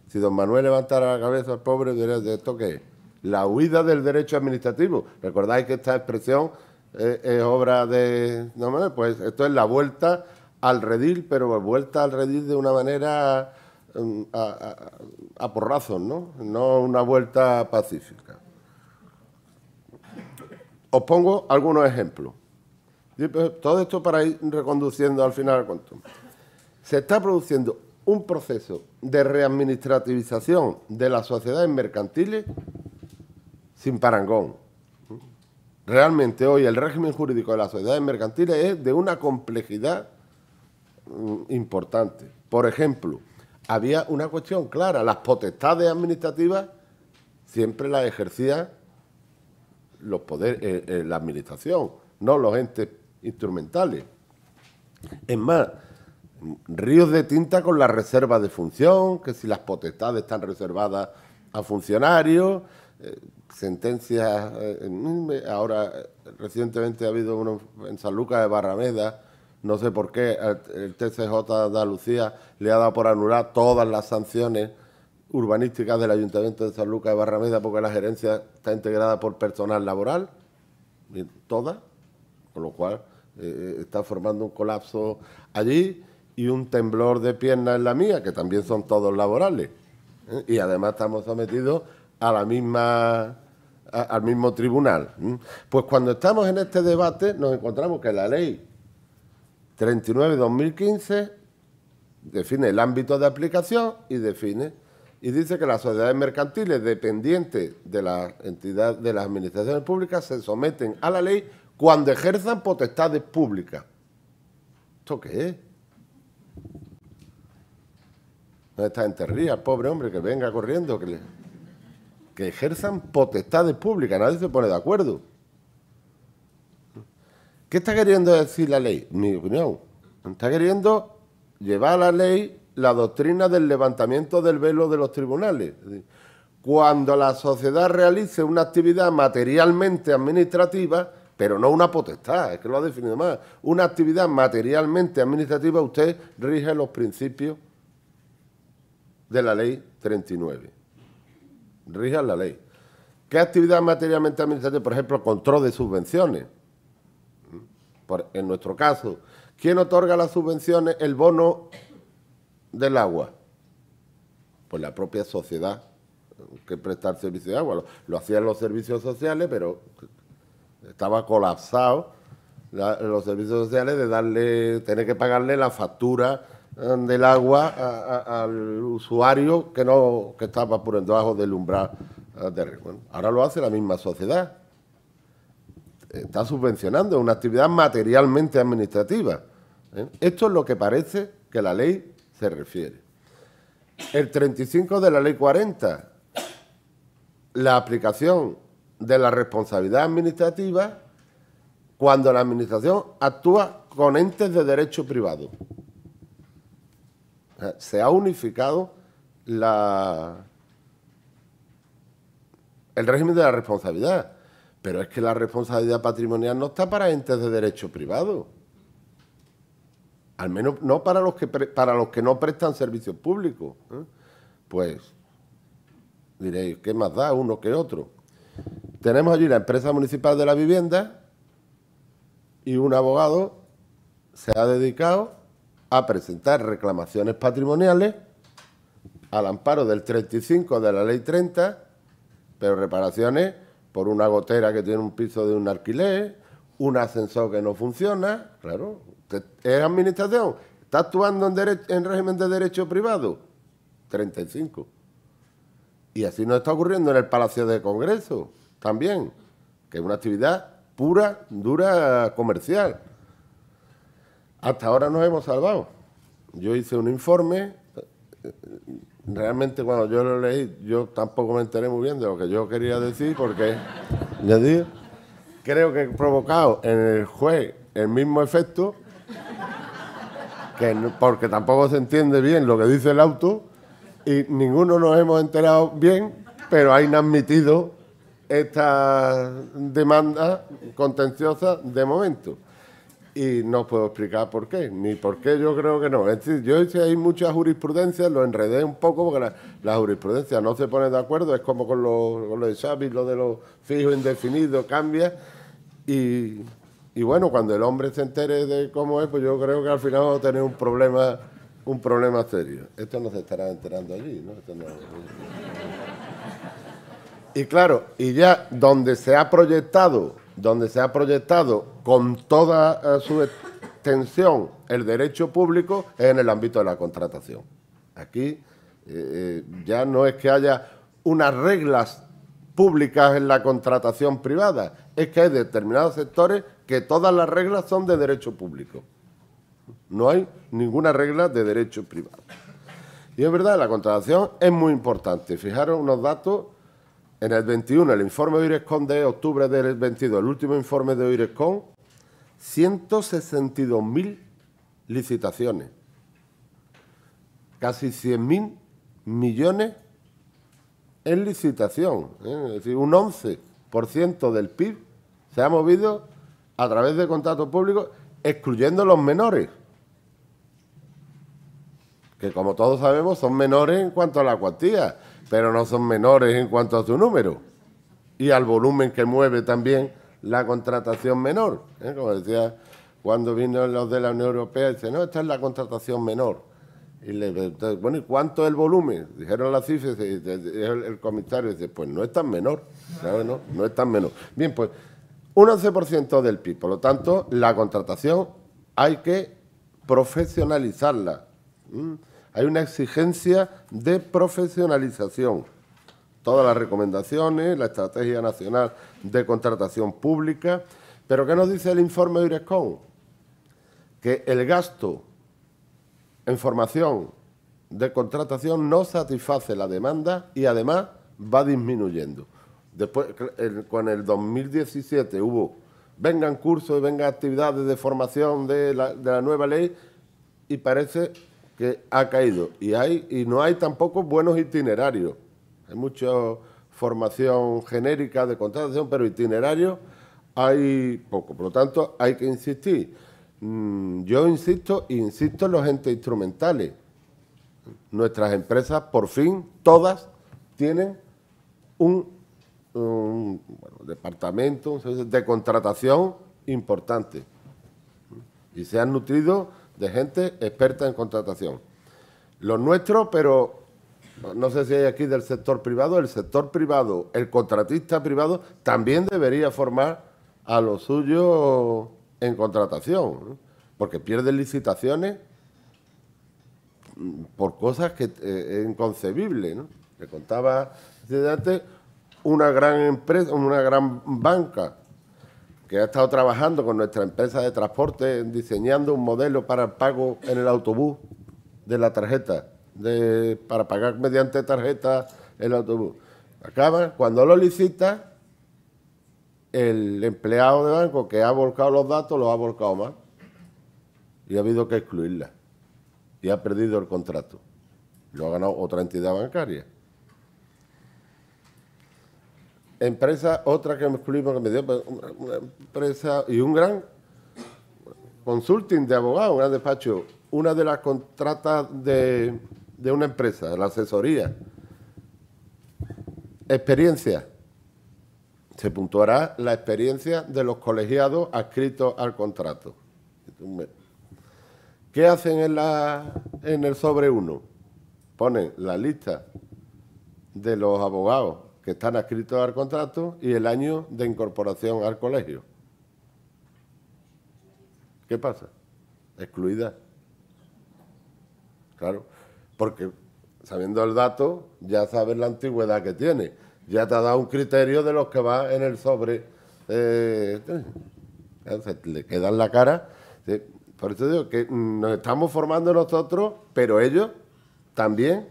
Si don Manuel levantara la cabeza al pobre, diría, ¿de esto qué es? La huida del derecho administrativo. Recordáis que esta expresión es obra de... No, pues esto es la vuelta al redil, pero vuelta al redil de una manera a porrazos, ¿no? No una vuelta pacífica. Os pongo algunos ejemplos. Todo esto para ir reconduciendo al final del cuento. Se está produciendo un proceso de readministrativización de las sociedades mercantiles sin parangón. Realmente hoy el régimen jurídico de las sociedades mercantiles es de una complejidad importante. Por ejemplo, había una cuestión clara, las potestades administrativas siempre las ejercía los poderes, la administración, no los entes instrumentales. Es más, ríos de tinta con la reserva de función, que si las potestades están reservadas a funcionarios, sentencias, ahora recientemente ha habido uno en San Lucas de Barrameda, no sé por qué, el TCJ de Andalucía le ha dado por anular todas las sanciones urbanísticas del Ayuntamiento de San Lucas de Barrameda porque la gerencia está integrada por personal laboral, todas, con lo cual está formando un colapso allí y un temblor de piernas en la mía, que también son todos laborales, ¿eh? Y además estamos sometidos a la misma, al mismo tribunal. Pues cuando estamos en este debate nos encontramos que la ley 39/2015 define el ámbito de aplicación y define y dice que las sociedades mercantiles dependientes de la entidad de las administraciones públicas se someten a la ley cuando ejerzan potestades públicas. ¿Esto qué es? No está en terría, pobre hombre, que venga corriendo, que ejerzan potestades públicas, nadie se pone de acuerdo. ¿Qué está queriendo decir la ley? Mi opinión, está queriendo llevar a la ley la doctrina del levantamiento del velo de los tribunales. Cuando la sociedad realice una actividad materialmente administrativa, pero no una potestad, es que lo ha definido más, una actividad materialmente administrativa, usted rige los principios de la ley 39. Rijan la ley. ¿Qué actividad materialmente administrativa? Por ejemplo, control de subvenciones. En nuestro caso, ¿quién otorga las subvenciones? El bono del agua. Pues la propia sociedad que presta el servicio de agua. Lo hacían los servicios sociales, pero estaba colapsado los servicios sociales de tener que pagarle la factura del agua al usuario que estaba por debajo del umbral de riesgo. Bueno, ahora lo hace la misma sociedad. Está subvencionando una actividad materialmente administrativa. Esto es lo que parece que la ley se refiere. El 35 de la ley 40, la aplicación de la responsabilidad administrativa cuando la administración actúa con entes de derecho privado. Se ha unificado el régimen de la responsabilidad, pero es que la responsabilidad patrimonial no está para entes de derecho privado, al menos no para los que no prestan servicios públicos, ¿eh? Pues diréis, ¿qué más da uno que otro? Tenemos allí la empresa municipal de la vivienda y un abogado se ha dedicado a presentar reclamaciones patrimoniales al amparo del 35 de la Ley 30 pero reparaciones por una gotera que tiene un piso de un alquiler, un ascensor que no funciona, claro, es administración, está actuando en régimen de derecho privado, 35. Y así nos está ocurriendo en el Palacio de Congreso también, que es una actividad pura, dura, comercial. Hasta ahora nos hemos salvado. Yo hice un informe, realmente cuando yo lo leí, yo tampoco me enteré muy bien de lo que yo quería decir, porque ya digo, creo que he provocado en el juez el mismo efecto, que no, porque tampoco se entiende bien lo que dice el auto, y ninguno nos hemos enterado bien, pero han admitido esta demanda contenciosa de momento. Y no puedo explicar por qué, ni por qué yo creo que no. Es decir, yo hice ahí muchas jurisprudencias, lo enredé un poco porque la jurisprudencia no se pone de acuerdo, es como con lo de Xavi, lo de los fijos indefinidos, cambia. Y bueno, cuando el hombre se entere de cómo es, pues yo creo que al final va a tener un problema serio. Esto no se estará enterando allí, ¿no? Esto no... Y claro, y ya donde se ha proyectado con toda su extensión el derecho público es en el ámbito de la contratación. Aquí ya no es que haya unas reglas públicas en la contratación privada, es que hay determinados sectores que todas las reglas son de derecho público. No hay ninguna regla de derecho privado. Y es verdad, la contratación es muy importante. Fijaros unos datos. En el 21, el informe de Oirescon de octubre del 22, el último informe de Oirescon, 162.000 licitaciones, casi 100.000 millones en licitación, es decir, un 11% del PIB se ha movido a través de contratos públicos, excluyendo los menores, que como todos sabemos son menores en cuanto a la cuantía, pero no son menores en cuanto a su número y al volumen que mueve también la contratación menor. Como decía, cuando vino los de la Unión Europea, dice, no, esta es la contratación menor. Y bueno, ¿y cuánto es el volumen? Dijeron las cifras, y el comisario dice, pues no es tan menor, ¿sabes? No es tan menor. Bien, pues un 11% del PIB, por lo tanto, la contratación hay que profesionalizarla. Hay una exigencia de profesionalización. Todas las recomendaciones, la Estrategia Nacional de Contratación Pública. Pero ¿qué nos dice el informe de Oirescon? Que el gasto en formación de contratación no satisface la demanda y además va disminuyendo. Después, con el 2017 hubo, vengan cursos y vengan actividades de formación de la nueva ley y parece que ha caído, y no hay tampoco buenos itinerarios. Hay mucha formación genérica de contratación, pero itinerarios hay poco. Por lo tanto, hay que insistir. Yo insisto en los entes instrumentales. Nuestras empresas, por fin, todas tienen un departamento de contratación importante y se han nutrido de gente experta en contratación. Los nuestros, pero no sé si hay aquí del sector privado, el contratista privado también debería formar a los suyos en contratación, ¿no? Porque pierden licitaciones por cosas que es inconcebible, ¿no? Le contaba antes una gran empresa, una gran banca, que ha estado trabajando con nuestra empresa de transporte diseñando un modelo para el pago en el autobús de la tarjeta, para pagar mediante tarjeta el autobús. Acaba, cuando lo licita, el empleado de banco que ha volcado los datos los ha volcado más y ha habido que excluirla y ha perdido el contrato. Lo ha ganado otra entidad bancaria. Empresa, otra que me excluimos, que me dio una empresa y un gran consulting de abogados, un gran despacho. Una de las contratas de una empresa, la asesoría. Experiencia. Se puntuará la experiencia de los colegiados adscritos al contrato. ¿Qué hacen en el sobre 1? Ponen la lista de los abogados que están adscritos al contrato y el año de incorporación al colegio. ¿Qué pasa? Excluida. Claro, porque sabiendo el dato ya sabes la antigüedad que tiene, ya te ha dado un criterio de los que va en el sobre. Le quedan la cara. Por eso digo que nos estamos formando nosotros, pero ellos también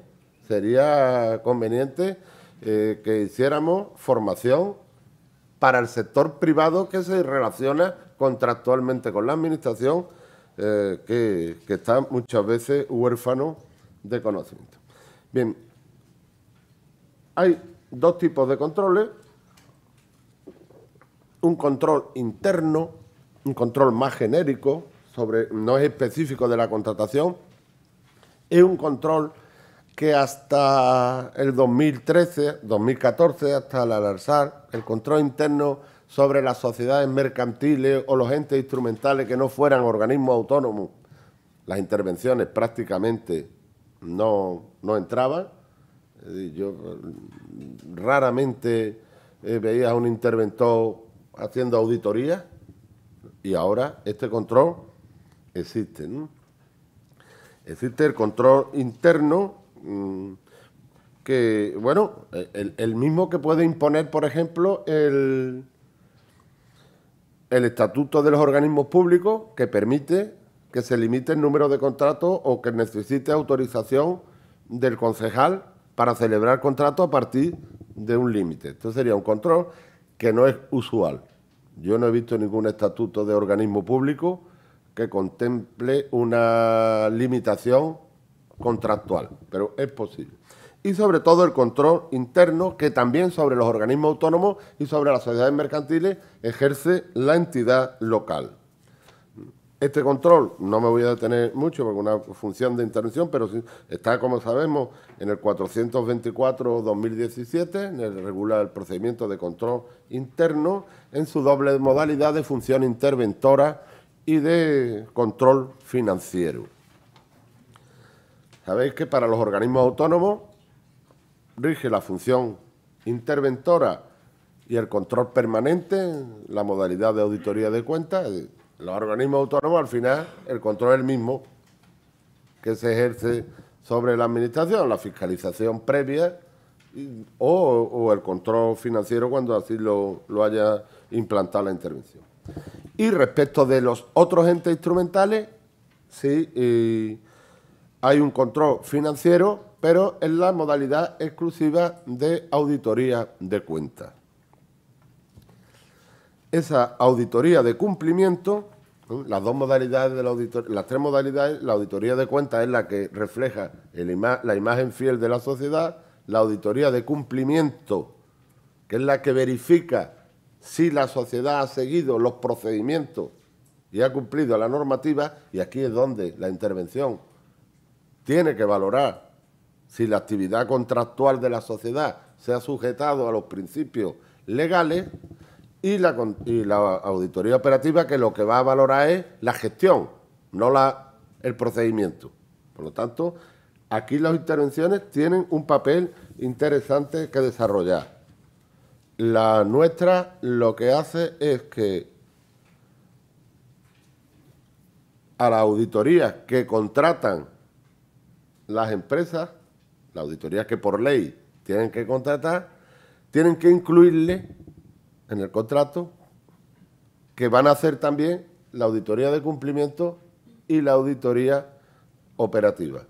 sería conveniente que hiciéramos formación para el sector privado que se relaciona contractualmente con la administración, que está muchas veces huérfano de conocimiento. Bien, hay dos tipos de controles: un control interno, un control más genérico, no es específico de la contratación, es un control que hasta el 2013, 2014, hasta el Arsar, el control interno sobre las sociedades mercantiles o los entes instrumentales que no fueran organismos autónomos, las intervenciones prácticamente no entraban. Yo raramente veía a un interventor haciendo auditoría, y ahora este control existe, ¿no? Existe el control interno, que, bueno, el mismo que puede imponer, por ejemplo, el estatuto de los organismos públicos, que permite que se limite el número de contratos o que necesite autorización del concejal para celebrar contratos a partir de un límite. Esto sería un control que no es usual. Yo no he visto ningún estatuto de organismo público que contemple una limitación contractual, pero es posible. Y sobre todo el control interno, que también sobre los organismos autónomos y sobre las sociedades mercantiles ejerce la entidad local. Este control, no me voy a detener mucho porque es una función de intervención, pero está, como sabemos, en el 424/2017, en el regular el procedimiento de control interno, en su doble modalidad de función interventora y de control financiero. Sabéis que para los organismos autónomos rige la función interventora y el control permanente, la modalidad de auditoría de cuentas. Los organismos autónomos, al final, el control es el mismo que se ejerce sobre la administración, la fiscalización previa o el control financiero cuando así lo haya implantado la intervención. Y respecto de los otros entes instrumentales, sí, hay un control financiero, pero en la modalidad exclusiva de auditoría de cuentas. Esa auditoría de cumplimiento, las dos modalidades de la auditoría, las tres modalidades, la auditoría de cuentas es la que refleja la imagen fiel de la sociedad, la auditoría de cumplimiento, que es la que verifica si la sociedad ha seguido los procedimientos y ha cumplido la normativa, y aquí es donde la intervención tiene que valorar si la actividad contractual de la sociedad se ha sujetado a los principios legales. Y la auditoría operativa, que lo que va a valorar es la gestión, no el procedimiento. Por lo tanto, aquí las intervenciones tienen un papel interesante que desarrollar. La nuestra lo que hace es que a las auditorías que contratan las empresas, las auditorías que por ley tienen que contratar, tienen que incluirle en el contrato que van a hacer también la auditoría de cumplimiento y la auditoría operativa.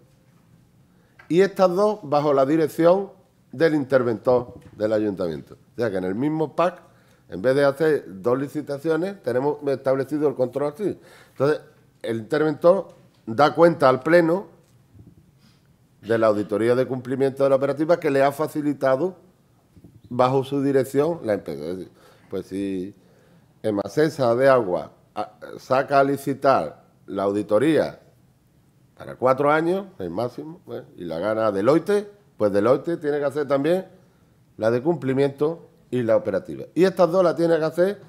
Y estas dos bajo la dirección del interventor del ayuntamiento. O sea que en el mismo PAC, en vez de hacer dos licitaciones, tenemos establecido el control así. Entonces, el interventor da cuenta al pleno de la auditoría de cumplimiento de la operativa que le ha facilitado bajo su dirección la empresa. Pues si Emacesa de Agua saca a licitar la auditoría para 4 años, el máximo, y la gana Deloitte, pues Deloitte tiene que hacer también la de cumplimiento y la operativa. Y estas dos las tiene que hacer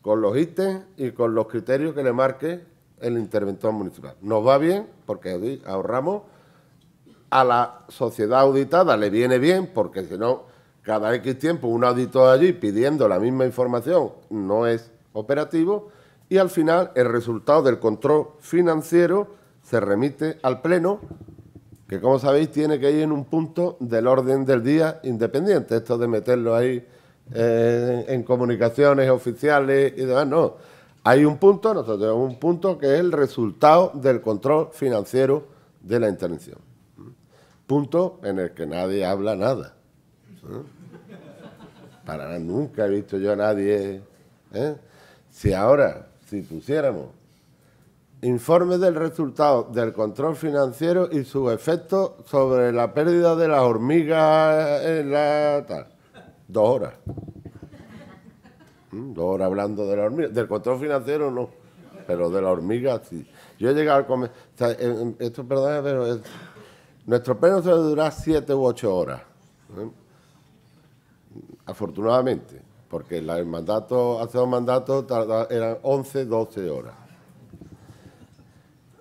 con los ítems y con los criterios que le marque el interventor municipal. Nos va bien porque ahorramos, a la sociedad auditada le viene bien porque si no cada X tiempo un auditor allí pidiendo la misma información no es operativo y al final el resultado del control financiero se remite al Pleno, que como sabéis tiene que ir en un punto del orden del día independiente. Esto de meterlo ahí en comunicaciones oficiales y demás, no. Hay un punto, nosotros tenemos un punto que es el resultado del control financiero de la intervención. Punto en el que nadie habla nada. Para nunca he visto yo a nadie. Si ahora, si pusiéramos informe del resultado del control financiero y sus efectos sobre la pérdida de las hormigas en la tal, 2 horas. 2 horas hablando de la hormiga. Del control financiero no, pero de la hormiga sí. Yo he llegado al comentario. Esto, perdón, pero es, nuestro pleno suele durar 7 u 8 horas. Afortunadamente, porque el mandato, hace dos mandatos eran 11, 12 horas.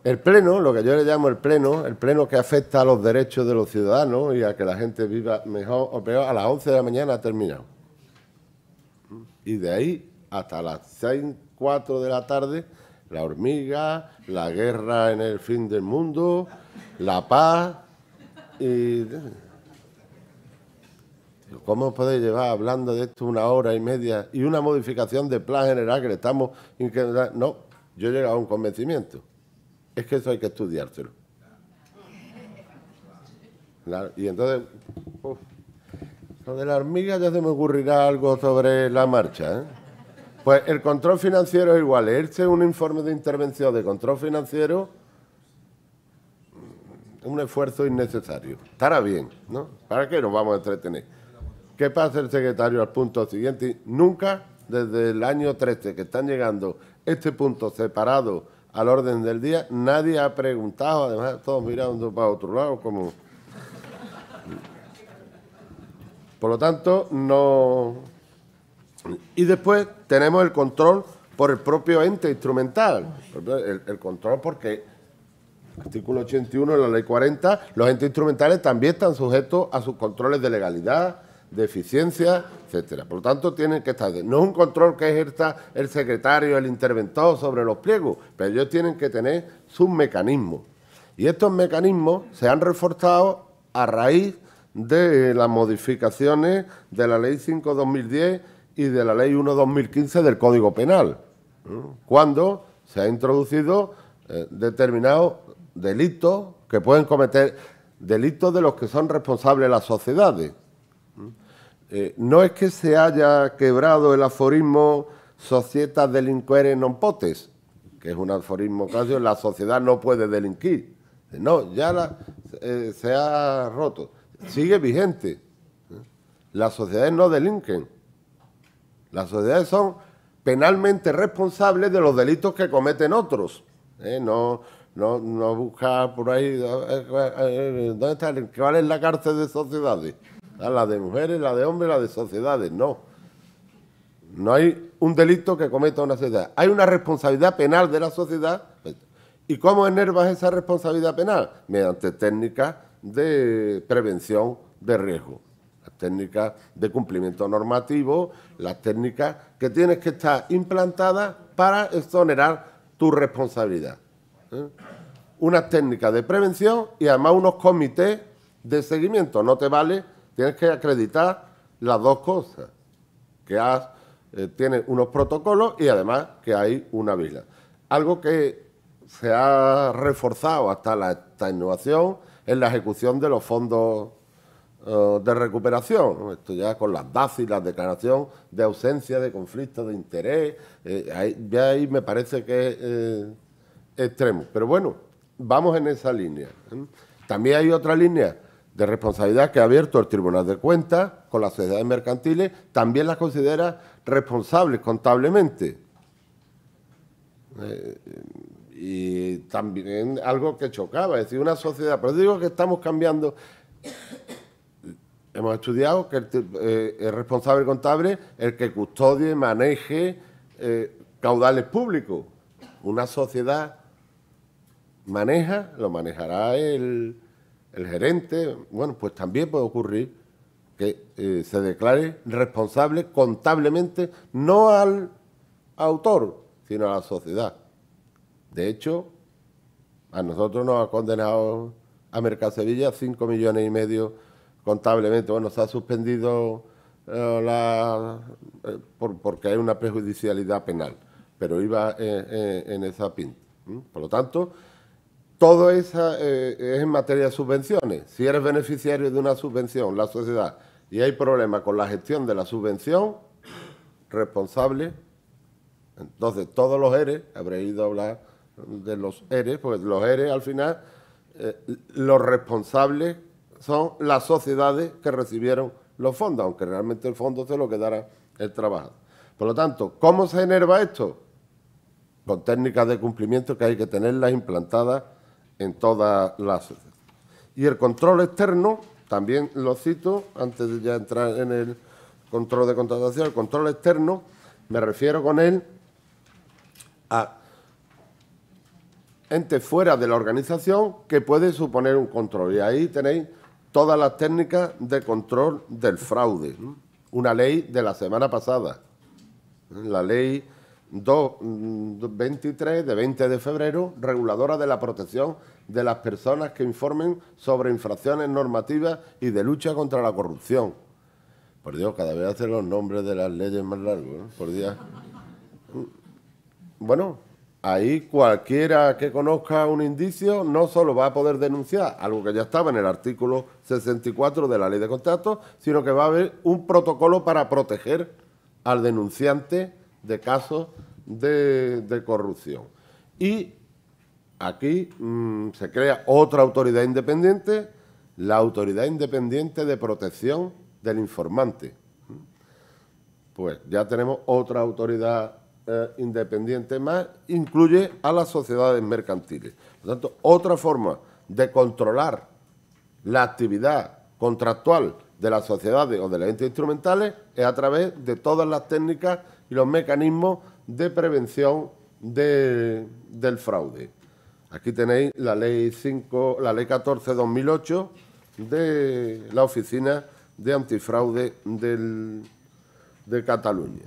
El pleno, lo que yo le llamo el pleno que afecta a los derechos de los ciudadanos y a que la gente viva mejor o peor, a las 11 de la mañana ha terminado. Y de ahí hasta las 6, 4 de la tarde, la hormiga, la guerra en el fin del mundo, la paz y... ¿Cómo os podéis llevar hablando de esto 1 hora y media y una modificación de plan general que le estamos... No, yo he llegado a un convencimiento. Es que eso hay que estudiárselo. Claro, y entonces, sobre la hormiga ya se me ocurrirá algo sobre la marcha. Pues el control financiero es igual. Leerse un informe de intervención de control financiero es un esfuerzo innecesario. Estará bien, ¿no? ¿Para qué nos vamos a entretener? ¿Qué pasa el secretario al punto siguiente? Nunca, desde el año 13, que están llegando este punto separado al orden del día, nadie ha preguntado, además todos mirando para otro lado como... Por lo tanto, no... Y después tenemos el control por el propio ente instrumental, el control porque, artículo 81 de la Ley 40, los entes instrumentales también están sujetos a sus controles de legalidad, de eficiencia, etcétera. Por lo tanto, tienen que estar... No es un control que ejerza el secretario, el interventor sobre los pliegos, pero ellos tienen que tener sus mecanismos. Y estos mecanismos se han reforzado a raíz de las modificaciones de la Ley 5-2010 y de la Ley 1-2015 del Código Penal, cuando se ha introducido determinados delitos que pueden cometer, delitos de los que son responsables las sociedades. No es que se haya quebrado el aforismo societas delinquere non potes, que es un aforismo clásico, la sociedad no puede delinquir. No, ya se ha roto. Sigue vigente. Las sociedades no delinquen. Las sociedades son penalmente responsables de los delitos que cometen otros. No busca por ahí, ¿dónde está? ¿Cuál es la cárcel de sociedades? La de mujeres, la de hombres, la de sociedades, no. No hay un delito que cometa una sociedad. Hay una responsabilidad penal de la sociedad. ¿Y cómo enervas esa responsabilidad penal? Mediante técnicas de prevención de riesgo, las técnicas de cumplimiento normativo, las técnicas que tienes que estar implantadas para exonerar tu responsabilidad. Unas técnicas de prevención y además unos comités de seguimiento. No te vale... Tienes que acreditar las dos cosas, que tienes unos protocolos y además que hay una vila. Algo que se ha reforzado hasta la extenuación en la ejecución de los fondos de recuperación, ¿no? Esto ya con las DACI, la declaración de ausencia de conflicto de interés, ahí me parece que es extremo. Pero bueno, vamos en esa línea. También hay otra línea de responsabilidad que ha abierto el Tribunal de Cuentas con las sociedades mercantiles, también las considera responsables contablemente. Y también algo que chocaba, es decir, una sociedad... Pero digo que estamos cambiando... Hemos estudiado que es responsable contable el que custodie, maneje caudales públicos. Una sociedad maneja, lo manejará el gerente, bueno, pues también puede ocurrir que se declare responsable contablemente, no al autor, sino a la sociedad. De hecho, a nosotros nos ha condenado a Mercasevilla 5,5 millones contablemente. Bueno, se ha suspendido porque hay una prejudicialidad penal, pero iba en esa pinta. Por lo tanto, todo eso es en materia de subvenciones. Si eres beneficiario de una subvención, la sociedad, y hay problema con la gestión de la subvención, responsable. Entonces, todos los ERE, habré ido a hablar de los ERE, pues los ERE al final, los responsables son las sociedades que recibieron los fondos, aunque realmente el fondo se lo quedara el trabajador. Por lo tanto, ¿cómo se enerva esto? Con técnicas de cumplimiento que hay que tenerlas implantadas en todas las sociedades. Y el control externo, también lo cito, antes de ya entrar en el control de contratación, el control externo, me refiero con él a entes fuera de la organización que puede suponer un control. Y ahí tenéis todas las técnicas de control del fraude. Una ley de la semana pasada, la ley 23 de 20 de febrero, reguladora de la protección de las personas que informen sobre infracciones normativas y de lucha contra la corrupción. Por Dios, cada vez hacen los nombres de las leyes más largos, ¿no? Por Dios. Bueno, ahí cualquiera que conozca un indicio no solo va a poder denunciar, algo que ya estaba en el artículo 64 de la Ley de Contratos, sino que va a haber un protocolo para proteger al denunciante de casos de corrupción. Y aquí se crea otra autoridad independiente, la Autoridad Independiente de Protección del Informante. Pues ya tenemos otra autoridad independiente más, incluye a las sociedades mercantiles. Por lo tanto, otra forma de controlar la actividad contractual de las sociedades o de las entes instrumentales es a través de todas las técnicas y los mecanismos de prevención del fraude. Aquí tenéis la ley 5, la ley 14/2008 de la Oficina de Antifraude de Cataluña,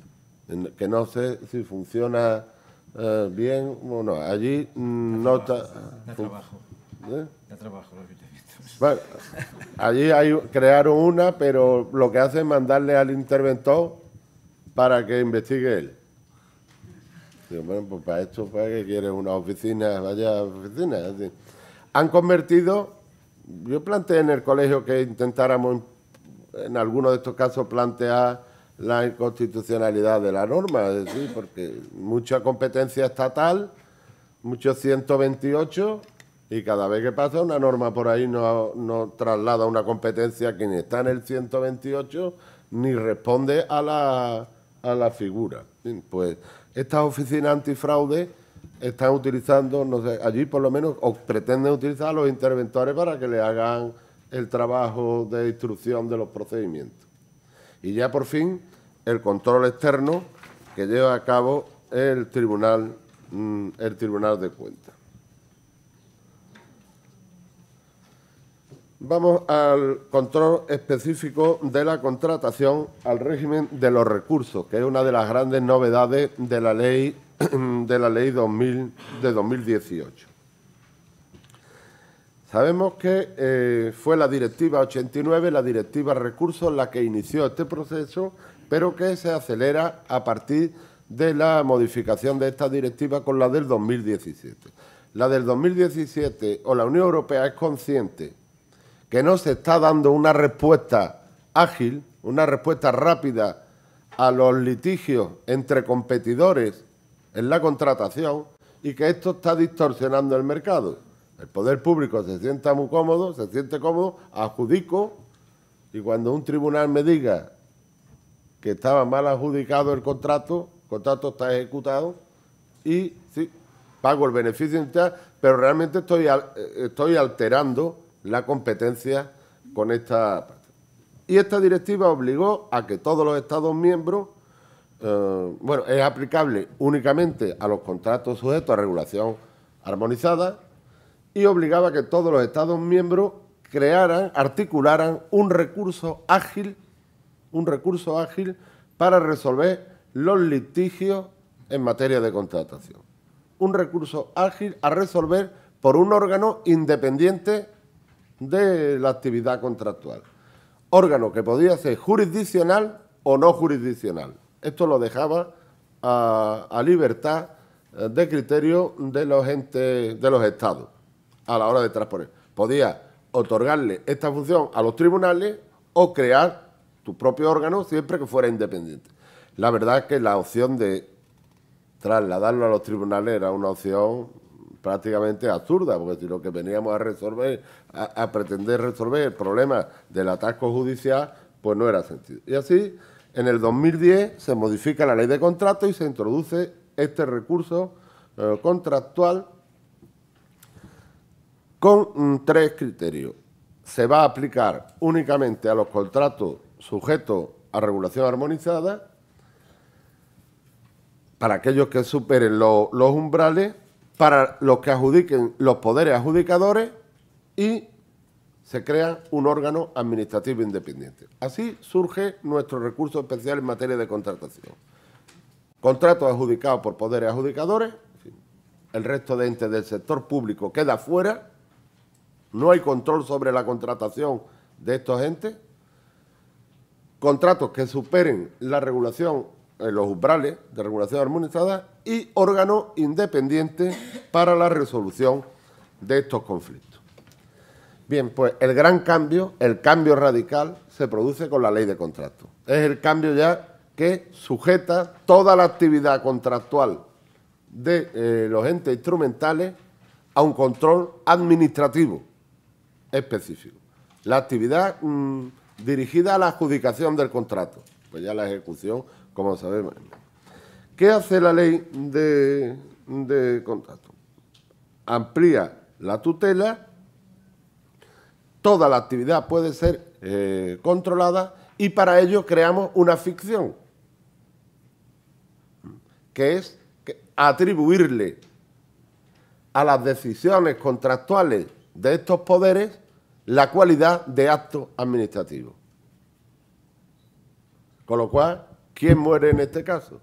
que no sé si funciona bien o no. Allí no está. Da trabajo. Da trabajo, lo que te he visto. Bueno, allí crearon una, pero lo que hace es mandarle al interventor para que investigue él. Digo, bueno, pues para esto, ¿para qué quieres una oficina? Vaya oficina. Así. Han convertido, yo planteé en el colegio que intentáramos, en algunos de estos casos, plantear la inconstitucionalidad de la norma, es decir, porque mucha competencia estatal, muchos 128, y cada vez que pasa una norma por ahí no traslada una competencia que ni está en el 128, ni responde a la figura. Pues estas oficinas antifraude están utilizando, no sé, allí por lo menos, o pretenden utilizar a los interventores para que le hagan el trabajo de instrucción de los procedimientos. Y ya por fin, el control externo que lleva a cabo el Tribunal de Cuentas. Vamos al control específico de la contratación, al régimen de los recursos, que es una de las grandes novedades de la ley de 2018. Sabemos que fue la Directiva 89, la Directiva Recursos, la que inició este proceso, pero que se acelera a partir de la modificación de esta directiva con la del 2017. La del 2017, o la Unión Europea es consciente que no se está dando una respuesta ágil, una respuesta rápida a los litigios entre competidores en la contratación y que esto está distorsionando el mercado. El poder público se sienta muy cómodo, se siente cómodo, adjudico, y cuando un tribunal me diga que estaba mal adjudicado el contrato está ejecutado y sí, pago el beneficio, pero realmente estoy alterando la competencia con esta parte. Y esta directiva obligó a que todos los Estados miembros, bueno, es aplicable únicamente a los contratos sujetos a regulación armonizada, y obligaba a que todos los Estados miembros crearan, articularan un recurso ágil para resolver los litigios en materia de contratación. Un recurso ágil a resolver por un órgano independiente de la actividad contractual. Órgano que podía ser jurisdiccional o no jurisdiccional. Esto lo dejaba a libertad de criterio de los entes, de los estados, a la hora de transponer. Podía otorgarle esta función a los tribunales o crear tu propio órgano siempre que fuera independiente. La verdad es que la opción de trasladarlo a los tribunales era una opción prácticamente absurda, porque si lo que veníamos a resolver, a pretender resolver el problema del atasco judicial, pues no era sentido. Y así, en el 2010 se modifica la ley de contrato y se introduce este recurso contractual con tres criterios. Se va a aplicar únicamente a los contratos sujetos a regulación armonizada, para aquellos que superen los umbrales, para los que adjudiquen los poderes adjudicadores, y se crea un órgano administrativo independiente. Así surge nuestro recurso especial en materia de contratación. Contratos adjudicados por poderes adjudicadores, el resto de entes del sector público queda fuera, no hay control sobre la contratación de estos entes. Contratos que superen la regulación, los umbrales de regulación armonizada, y órgano independiente para la resolución de estos conflictos. Bien, pues el gran cambio, el cambio radical, se produce con la ley de contratos. Es el cambio ya que sujeta toda la actividad contractual de los entes instrumentales a un control administrativo específico. La actividad dirigida a la adjudicación del contrato, pues ya la ejecución, como sabemos. ¿Qué hace la ley de contrato? Amplía la tutela, toda la actividad puede ser controlada, y para ello creamos una ficción, que es atribuirle a las decisiones contractuales de estos poderes la cualidad de acto administrativo. Con lo cual, ¿quién muere en este caso?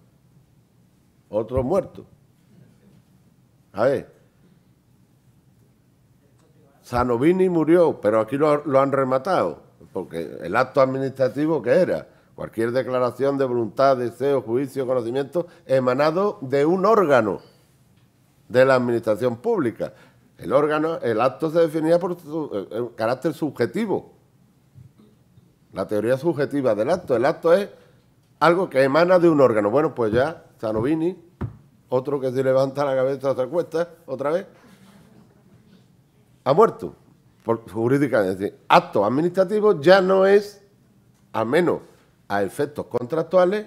Otro muerto. A ver, Sanovini murió, pero aquí lo han rematado, porque el acto administrativo, ¿qué era? Cualquier declaración de voluntad, deseo, juicio, conocimiento, emanado de un órgano de la administración pública. El órgano, el acto se definía por su carácter subjetivo. La teoría subjetiva del acto. El acto es algo que emana de un órgano. Bueno, pues ya, Sanovini, otro que se levanta la cabeza, se acuesta otra vez, ha muerto. Jurídicamente, es decir, acto administrativo ya no es, a menos a efectos contractuales,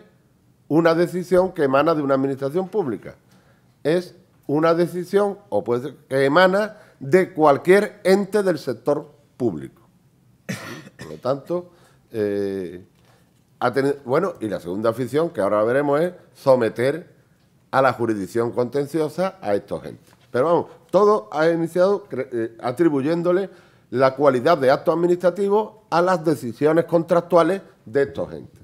una decisión que emana de una administración pública. Es una decisión, o puede ser, que emana de cualquier ente del sector público. Por lo tanto, bueno, y la segunda afición, que ahora veremos, es someter a la jurisdicción contenciosa a estos entes. Pero vamos, todo ha iniciado atribuyéndole la cualidad de acto administrativo a las decisiones contractuales de estos entes.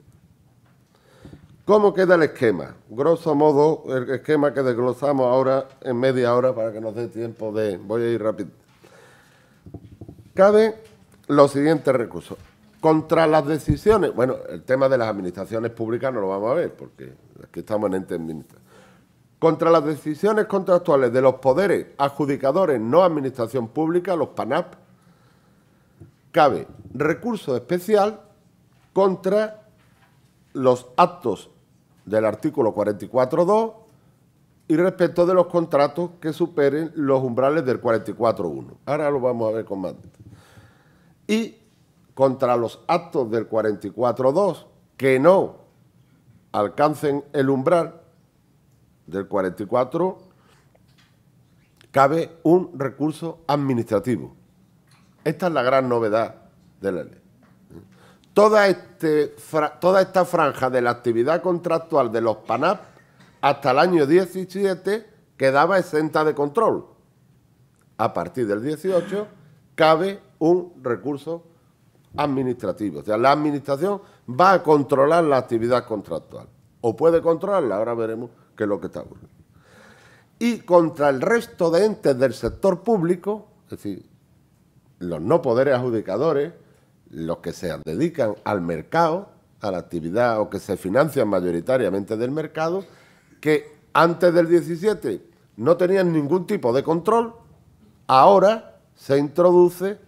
¿Cómo queda el esquema? Grosso modo, el esquema que desglosamos ahora en media hora para que nos dé tiempo de... Voy a ir rápido. Cabe los siguientes recursos. Contra las decisiones... Bueno, el tema de las administraciones públicas no lo vamos a ver, porque aquí estamos en entes ministeriales. Contra las decisiones contractuales de los poderes adjudicadores no administración pública, los PANAP, cabe recurso especial contra los actos del artículo 44.2 y respecto de los contratos que superen los umbrales del 44.1. Ahora lo vamos a ver con más detalle. Y contra los actos del 44.2 que no alcancen el umbral del 44, cabe un recurso administrativo. Esta es la gran novedad de la ley. Toda esta franja de la actividad contractual de los PANAP hasta el año 17 quedaba exenta de control. A partir del 18 cabe un recurso administrativo. O sea, la Administración va a controlar la actividad contractual. O puede controlarla, ahora veremos qué es lo que está ocurriendo. Y contra el resto de entes del sector público, es decir, los no poderes adjudicadores, los que se dedican al mercado, a la actividad o que se financian mayoritariamente del mercado, que antes del 17 no tenían ningún tipo de control, ahora se introduce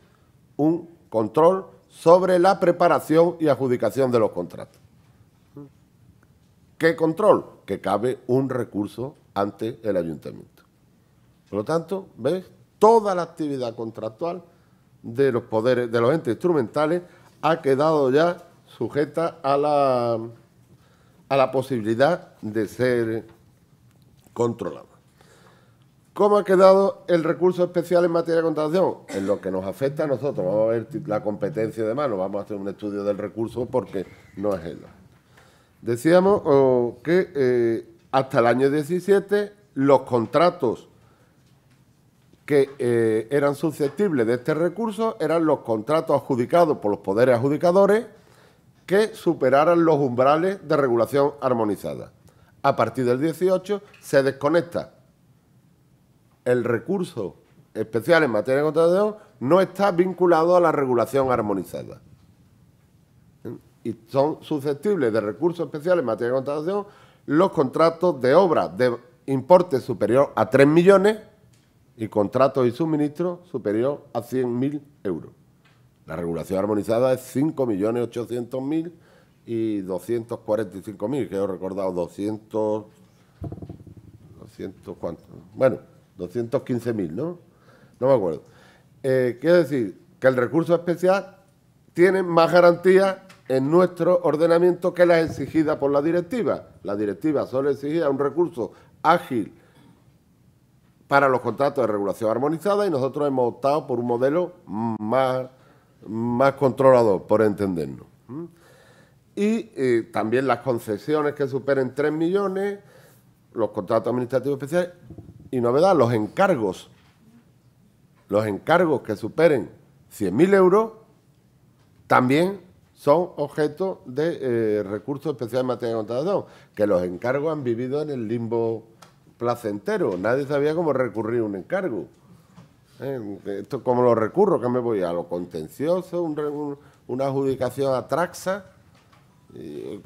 un control sobre la preparación y adjudicación de los contratos. ¿Qué control? Que cabe un recurso ante el ayuntamiento. Por lo tanto, ¿ves? Toda la actividad contractual de los poderes, de los entes instrumentales, ha quedado ya sujeta a la posibilidad de ser controlada. ¿Cómo ha quedado el recurso especial en materia de contratación? En lo que nos afecta a nosotros, vamos a ver la competencia de mano, vamos a hacer un estudio del recurso porque no es él. Decíamos que hasta el año 17 los contratos que eran susceptibles de este recurso eran los contratos adjudicados por los poderes adjudicadores que superaran los umbrales de regulación armonizada. A partir del 18 se desconecta. El recurso especial en materia de contratación no está vinculado a la regulación armonizada. Y son susceptibles de recurso especial en materia de contratación los contratos de obra de importe superior a 3 millones y contratos y suministros superior a 100.000 euros. La regulación armonizada es 5.800.000 y 245.000, que he recordado, 215.000, ¿no? No me acuerdo. Quiero decir que el recurso especial tiene más garantías en nuestro ordenamiento que las exigidas por la directiva. La directiva solo exigía un recurso ágil para los contratos de regulación armonizada y nosotros hemos optado por un modelo más controlador, por entendernos. Y también las concesiones que superen 3 millones, los contratos administrativos especiales y, novedad, los encargos que superen 100.000 euros también son objeto de recursos especiales en materia de contratación, que los encargos han vivido en el limbo placentero. Nadie sabía cómo recurrir un encargo. Esto, ¿cómo lo recurro? ¿Qué me voy a lo contencioso? Una adjudicación a Tragsa.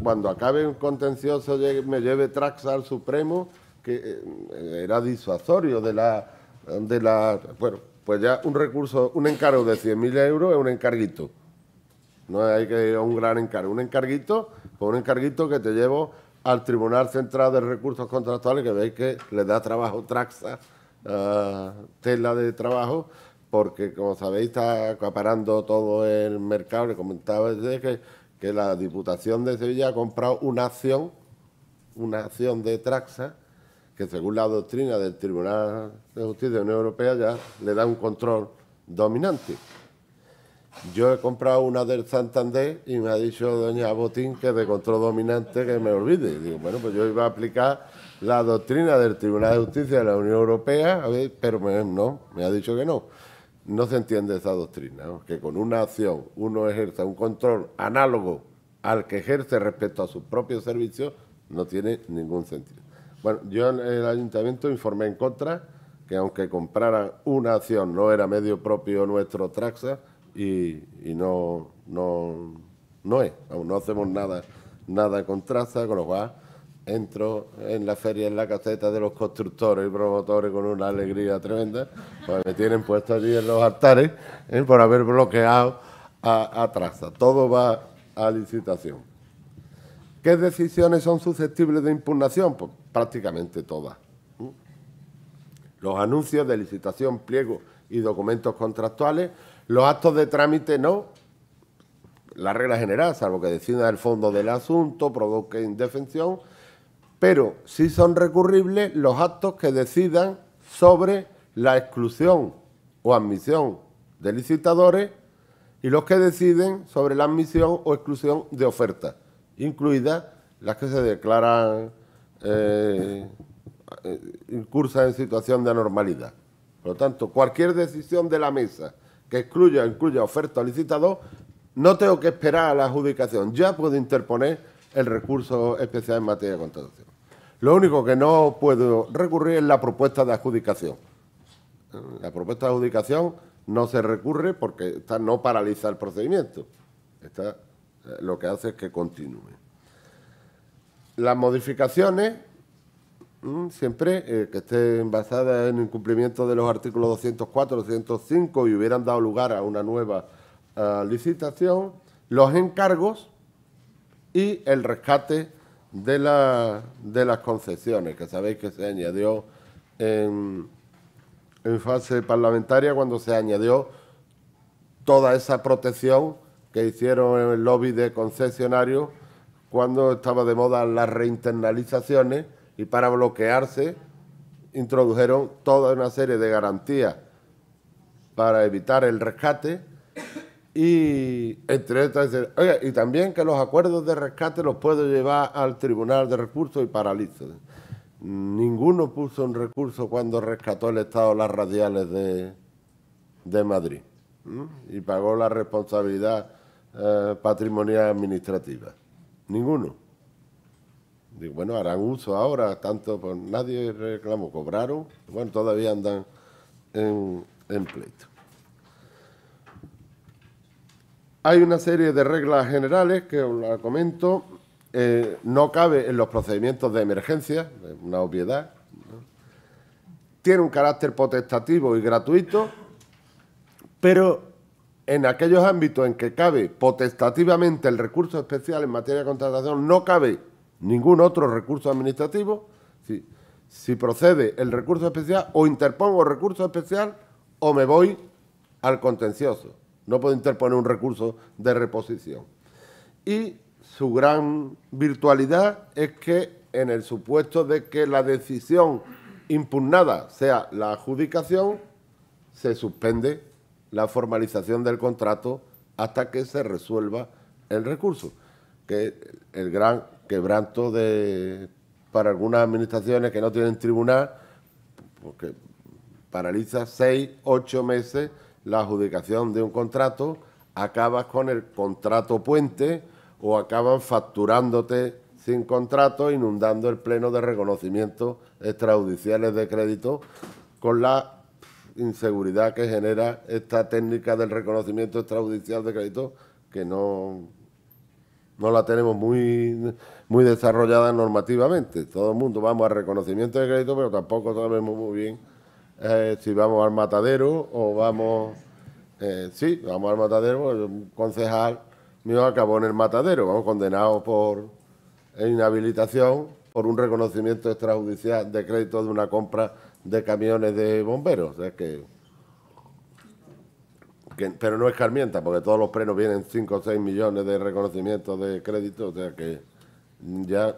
Cuando acabe un contencioso me lleve Tragsa al Supremo, que era disuasorio de la... Bueno, pues ya un encargo de 100.000 euros es un encarguito. No hay que ir a un gran encargo. Un encarguito que te llevo al Tribunal Central de Recursos Contractuales, que veis que le da trabajo Tragsa, tela de trabajo, porque, como sabéis, está acaparando todo el mercado. Le comentaba que la Diputación de Sevilla ha comprado una acción de Tragsa, que según la doctrina del Tribunal de Justicia de la Unión Europea ya le da un control dominante. Yo he comprado una del Santander y me ha dicho doña Botín que de control dominante que me olvide. Digo, bueno, pues yo iba a aplicar la doctrina del Tribunal de Justicia de la Unión Europea, a ver, pero me ha dicho que no. No se entiende esa doctrina, ¿no? Que con una acción uno ejerza un control análogo al que ejerce respecto a sus propios servicios, no tiene ningún sentido. Bueno, yo en el ayuntamiento informé en contra, que aunque compraran una acción no era medio propio nuestro Tragsa, y no es, aún no hacemos nada con Tragsa, con lo cual entro en la feria, en la caseta de los constructores y promotores con una alegría tremenda, pues me tienen puesto allí en los altares por haber bloqueado a Tragsa. Todo va a licitación. ¿Qué decisiones son susceptibles de impugnación? Pues prácticamente todas. Los anuncios de licitación, pliegos y documentos contractuales. Los actos de trámite no, la regla general, salvo que decida el fondo del asunto, produzca indefensión, pero sí son recurribles los actos que decidan sobre la exclusión o admisión de licitadores y los que deciden sobre la admisión o exclusión de ofertas, incluidas las que se declaran incursas en situación de anormalidad. Por lo tanto, cualquier decisión de la mesa que incluya oferta o licitado, no tengo que esperar a la adjudicación, ya puedo interponer el recurso especial en materia de contratación. Lo único que no puedo recurrir es la propuesta de adjudicación. La propuesta de adjudicación no se recurre porque esta no paraliza el procedimiento. Esta lo que hace es que continúe. Las modificaciones, siempre que estén basadas en incumplimiento de los artículos 204, 205 y hubieran dado lugar a una nueva licitación, los encargos y el rescate de las concesiones, que sabéis que se añadió en fase parlamentaria cuando se añadió toda esa protección que hicieron en el lobby de concesionarios cuando estaba de moda las reinternalizaciones, y para bloquearse introdujeron toda una serie de garantías para evitar el rescate y, entre otras, oiga, y también que los acuerdos de rescate los puedo llevar al Tribunal de Recursos y paralizo. Ninguno puso un recurso cuando rescató el Estado las radiales de Madrid, y pagó la responsabilidad patrimonial administrativa. Ninguno. Digo, bueno, harán uso ahora, tanto pues nadie reclamó, cobraron, bueno, todavía andan en pleito. Hay una serie de reglas generales que os la comento, no cabe en los procedimientos de emergencia, es una obviedad, ¿no? Tiene un carácter potestativo y gratuito, pero en aquellos ámbitos en que cabe potestativamente el recurso especial en materia de contratación, no cabe ningún otro recurso administrativo. Si procede el recurso especial, o interpongo recurso especial o me voy al contencioso. No puedo interponer un recurso de reposición. Y su gran virtualidad es que, en el supuesto de que la decisión impugnada sea la adjudicación, se suspende la formalización del contrato hasta que se resuelva el recurso, que es el gran quebranto para algunas administraciones que no tienen tribunal, porque paraliza 6, 8 meses la adjudicación de un contrato, acabas con el contrato puente o acaban facturándote sin contrato, inundando el pleno de reconocimientos extrajudiciales de crédito con la inseguridad que genera esta técnica del reconocimiento extrajudicial de crédito, que no la tenemos muy desarrollada normativamente. Todo el mundo vamos al reconocimiento de crédito, pero tampoco sabemos muy bien si vamos al matadero o vamos... sí, vamos al matadero, un concejal mío acabó en el matadero, vamos condenados por inhabilitación por un reconocimiento extrajudicial de crédito de una compra de camiones de bomberos. O sea, pero no escarmienta, porque todos los plenos vienen 5 o 6 millones de reconocimientos de crédito, o sea que ya...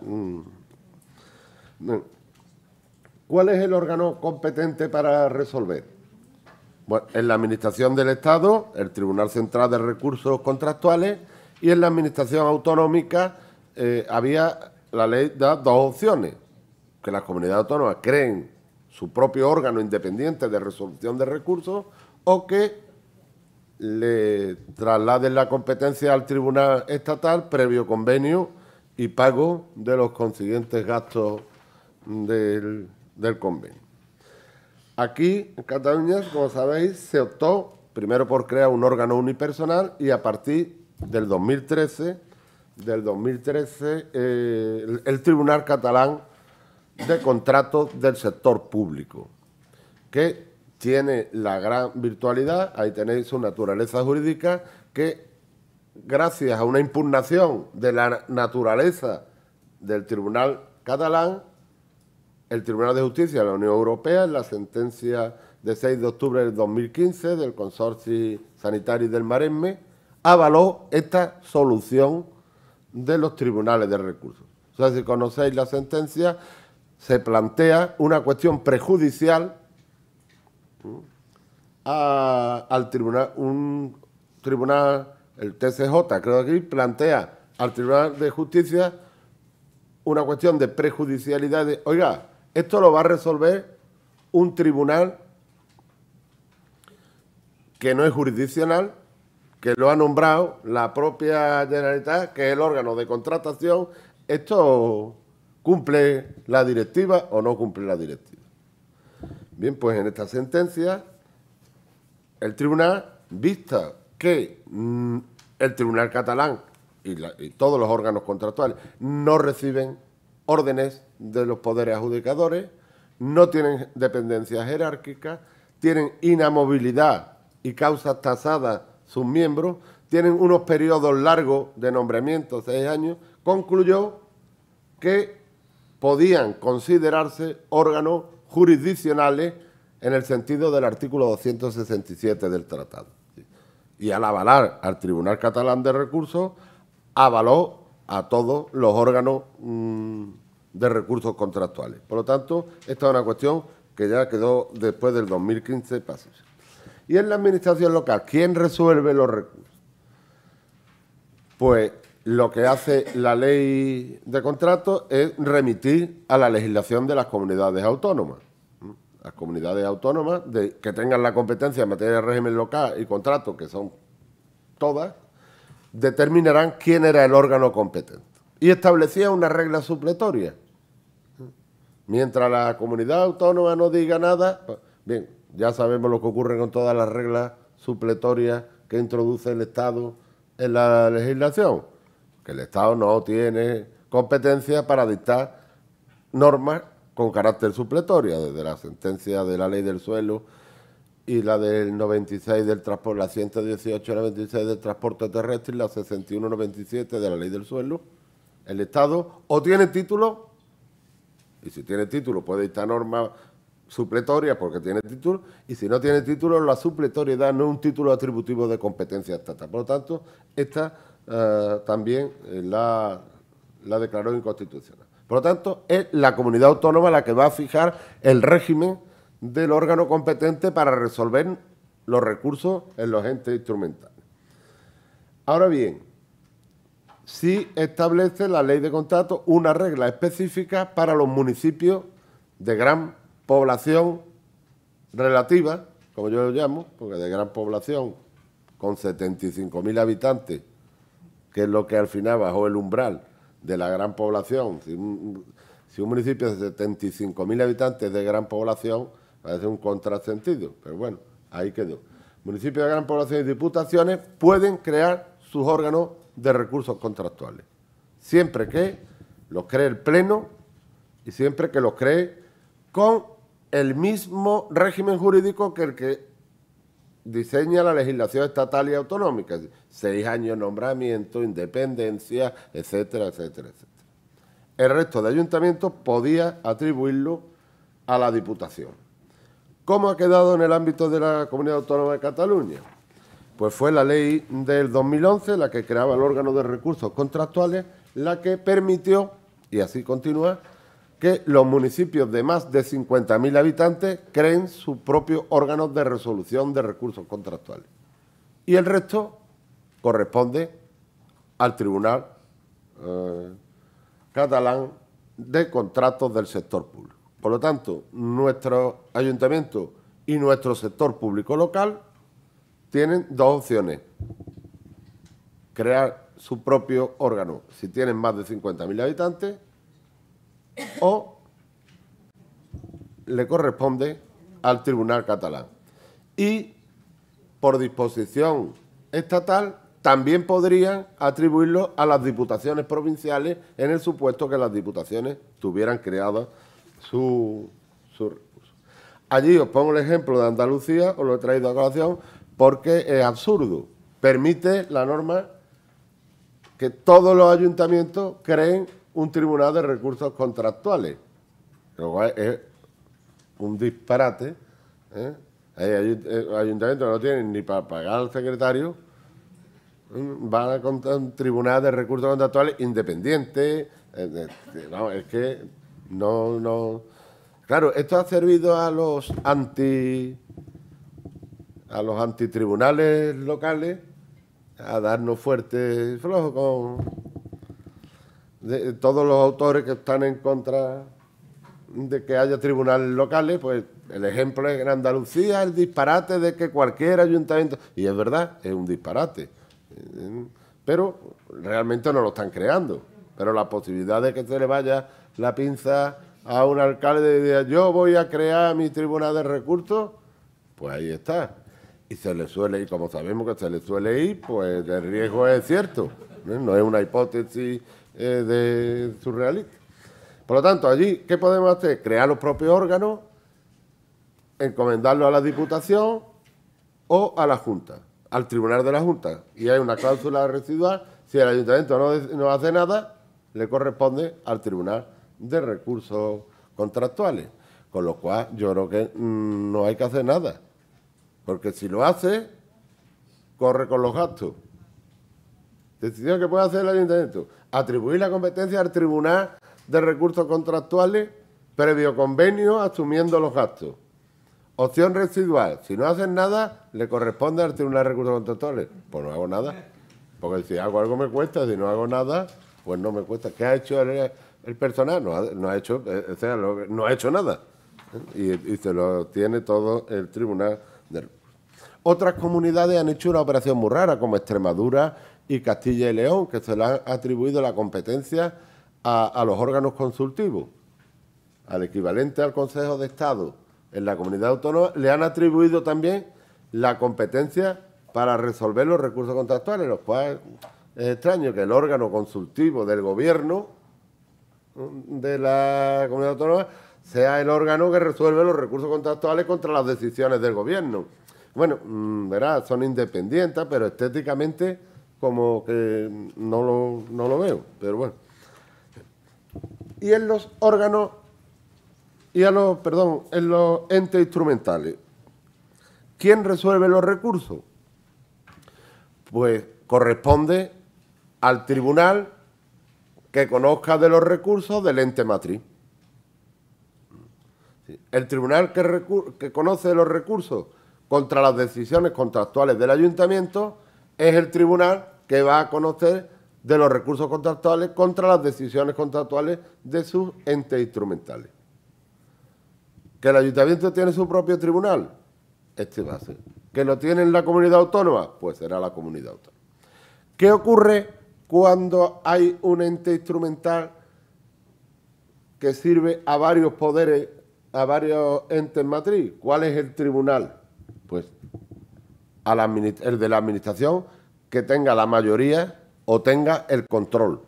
¿Cuál es el órgano competente para resolver? Bueno, en la Administración del Estado, el Tribunal Central de Recursos Contractuales, y en la Administración Autonómica la ley da dos opciones, que las comunidades autónomas creen su propio órgano independiente de resolución de recursos o que le trasladen la competencia al Tribunal Estatal previo convenio y pago de los consiguientes gastos del convenio. Aquí, en Cataluña, como sabéis, se optó primero por crear un órgano unipersonal y a partir del 2013 el Tribunal Catalán de Contratos del Sector Público, que tiene la gran virtualidad, ahí tenéis su naturaleza jurídica, que gracias a una impugnación de la naturaleza del Tribunal Catalán, el Tribunal de Justicia de la Unión Europea, en la sentencia de 6 de octubre del 2015 del Consorcio Sanitario del Maresme, avaló esta solución de los tribunales de recursos. O sea, si conocéis la sentencia, se plantea una cuestión prejudicial al tribunal, un tribunal, el TCJ, creo que aquí, plantea al Tribunal de Justicia una cuestión de prejudicialidad de, oiga, esto lo va a resolver un tribunal que no es jurisdiccional, que lo ha nombrado la propia Generalitat, que es el órgano de contratación. ¿Esto cumple la directiva o no cumple la directiva? Bien, pues en esta sentencia el tribunal, vista que el tribunal catalán y todos los órganos contractuales no reciben órdenes de los poderes adjudicadores, no tienen dependencias jerárquicas, tienen inamovilidad y causas tasadas sus miembros, tienen unos periodos largos de nombramiento, 6 años, concluyó que podían considerarse órganos jurisdiccionales en el sentido del artículo 267 del tratado. Y al avalar al Tribunal Catalán de Recursos, avaló a todos los órganos de recursos contractuales. Por lo tanto, esta es una cuestión que ya quedó después del 2015 pasos. Y en la administración local, ¿quién resuelve los recursos? Pues lo que hace la ley de contratos es remitir a la legislación de las comunidades autónomas. Las comunidades autónomas que tengan la competencia en materia de régimen local y contratos, que son todas, determinarán quién era el órgano competente. Y establecía una regla supletoria. Mientras la comunidad autónoma no diga nada, pues, bien, ya sabemos lo que ocurre con todas las reglas supletorias que introduce el Estado en la legislación, que el Estado no tiene competencia para dictar normas con carácter supletorio, desde la sentencia de la ley del suelo y la del 96 del transporte, la 118-96 del transporte terrestre y la 61-97 de la ley del suelo. El Estado o tiene título, y si tiene título puede dictar normas supletorias porque tiene título, y si no tiene título, la supletoriedad no es un título atributivo de competencia estatal. Por lo tanto, esta también la declaró inconstitucional. Por lo tanto, es la comunidad autónoma la que va a fijar el régimen del órgano competente para resolver los recursos en los entes instrumentales. Ahora bien, sí establece la ley de contratos una regla específica para los municipios de gran población relativa, como yo lo llamo, porque de gran población, con 75.000 habitantes, que es lo que al final bajó el umbral de la gran población. Si un municipio de 75.000 habitantes de gran población, parece un contrasentido, pero bueno, ahí quedó. Municipios de gran población y diputaciones pueden crear sus órganos de recursos contractuales, siempre que los cree el Pleno y siempre que los cree con el mismo régimen jurídico que el que diseña la legislación estatal y autonómica, 6 años nombramiento, independencia, etcétera, etcétera, etcétera. El resto de ayuntamientos podía atribuirlo a la Diputación. ¿Cómo ha quedado en el ámbito de la Comunidad Autónoma de Cataluña? Pues fue la ley del 2011, la que creaba el órgano de recursos contractuales, la que permitió, y así continúa, que los municipios de más de 50.000 habitantes creen sus propios órganos de resolución de recursos contractuales. Y el resto corresponde al Tribunal Catalán de Contratos del Sector Público. Por lo tanto, nuestro ayuntamiento y nuestro sector público local tienen dos opciones: crear su propio órgano si tienen más de 50.000 habitantes, o le corresponde al Tribunal Catalán. Y por disposición estatal también podrían atribuirlo a las diputaciones provinciales en el supuesto que las diputaciones tuvieran creado su recurso. Allí os pongo el ejemplo de Andalucía, os lo he traído a colación, porque es absurdo. Permite la norma que todos los ayuntamientos creen un tribunal de recursos contractuales. Luego es un disparate, ¿eh? Hay ayuntamientos que no tienen ni para pagar al secretario, van a contar un tribunal de recursos contractuales independiente. No, es que no. Claro, esto ha servido a los antitribunales locales a darnos fuerte y flojo con todos los autores que están en contra de que haya tribunales locales, pues el ejemplo es en Andalucía el disparate de que cualquier ayuntamiento, y es verdad, es un disparate, pero realmente no lo están creando, pero la posibilidad de que se le vaya la pinza a un alcalde y diga yo voy a crear mi tribunal de recursos, pues ahí está, y se le suele ir, como sabemos que se le suele ir, pues el riesgo es cierto, no es una hipótesis de surrealista. Por lo tanto, allí, ¿qué podemos hacer? Crear los propios órganos, encomendarlo a la Diputación o a la Junta, al Tribunal de la Junta. Y hay una cláusula residual, si el Ayuntamiento no hace nada, le corresponde al Tribunal de Recursos Contractuales. Con lo cual, yo creo que no hay que hacer nada, porque si lo hace, corre con los gastos. Decisión que puede hacer el Ayuntamiento, atribuir la competencia al Tribunal de Recursos Contractuales previo convenio asumiendo los gastos. Opción residual, si no hacen nada, le corresponde al Tribunal de Recursos Contractuales. Pues no hago nada, porque si hago algo me cuesta, si no hago nada, pues no me cuesta. ¿Qué ha hecho el personal? No ha hecho nada. Y se lo tiene todo el Tribunal de Recursos. Otras comunidades han hecho una operación muy rara, como Extremadura y Castilla y León, que se le han atribuido la competencia a los órganos consultivos, al equivalente al Consejo de Estado en la comunidad autónoma, le han atribuido también la competencia para resolver los recursos contractuales, los cuales es extraño que el órgano consultivo del Gobierno de la comunidad autónoma sea el órgano que resuelve los recursos contractuales contra las decisiones del Gobierno. Bueno, verás, son independientes, pero estéticamente como que no lo veo, pero bueno. Y en los órganos, en los entes instrumentales, ¿quién resuelve los recursos? Pues corresponde al tribunal que conozca de los recursos del ente matriz. El tribunal que conoce los recursos contra las decisiones contractuales del ayuntamiento es el tribunal que va a conocer de los recursos contractuales contra las decisiones contractuales de sus entes instrumentales. ¿Que el ayuntamiento tiene su propio tribunal? Este va a ser. ¿Que lo tiene en la comunidad autónoma? Pues será la comunidad autónoma. ¿Qué ocurre cuando hay un ente instrumental que sirve a varios poderes, a varios entes matriz? ¿Cuál es el tribunal? Pues el de la administración que tenga la mayoría o tenga el control.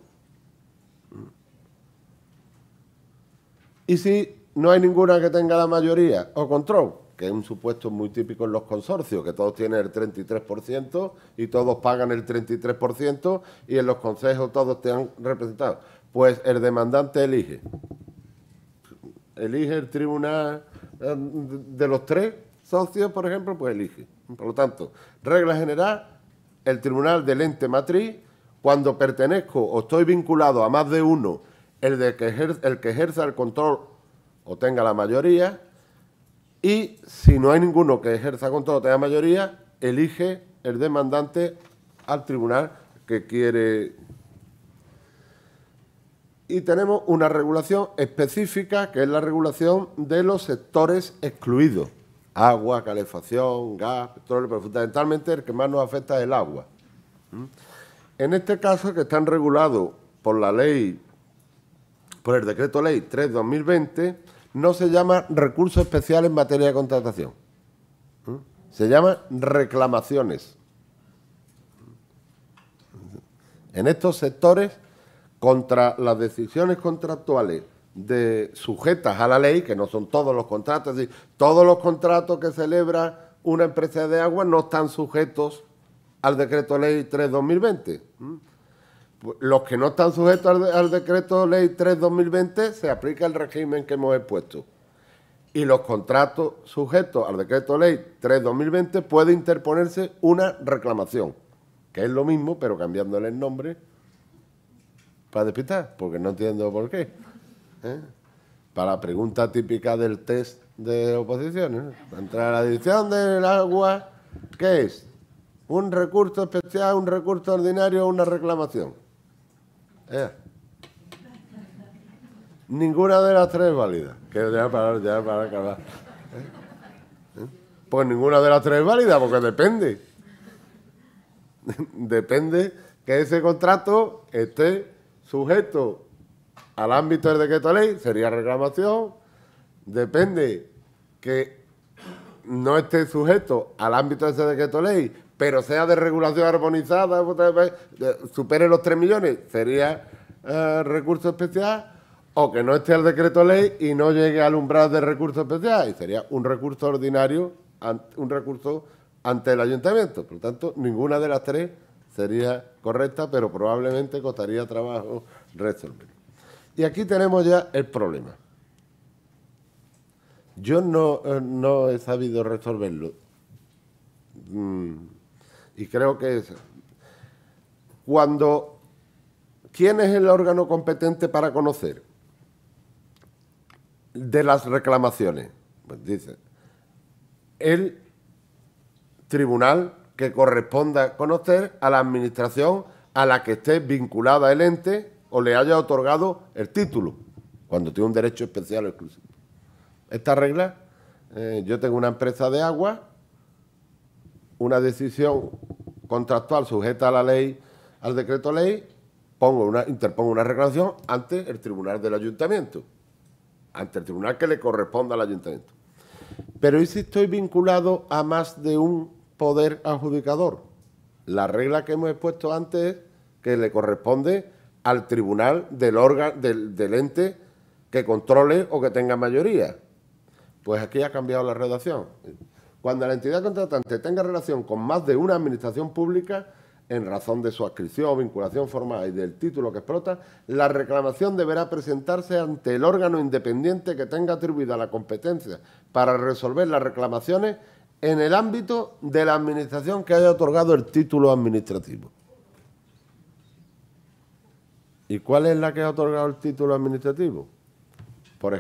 Y si no hay ninguna que tenga la mayoría o control, que es un supuesto muy típico en los consorcios, que todos tienen el 33% y todos pagan el 33% y en los consejos todos te han representado, pues el demandante elige. Elige el tribunal de los tres socios, por ejemplo, pues elige. Por lo tanto, regla general, el tribunal del ente matriz. Cuando pertenezco o estoy vinculado a más de uno, el que ejerza el control o tenga la mayoría, y si no hay ninguno que ejerza control o tenga mayoría, elige el demandante al tribunal que quiere. Y tenemos una regulación específica, que es la regulación de los sectores excluidos. Agua, calefacción, gas, petróleo, pero fundamentalmente el que más nos afecta es el agua. En este caso, que están regulados por la ley, por el decreto ley 3/2020, no se llama recurso especial en materia de contratación. Se llama reclamaciones. En estos sectores, contra las decisiones contractuales sujetas a la ley, que no son todos los contratos, es decir, todos los contratos que celebra una empresa de agua no están sujetos al decreto ley 3/2020. Los que no están sujetos al decreto ley 3/2020 se aplica el régimen que hemos expuesto. Y los contratos sujetos al decreto ley 3/2020 puede interponerse una reclamación, que es lo mismo, pero cambiándole el nombre para despistar, porque no entiendo por qué. Para la pregunta típica del test de oposiciones, ¿no? Contra la adición del agua, ¿qué es? ¿Un recurso especial, un recurso ordinario o una reclamación? Ninguna de las tres es válida. Que ya para acabar. Pues ninguna de las tres es válida, porque depende. Depende que ese contrato esté sujeto al ámbito del decreto ley, sería reclamación. Depende que no esté sujeto al ámbito de ese decreto ley, pero sea de regulación armonizada, supere los 3 millones, sería recurso especial, o que no esté al decreto ley y no llegue al umbral de recurso especial, y sería un recurso ordinario, un recurso ante el ayuntamiento. Por lo tanto, ninguna de las tres sería correcta, pero probablemente costaría trabajo resolver. Y aquí tenemos ya el problema. Yo no he sabido resolverlo. Y creo que es... ¿Quién es el órgano competente para conocer de las reclamaciones? Pues dice, el tribunal que corresponda conocer a la administración a la que esté vinculada el ente o le haya otorgado el título, cuando tiene un derecho especial o exclusivo. Esta regla, yo tengo una empresa de agua, una decisión contractual sujeta a la ley, al decreto ley, interpongo una reclamación ante el tribunal del ayuntamiento, ante el tribunal que le corresponda al ayuntamiento. Pero ¿y si estoy vinculado a más de un poder adjudicador? La regla que hemos expuesto antes es que le corresponde al tribunal del ente que controle o que tenga mayoría. Pues aquí ha cambiado la redacción. Cuando la entidad contratante tenga relación con más de una administración pública, en razón de su adscripción o vinculación formal y del título que explota, la reclamación deberá presentarse ante el órgano independiente que tenga atribuida la competencia para resolver las reclamaciones en el ámbito de la administración que haya otorgado el título administrativo. ¿Y cuál es la que ha otorgado el título administrativo? Por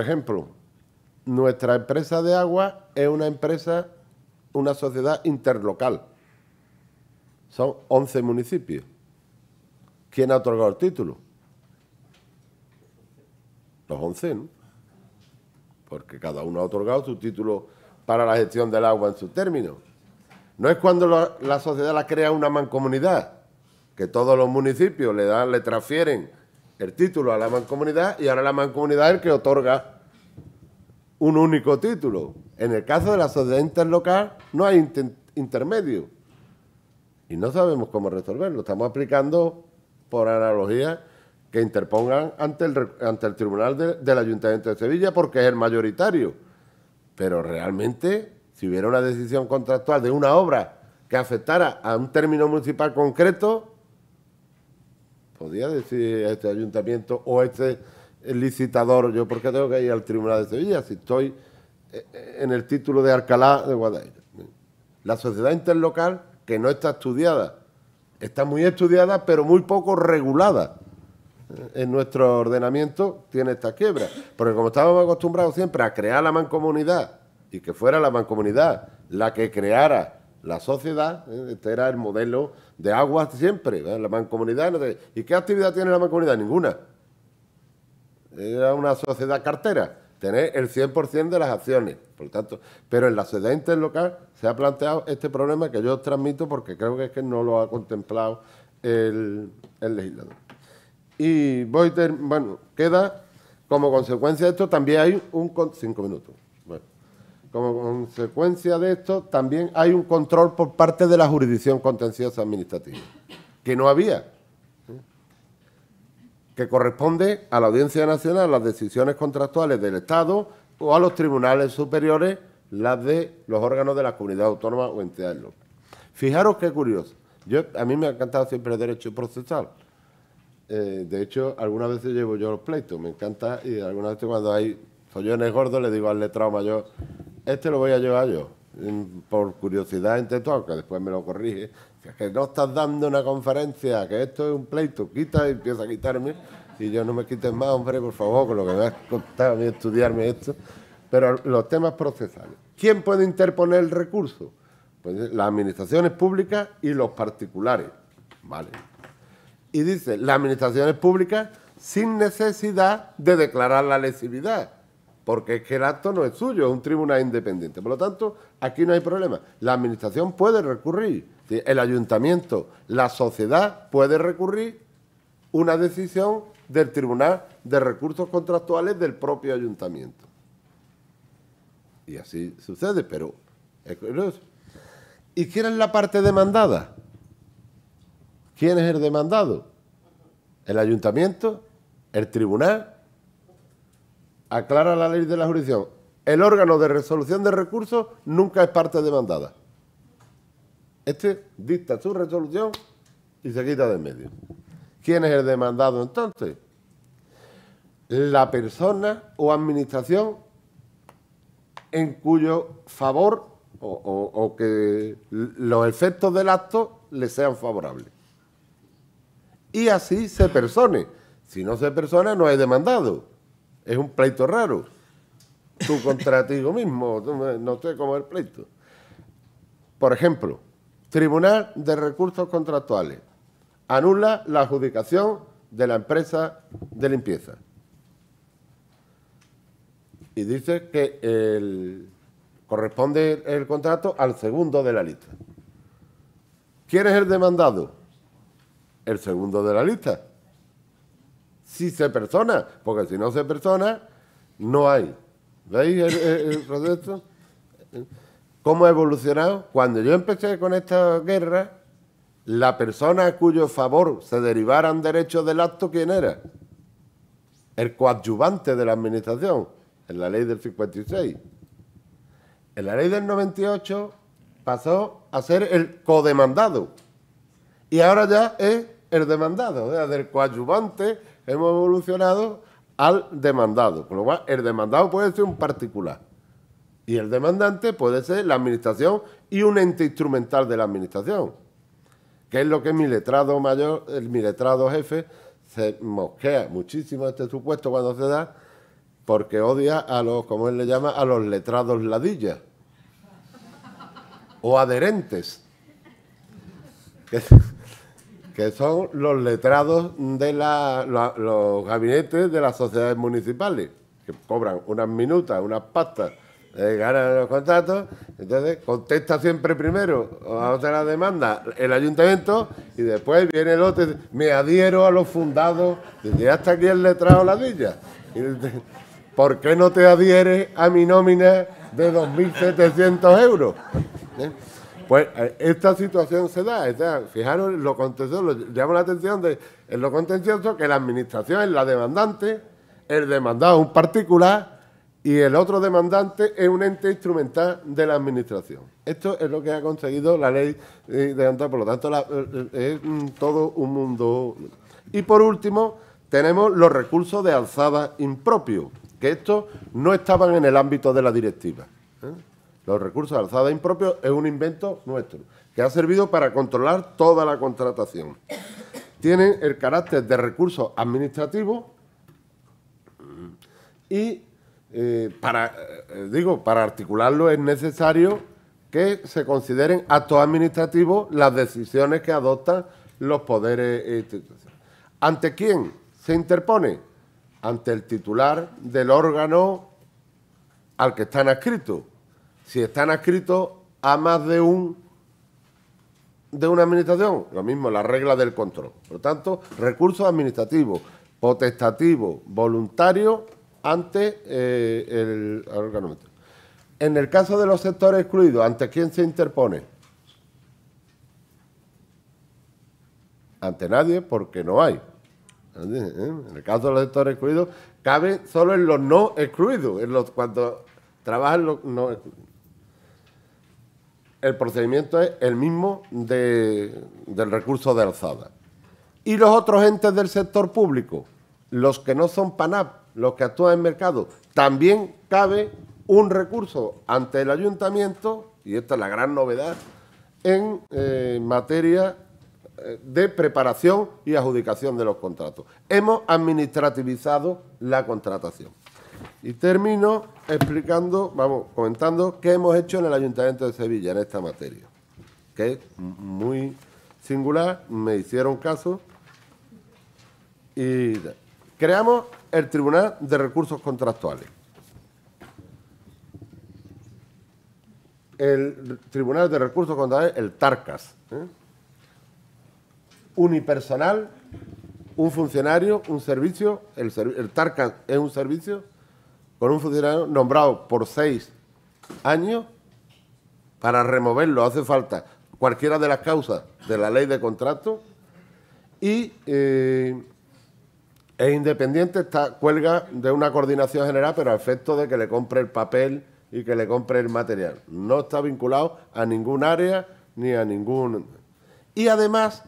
ejemplo, nuestra empresa de agua es una sociedad interlocal. Son 11 municipios. ¿Quién ha otorgado el título? Los 11, ¿no? Porque cada uno ha otorgado su título para la gestión del agua en sus términos. No es cuando la sociedad la crea una mancomunidad, que todos los municipios le transfieren el título a la mancomunidad y ahora la mancomunidad es el que otorga un único título. En el caso de la sociedad interlocal no hay intermedio y no sabemos cómo resolverlo. Estamos aplicando por analogía que interpongan ante el tribunal del Ayuntamiento de Sevilla porque es el mayoritario. Pero realmente, si hubiera una decisión contractual de una obra que afectara a un término municipal concreto, podía decir este ayuntamiento o este licitador, yo por qué tengo que ir al Tribunal de Sevilla si estoy en el título de Alcalá de Guadaira. La sociedad interlocal, que no está estudiada, está muy estudiada pero muy poco regulada en nuestro ordenamiento, tiene esta quiebra, porque como estábamos acostumbrados siempre a crear la mancomunidad y que fuera la mancomunidad la que creara la sociedad, este era el modelo de aguas siempre, ¿verdad? La mancomunidad. ¿Y qué actividad tiene la mancomunidad? Ninguna. Era una sociedad cartera, tener el 100% de las acciones, por lo tanto. Pero en la sociedad interlocal se ha planteado este problema que yo os transmito porque creo que es que no lo ha contemplado el legislador. Y queda como consecuencia de esto también hay un... 5 minutos. Como consecuencia de esto, también hay un control por parte de la jurisdicción contenciosa administrativa, que no había, que corresponde a la Audiencia Nacional las decisiones contractuales del Estado o a los tribunales superiores las de los órganos de la comunidad autónoma o entidades locales. Fijaros qué curioso. A mí me ha encantado siempre el derecho procesal. De hecho, algunas veces llevo yo los pleitos, me encanta, y algunas veces cuando hay follones gordos le digo al letrado mayor... Este lo voy a llevar yo, por curiosidad intento, aunque después me lo corrige, que no estás dando una conferencia, que esto es un pleito, quita y empieza a quitarme, y yo no me quiten más, hombre, por favor, con lo que me has costado a mí estudiarme esto. Pero los temas procesales. ¿Quién puede interponer el recurso? Pues las administraciones públicas y los particulares. Vale. y dice, las administraciones públicas sin necesidad de declarar la lesividad, porque es que el acto no es suyo, es un tribunal independiente. Por lo tanto, aquí no hay problema. La administración puede recurrir, el ayuntamiento, la sociedad puede recurrir una decisión del Tribunal de Recursos Contractuales del propio ayuntamiento. Y así sucede, pero es curioso. ¿Y quién es la parte demandada? ¿Quién es el demandado? El ayuntamiento, el tribunal, aclara la ley de la jurisdicción. El órgano de resolución de recursos nunca es parte demandada. Este dicta su resolución y se quita de en medio. ¿Quién es el demandado entonces? La persona o administración en cuyo favor o que los efectos del acto le sean favorables. Y así se persone. Si no se persona, no hay demandado. Es un pleito raro. Tú contra ti mismo, no sé cómo es el pleito. Por ejemplo, Tribunal de Recursos Contractuales anula la adjudicación de la empresa de limpieza. Y dice que corresponde el contrato al segundo de la lista. ¿Quién es el demandado? El segundo de la lista. Si se persona, porque si no se persona, no hay. ¿Veis el proceso? ¿Cómo ha evolucionado? Cuando yo empecé con esta guerra, la persona a cuyo favor se derivaran derechos del acto, ¿quién era? El coadyuvante de la administración, en la ley del 56. En la ley del 98 pasó a ser el codemandado. Y ahora ya es el demandado, o sea, del coadyuvante hemos evolucionado al demandado. Con lo cual, el demandado puede ser un particular y el demandante puede ser la administración y un ente instrumental de la administración, que es lo que mi letrado mayor, mi letrado jefe, se mosquea muchísimo este supuesto cuando se da, porque odia a los, como él le llama, a los letrados ladillas o adherentes. Que son los letrados de los gabinetes de las sociedades municipales, que cobran unas minutas, unas pastas, ganan los contratos, entonces contesta siempre primero a otra demanda el ayuntamiento y después viene el otro y dice, me adhiero a los fundados, desde hasta aquí el letrado ladilla. Y dice, ¿por qué no te adhieres a mi nómina de 2.700 euros? ¿Eh? Pues esta situación se da, fijaros en lo contencioso, llama la atención de en lo contencioso que la administración es la demandante, el demandado es un particular y el otro demandante es un ente instrumental de la administración. Esto es lo que ha conseguido la ley de antes, por lo tanto es todo un mundo. Y por último tenemos los recursos de alzada impropios, que estos no estaban en el ámbito de la directiva. Los recursos de alzada impropios es un invento nuestro, que ha servido para controlar toda la contratación. Tienen el carácter de recursos administrativos y para articularlo es necesario que se consideren actos administrativos las decisiones que adoptan los poderes institucionales. ¿Ante quién se interpone? Ante el titular del órgano al que están adscritos. Si están adscritos a más de una administración, lo mismo, la regla del control. Por lo tanto, recursos administrativos, potestativos, voluntarios ante el órgano. En el caso de los sectores excluidos, ¿ante quién se interpone? Ante nadie, porque no hay. En el caso de los sectores excluidos, cabe solo en los no excluidos, en los cuando trabajan los no excluidos. El procedimiento es el mismo del recurso de alzada. Y los otros entes del sector público, los que no son PANAP, los que actúan en mercado, también cabe un recurso ante el ayuntamiento, y esta es la gran novedad, en materia de preparación y adjudicación de los contratos. Hemos administrativizado la contratación. Y termino explicando, comentando qué hemos hecho en el Ayuntamiento de Sevilla en esta materia, que es muy singular, me hicieron caso Y creamos el Tribunal de Recursos Contractuales. El Tribunal de Recursos Contractuales, el TARCAS. Unipersonal, un funcionario, un servicio. El TARCAS es un servicio con un funcionario nombrado por 6 años. Para removerlo hace falta cualquiera de las causas de la ley de contrato y es independiente, está cuelga de una coordinación general, pero a efecto de que le compre el papel y que le compre el material. No está vinculado a ningún área ni a ningún... Y además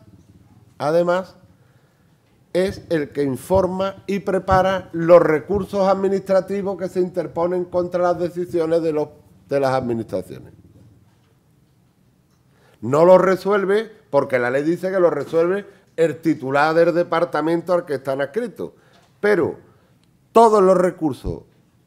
es el que informa y prepara los recursos administrativos que se interponen contra las decisiones de las administraciones. No lo resuelve porque la ley dice que lo resuelve el titular del departamento al que están adscritos. Pero todos los recursos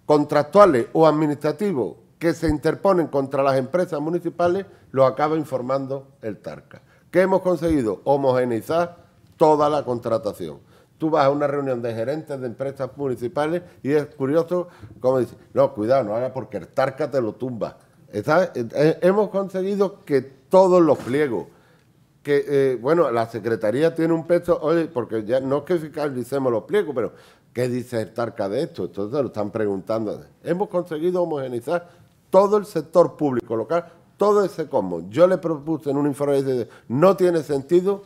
contractuales o administrativos que se interponen contra las empresas municipales los acaba informando el TARCA. ¿Qué hemos conseguido? Homogeneizar toda la contratación. Tú vas a una reunión de gerentes de empresas municipales y es curioso cómo dicen, no, cuidado, no hagas porque el TARCA te lo tumba. Hemos conseguido que todos los pliegos, que bueno, la Secretaría tiene un peso, oye, porque ya no es que fiscalicemos los pliegos, pero ¿qué dice el TARCA de esto? Entonces lo están preguntando. Hemos conseguido homogeneizar todo el sector público local, todo ese cosmos. Yo le propuse en un informe, dice, no tiene sentido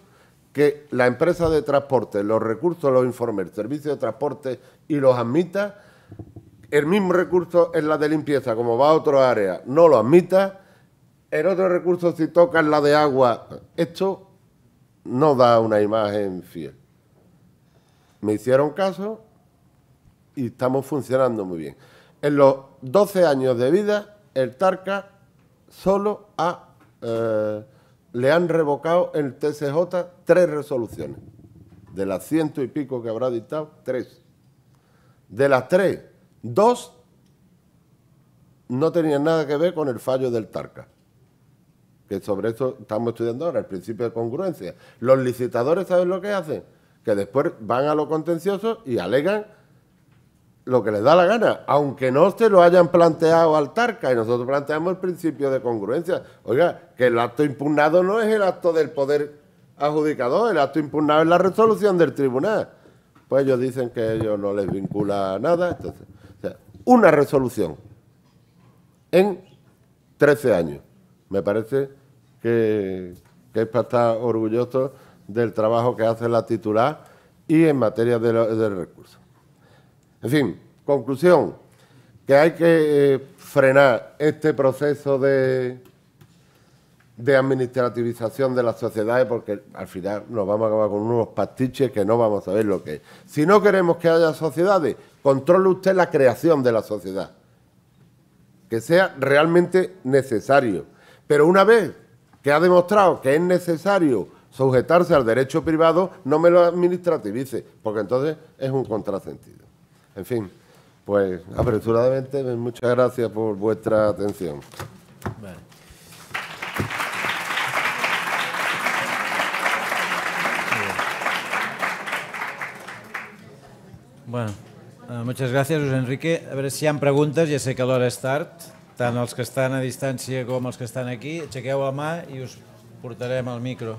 que la empresa de transporte, los recursos, los informes, el servicio de transporte y los admita. El mismo recurso en la de limpieza, como va a otra área, no lo admita. El otro recurso, si toca en la de agua, esto no da una imagen fiel. Me hicieron caso y estamos funcionando muy bien. En los 12 años de vida, el TARCA solo le han revocado el TSJ 3 resoluciones. De las 100 y pico que habrá dictado, 3. De las 3, 2 no tenían nada que ver con el fallo del TARCA, que sobre eso estamos estudiando ahora, el principio de congruencia. Los licitadores, ¿saben lo que hacen? Que después van a lo contencioso y alegan lo que les da la gana, aunque no se lo hayan planteado al TARCA, y nosotros planteamos el principio de congruencia. Oiga, que el acto impugnado no es el acto del poder adjudicador, el acto impugnado es la resolución del tribunal. Pues ellos dicen que ellos no les vincula nada, entonces... Una resolución en 13 años. Me parece que es para estar orgulloso del trabajo que hace la titular y en materia de recursos. En fin, conclusión, que hay que frenar este proceso de administrativización de las sociedades, porque al final nos vamos a acabar con unos pastiches que no vamos a ver lo que es. Si no queremos que haya sociedades, controle usted la creación de la sociedad, que sea realmente necesario. Pero una vez que ha demostrado que es necesario sujetarse al derecho privado, no me lo administrativice, porque entonces es un contrasentido. En fin, pues apresuradamente, muchas gracias por vuestra atención. Vale. Bueno, muchas gracias, Luis Enrique. A veure si hi ha preguntes, ja sé que l'hora és tard, tant els que estan a distància com els que estan aquí. Aixequeu la mà i us portarem al micro.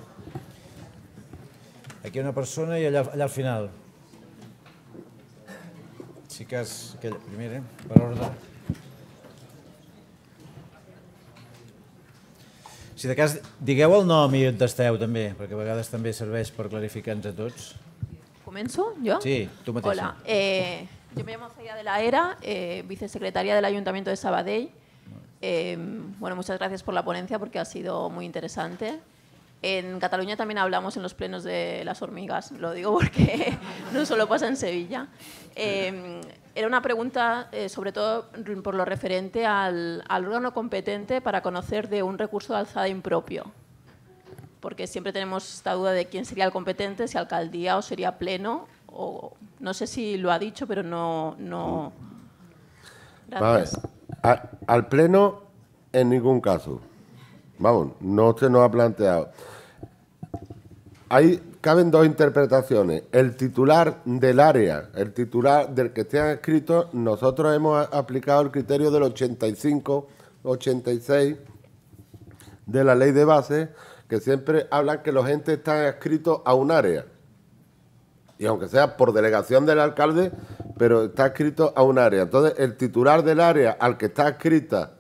Aquí una persona i allà al final. Si cas, aquella primera, per ordre. Si de cas, digueu el nom i contesteu també, perquè a vegades també serveix per clarificar-nos a tots. ¿Comenzo yo? Sí, tú me... Hola, yo me llamo Zahía de la ERA, vicesecretaria del Ayuntamiento de Sabadell. Bueno, muchas gracias por la ponencia porque ha sido muy interesante. En Cataluña también hablamos en los plenos de las hormigas, lo digo porque no solo pasa en Sevilla. Era una pregunta sobre todo por lo referente al órgano competente para conocer de un recurso de alzada impropio, porque siempre tenemos esta duda de quién sería el competente, si alcaldía o sería pleno, o no sé si lo ha dicho, pero no. Gracias. A ver, al pleno en ningún caso. Vamos, no se nos ha planteado. Hay caben dos interpretaciones. El titular del área, el titular del que estén escritos, nosotros hemos aplicado el criterio del 85-86 de la ley de base, que siempre hablan que los entes están adscritos a un área. Y aunque sea por delegación del alcalde, pero está adscrito a un área. Entonces, el titular del área al que está adscrita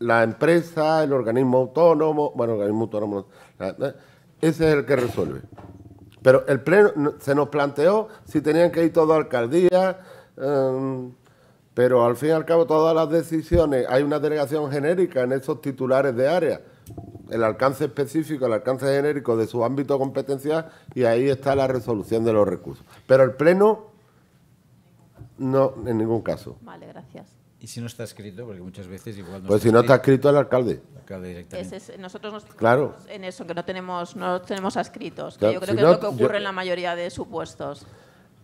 la empresa, el organismo autónomo, bueno, el organismo autónomo, ese es el que resuelve. Pero el pleno se nos planteó si tenían que ir todo a alcaldía, pero al fin y al cabo todas las decisiones, hay una delegación genérica en esos titulares de área. El alcance específico, el alcance genérico de su ámbito competencial, y ahí está la resolución de los recursos. Pero el pleno, no, en ningún caso. Vale, gracias. ¿Y si no está escrito? Porque muchas veces igual no. Pues si no está escrito, el alcalde. El alcalde directamente. Nosotros nos claro. En eso, que no tenemos adscritos, que claro, yo creo si que no, es lo que ocurre en la mayoría de supuestos.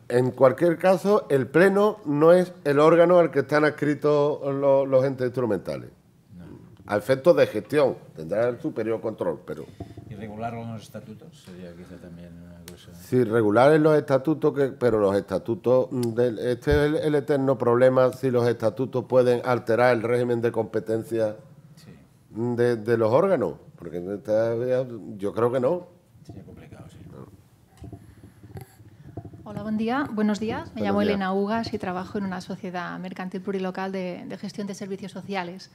En cualquier caso, el pleno no es el órgano al que están adscritos los entes instrumentales. A efectos de gestión, tendrá el superior control, pero... ¿Y regular los estatutos? Sería quizá también una cosa... Sí, regular en los estatutos, pero los estatutos... Este es el eterno problema, si los estatutos pueden alterar el régimen de competencia sí. de los órganos, porque yo creo que no. Sería complicado, sí. Hola, buen día. Buenos días. Me llamo Elena Ugas y trabajo en una sociedad mercantil plurilocal de gestión de servicios sociales.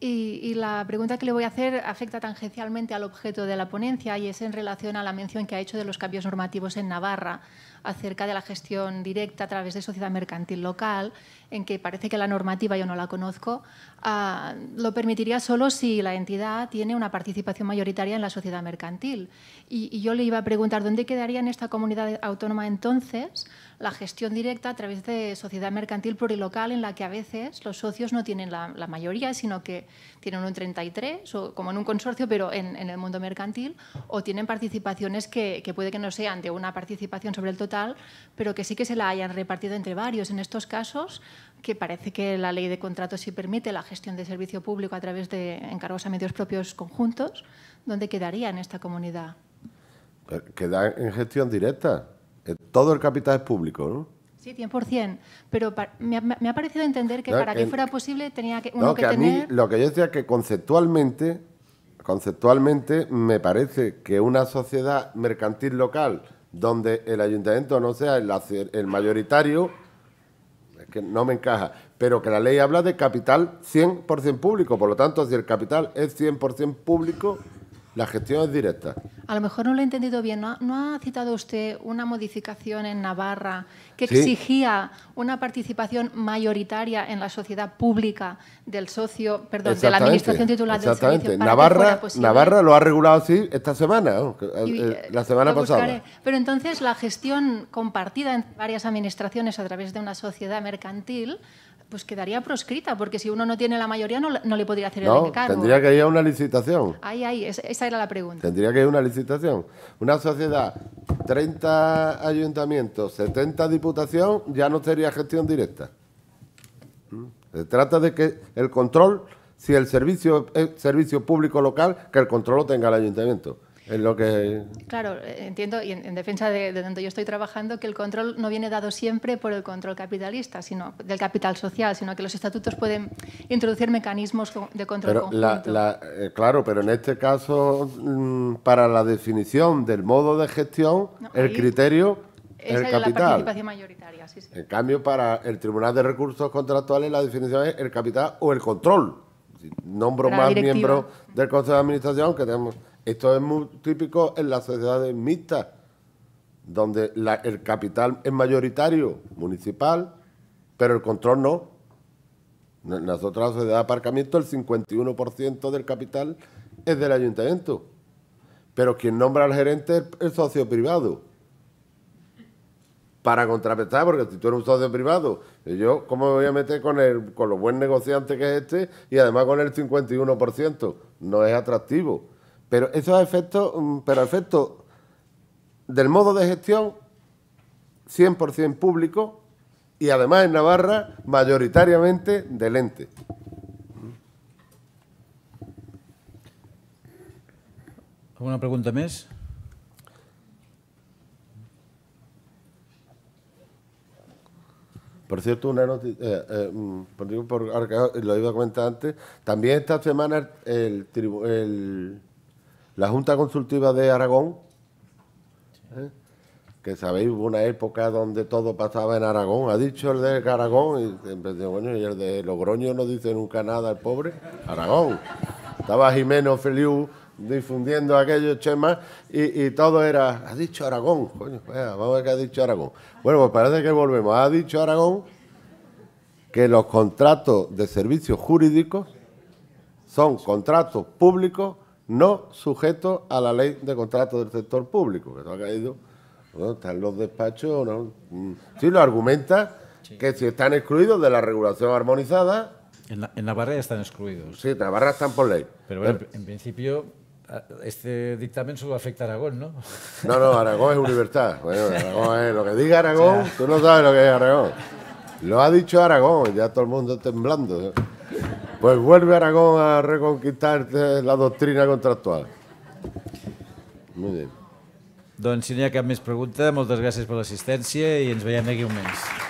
Y la pregunta que le voy a hacer afecta tangencialmente al objeto de la ponencia y es en relación a la mención que ha hecho de los cambios normativos en Navarra acerca de la gestión directa a través de sociedad mercantil local, en que parece que la normativa, yo no la conozco, lo permitiría solo si la entidad tiene una participación mayoritaria en la sociedad mercantil. Y yo le iba a preguntar, ¿dónde quedaría en esta comunidad autónoma entonces la gestión directa a través de sociedad mercantil plurilocal, en la que a veces los socios no tienen la mayoría, sino que tienen un 33, o como en un consorcio, pero en el mundo mercantil, o tienen participaciones que puede que no sean de una participación sobre el total, pero que sí que se la hayan repartido entre varios? En estos casos, que parece que la ley de contratos sí permite la gestión de servicio público a través de encargos a medios propios conjuntos, ¿dónde quedaría en esta comunidad? Queda en gestión directa. Todo el capital es público, ¿no? Sí, 100%. Pero me ha parecido entender que no, para que fuera posible tenía que, uno no, que tener… Mí, lo que yo decía es que conceptualmente me parece que una sociedad mercantil local… donde el ayuntamiento no sea el mayoritario, es que no me encaja, pero que la ley habla de capital 100% público, por lo tanto, si el capital es 100% público, la gestión es directa. A lo mejor no lo he entendido bien. ¿No ha citado usted una modificación en Navarra que sí. exigía una participación mayoritaria en la sociedad pública del socio, perdón, de la administración titular del servicio? Navarra lo ha regulado así esta semana, ¿no? La semana pasada. Pero entonces la gestión compartida en varias administraciones a través de una sociedad mercantil pues quedaría proscrita, porque si uno no tiene la mayoría no le podría hacer el cargo. Tendría que ir a una licitación. Ahí, esa era la pregunta. Tendría que ir a una licitación. Una sociedad, 30 ayuntamientos, 70 diputación, ya no sería gestión directa. Se trata de que el control, si el servicio es servicio público local, que el control lo tenga el ayuntamiento. Es lo que... Claro, entiendo, y en defensa de donde yo estoy trabajando, que el control no viene dado siempre por el control capitalista, sino del capital social, sino que los estatutos pueden introducir mecanismos de control conjunto. Claro, pero en este caso, para la definición del modo de gestión, el criterio es el capital. La participación mayoritaria, sí. En cambio, para el Tribunal de Recursos Contractuales, la definición es el capital o el control. Nombro más miembros del Consejo de Administración que tenemos... Esto es muy típico en las sociedades mixtas, donde el capital es mayoritario municipal, pero el control no. Nosotros, la sociedad de aparcamiento, el 51% del capital es del ayuntamiento, pero quien nombra al gerente es el socio privado. Para contrapestar, porque si tú eres un socio privado, yo ¿cómo me voy a meter con lo buen negociante que es este y además con el 51%? No es atractivo. Pero esos efectos, del modo de gestión, 100% público y además en Navarra, mayoritariamente del ente. ¿Alguna pregunta más? Por cierto, una noticia, lo iba a comentar antes, también esta semana la Junta Consultiva de Aragón, que sabéis, hubo una época donde todo pasaba en Aragón, ha dicho el de Aragón, y bueno, y el de Logroño no dice nunca nada, el pobre, Aragón. Estaba Jiménez Feliu difundiendo aquellos temas y todo era, ha dicho Aragón, coño, pues, vamos a ver qué ha dicho Aragón. Bueno, pues parece que volvemos, ha dicho Aragón que los contratos de servicios jurídicos son contratos públicos no sujetos a la ley de contratos del sector público, que no ha caído, bueno, están los despachos, ¿no? Sí, lo argumenta, sí, que si están excluidos de la regulación armonizada. En Navarra ya están excluidos. Sí, en Navarra están por ley. Pero bueno, en principio, este dictamen solo afecta a Aragón, ¿no? No, no, Aragón es libertad. Bueno, Aragón es lo que diga Aragón, o sea, tú no sabes lo que es Aragón. Lo ha dicho Aragón, ya todo el mundo temblando. Pues vuelve Aragón a reconquistar la doctrina contractual. Muy bien. Doncs si no hi ha cap més pregunta, moltes gràcies per l'assistència i ens veiem d'aquí un mes.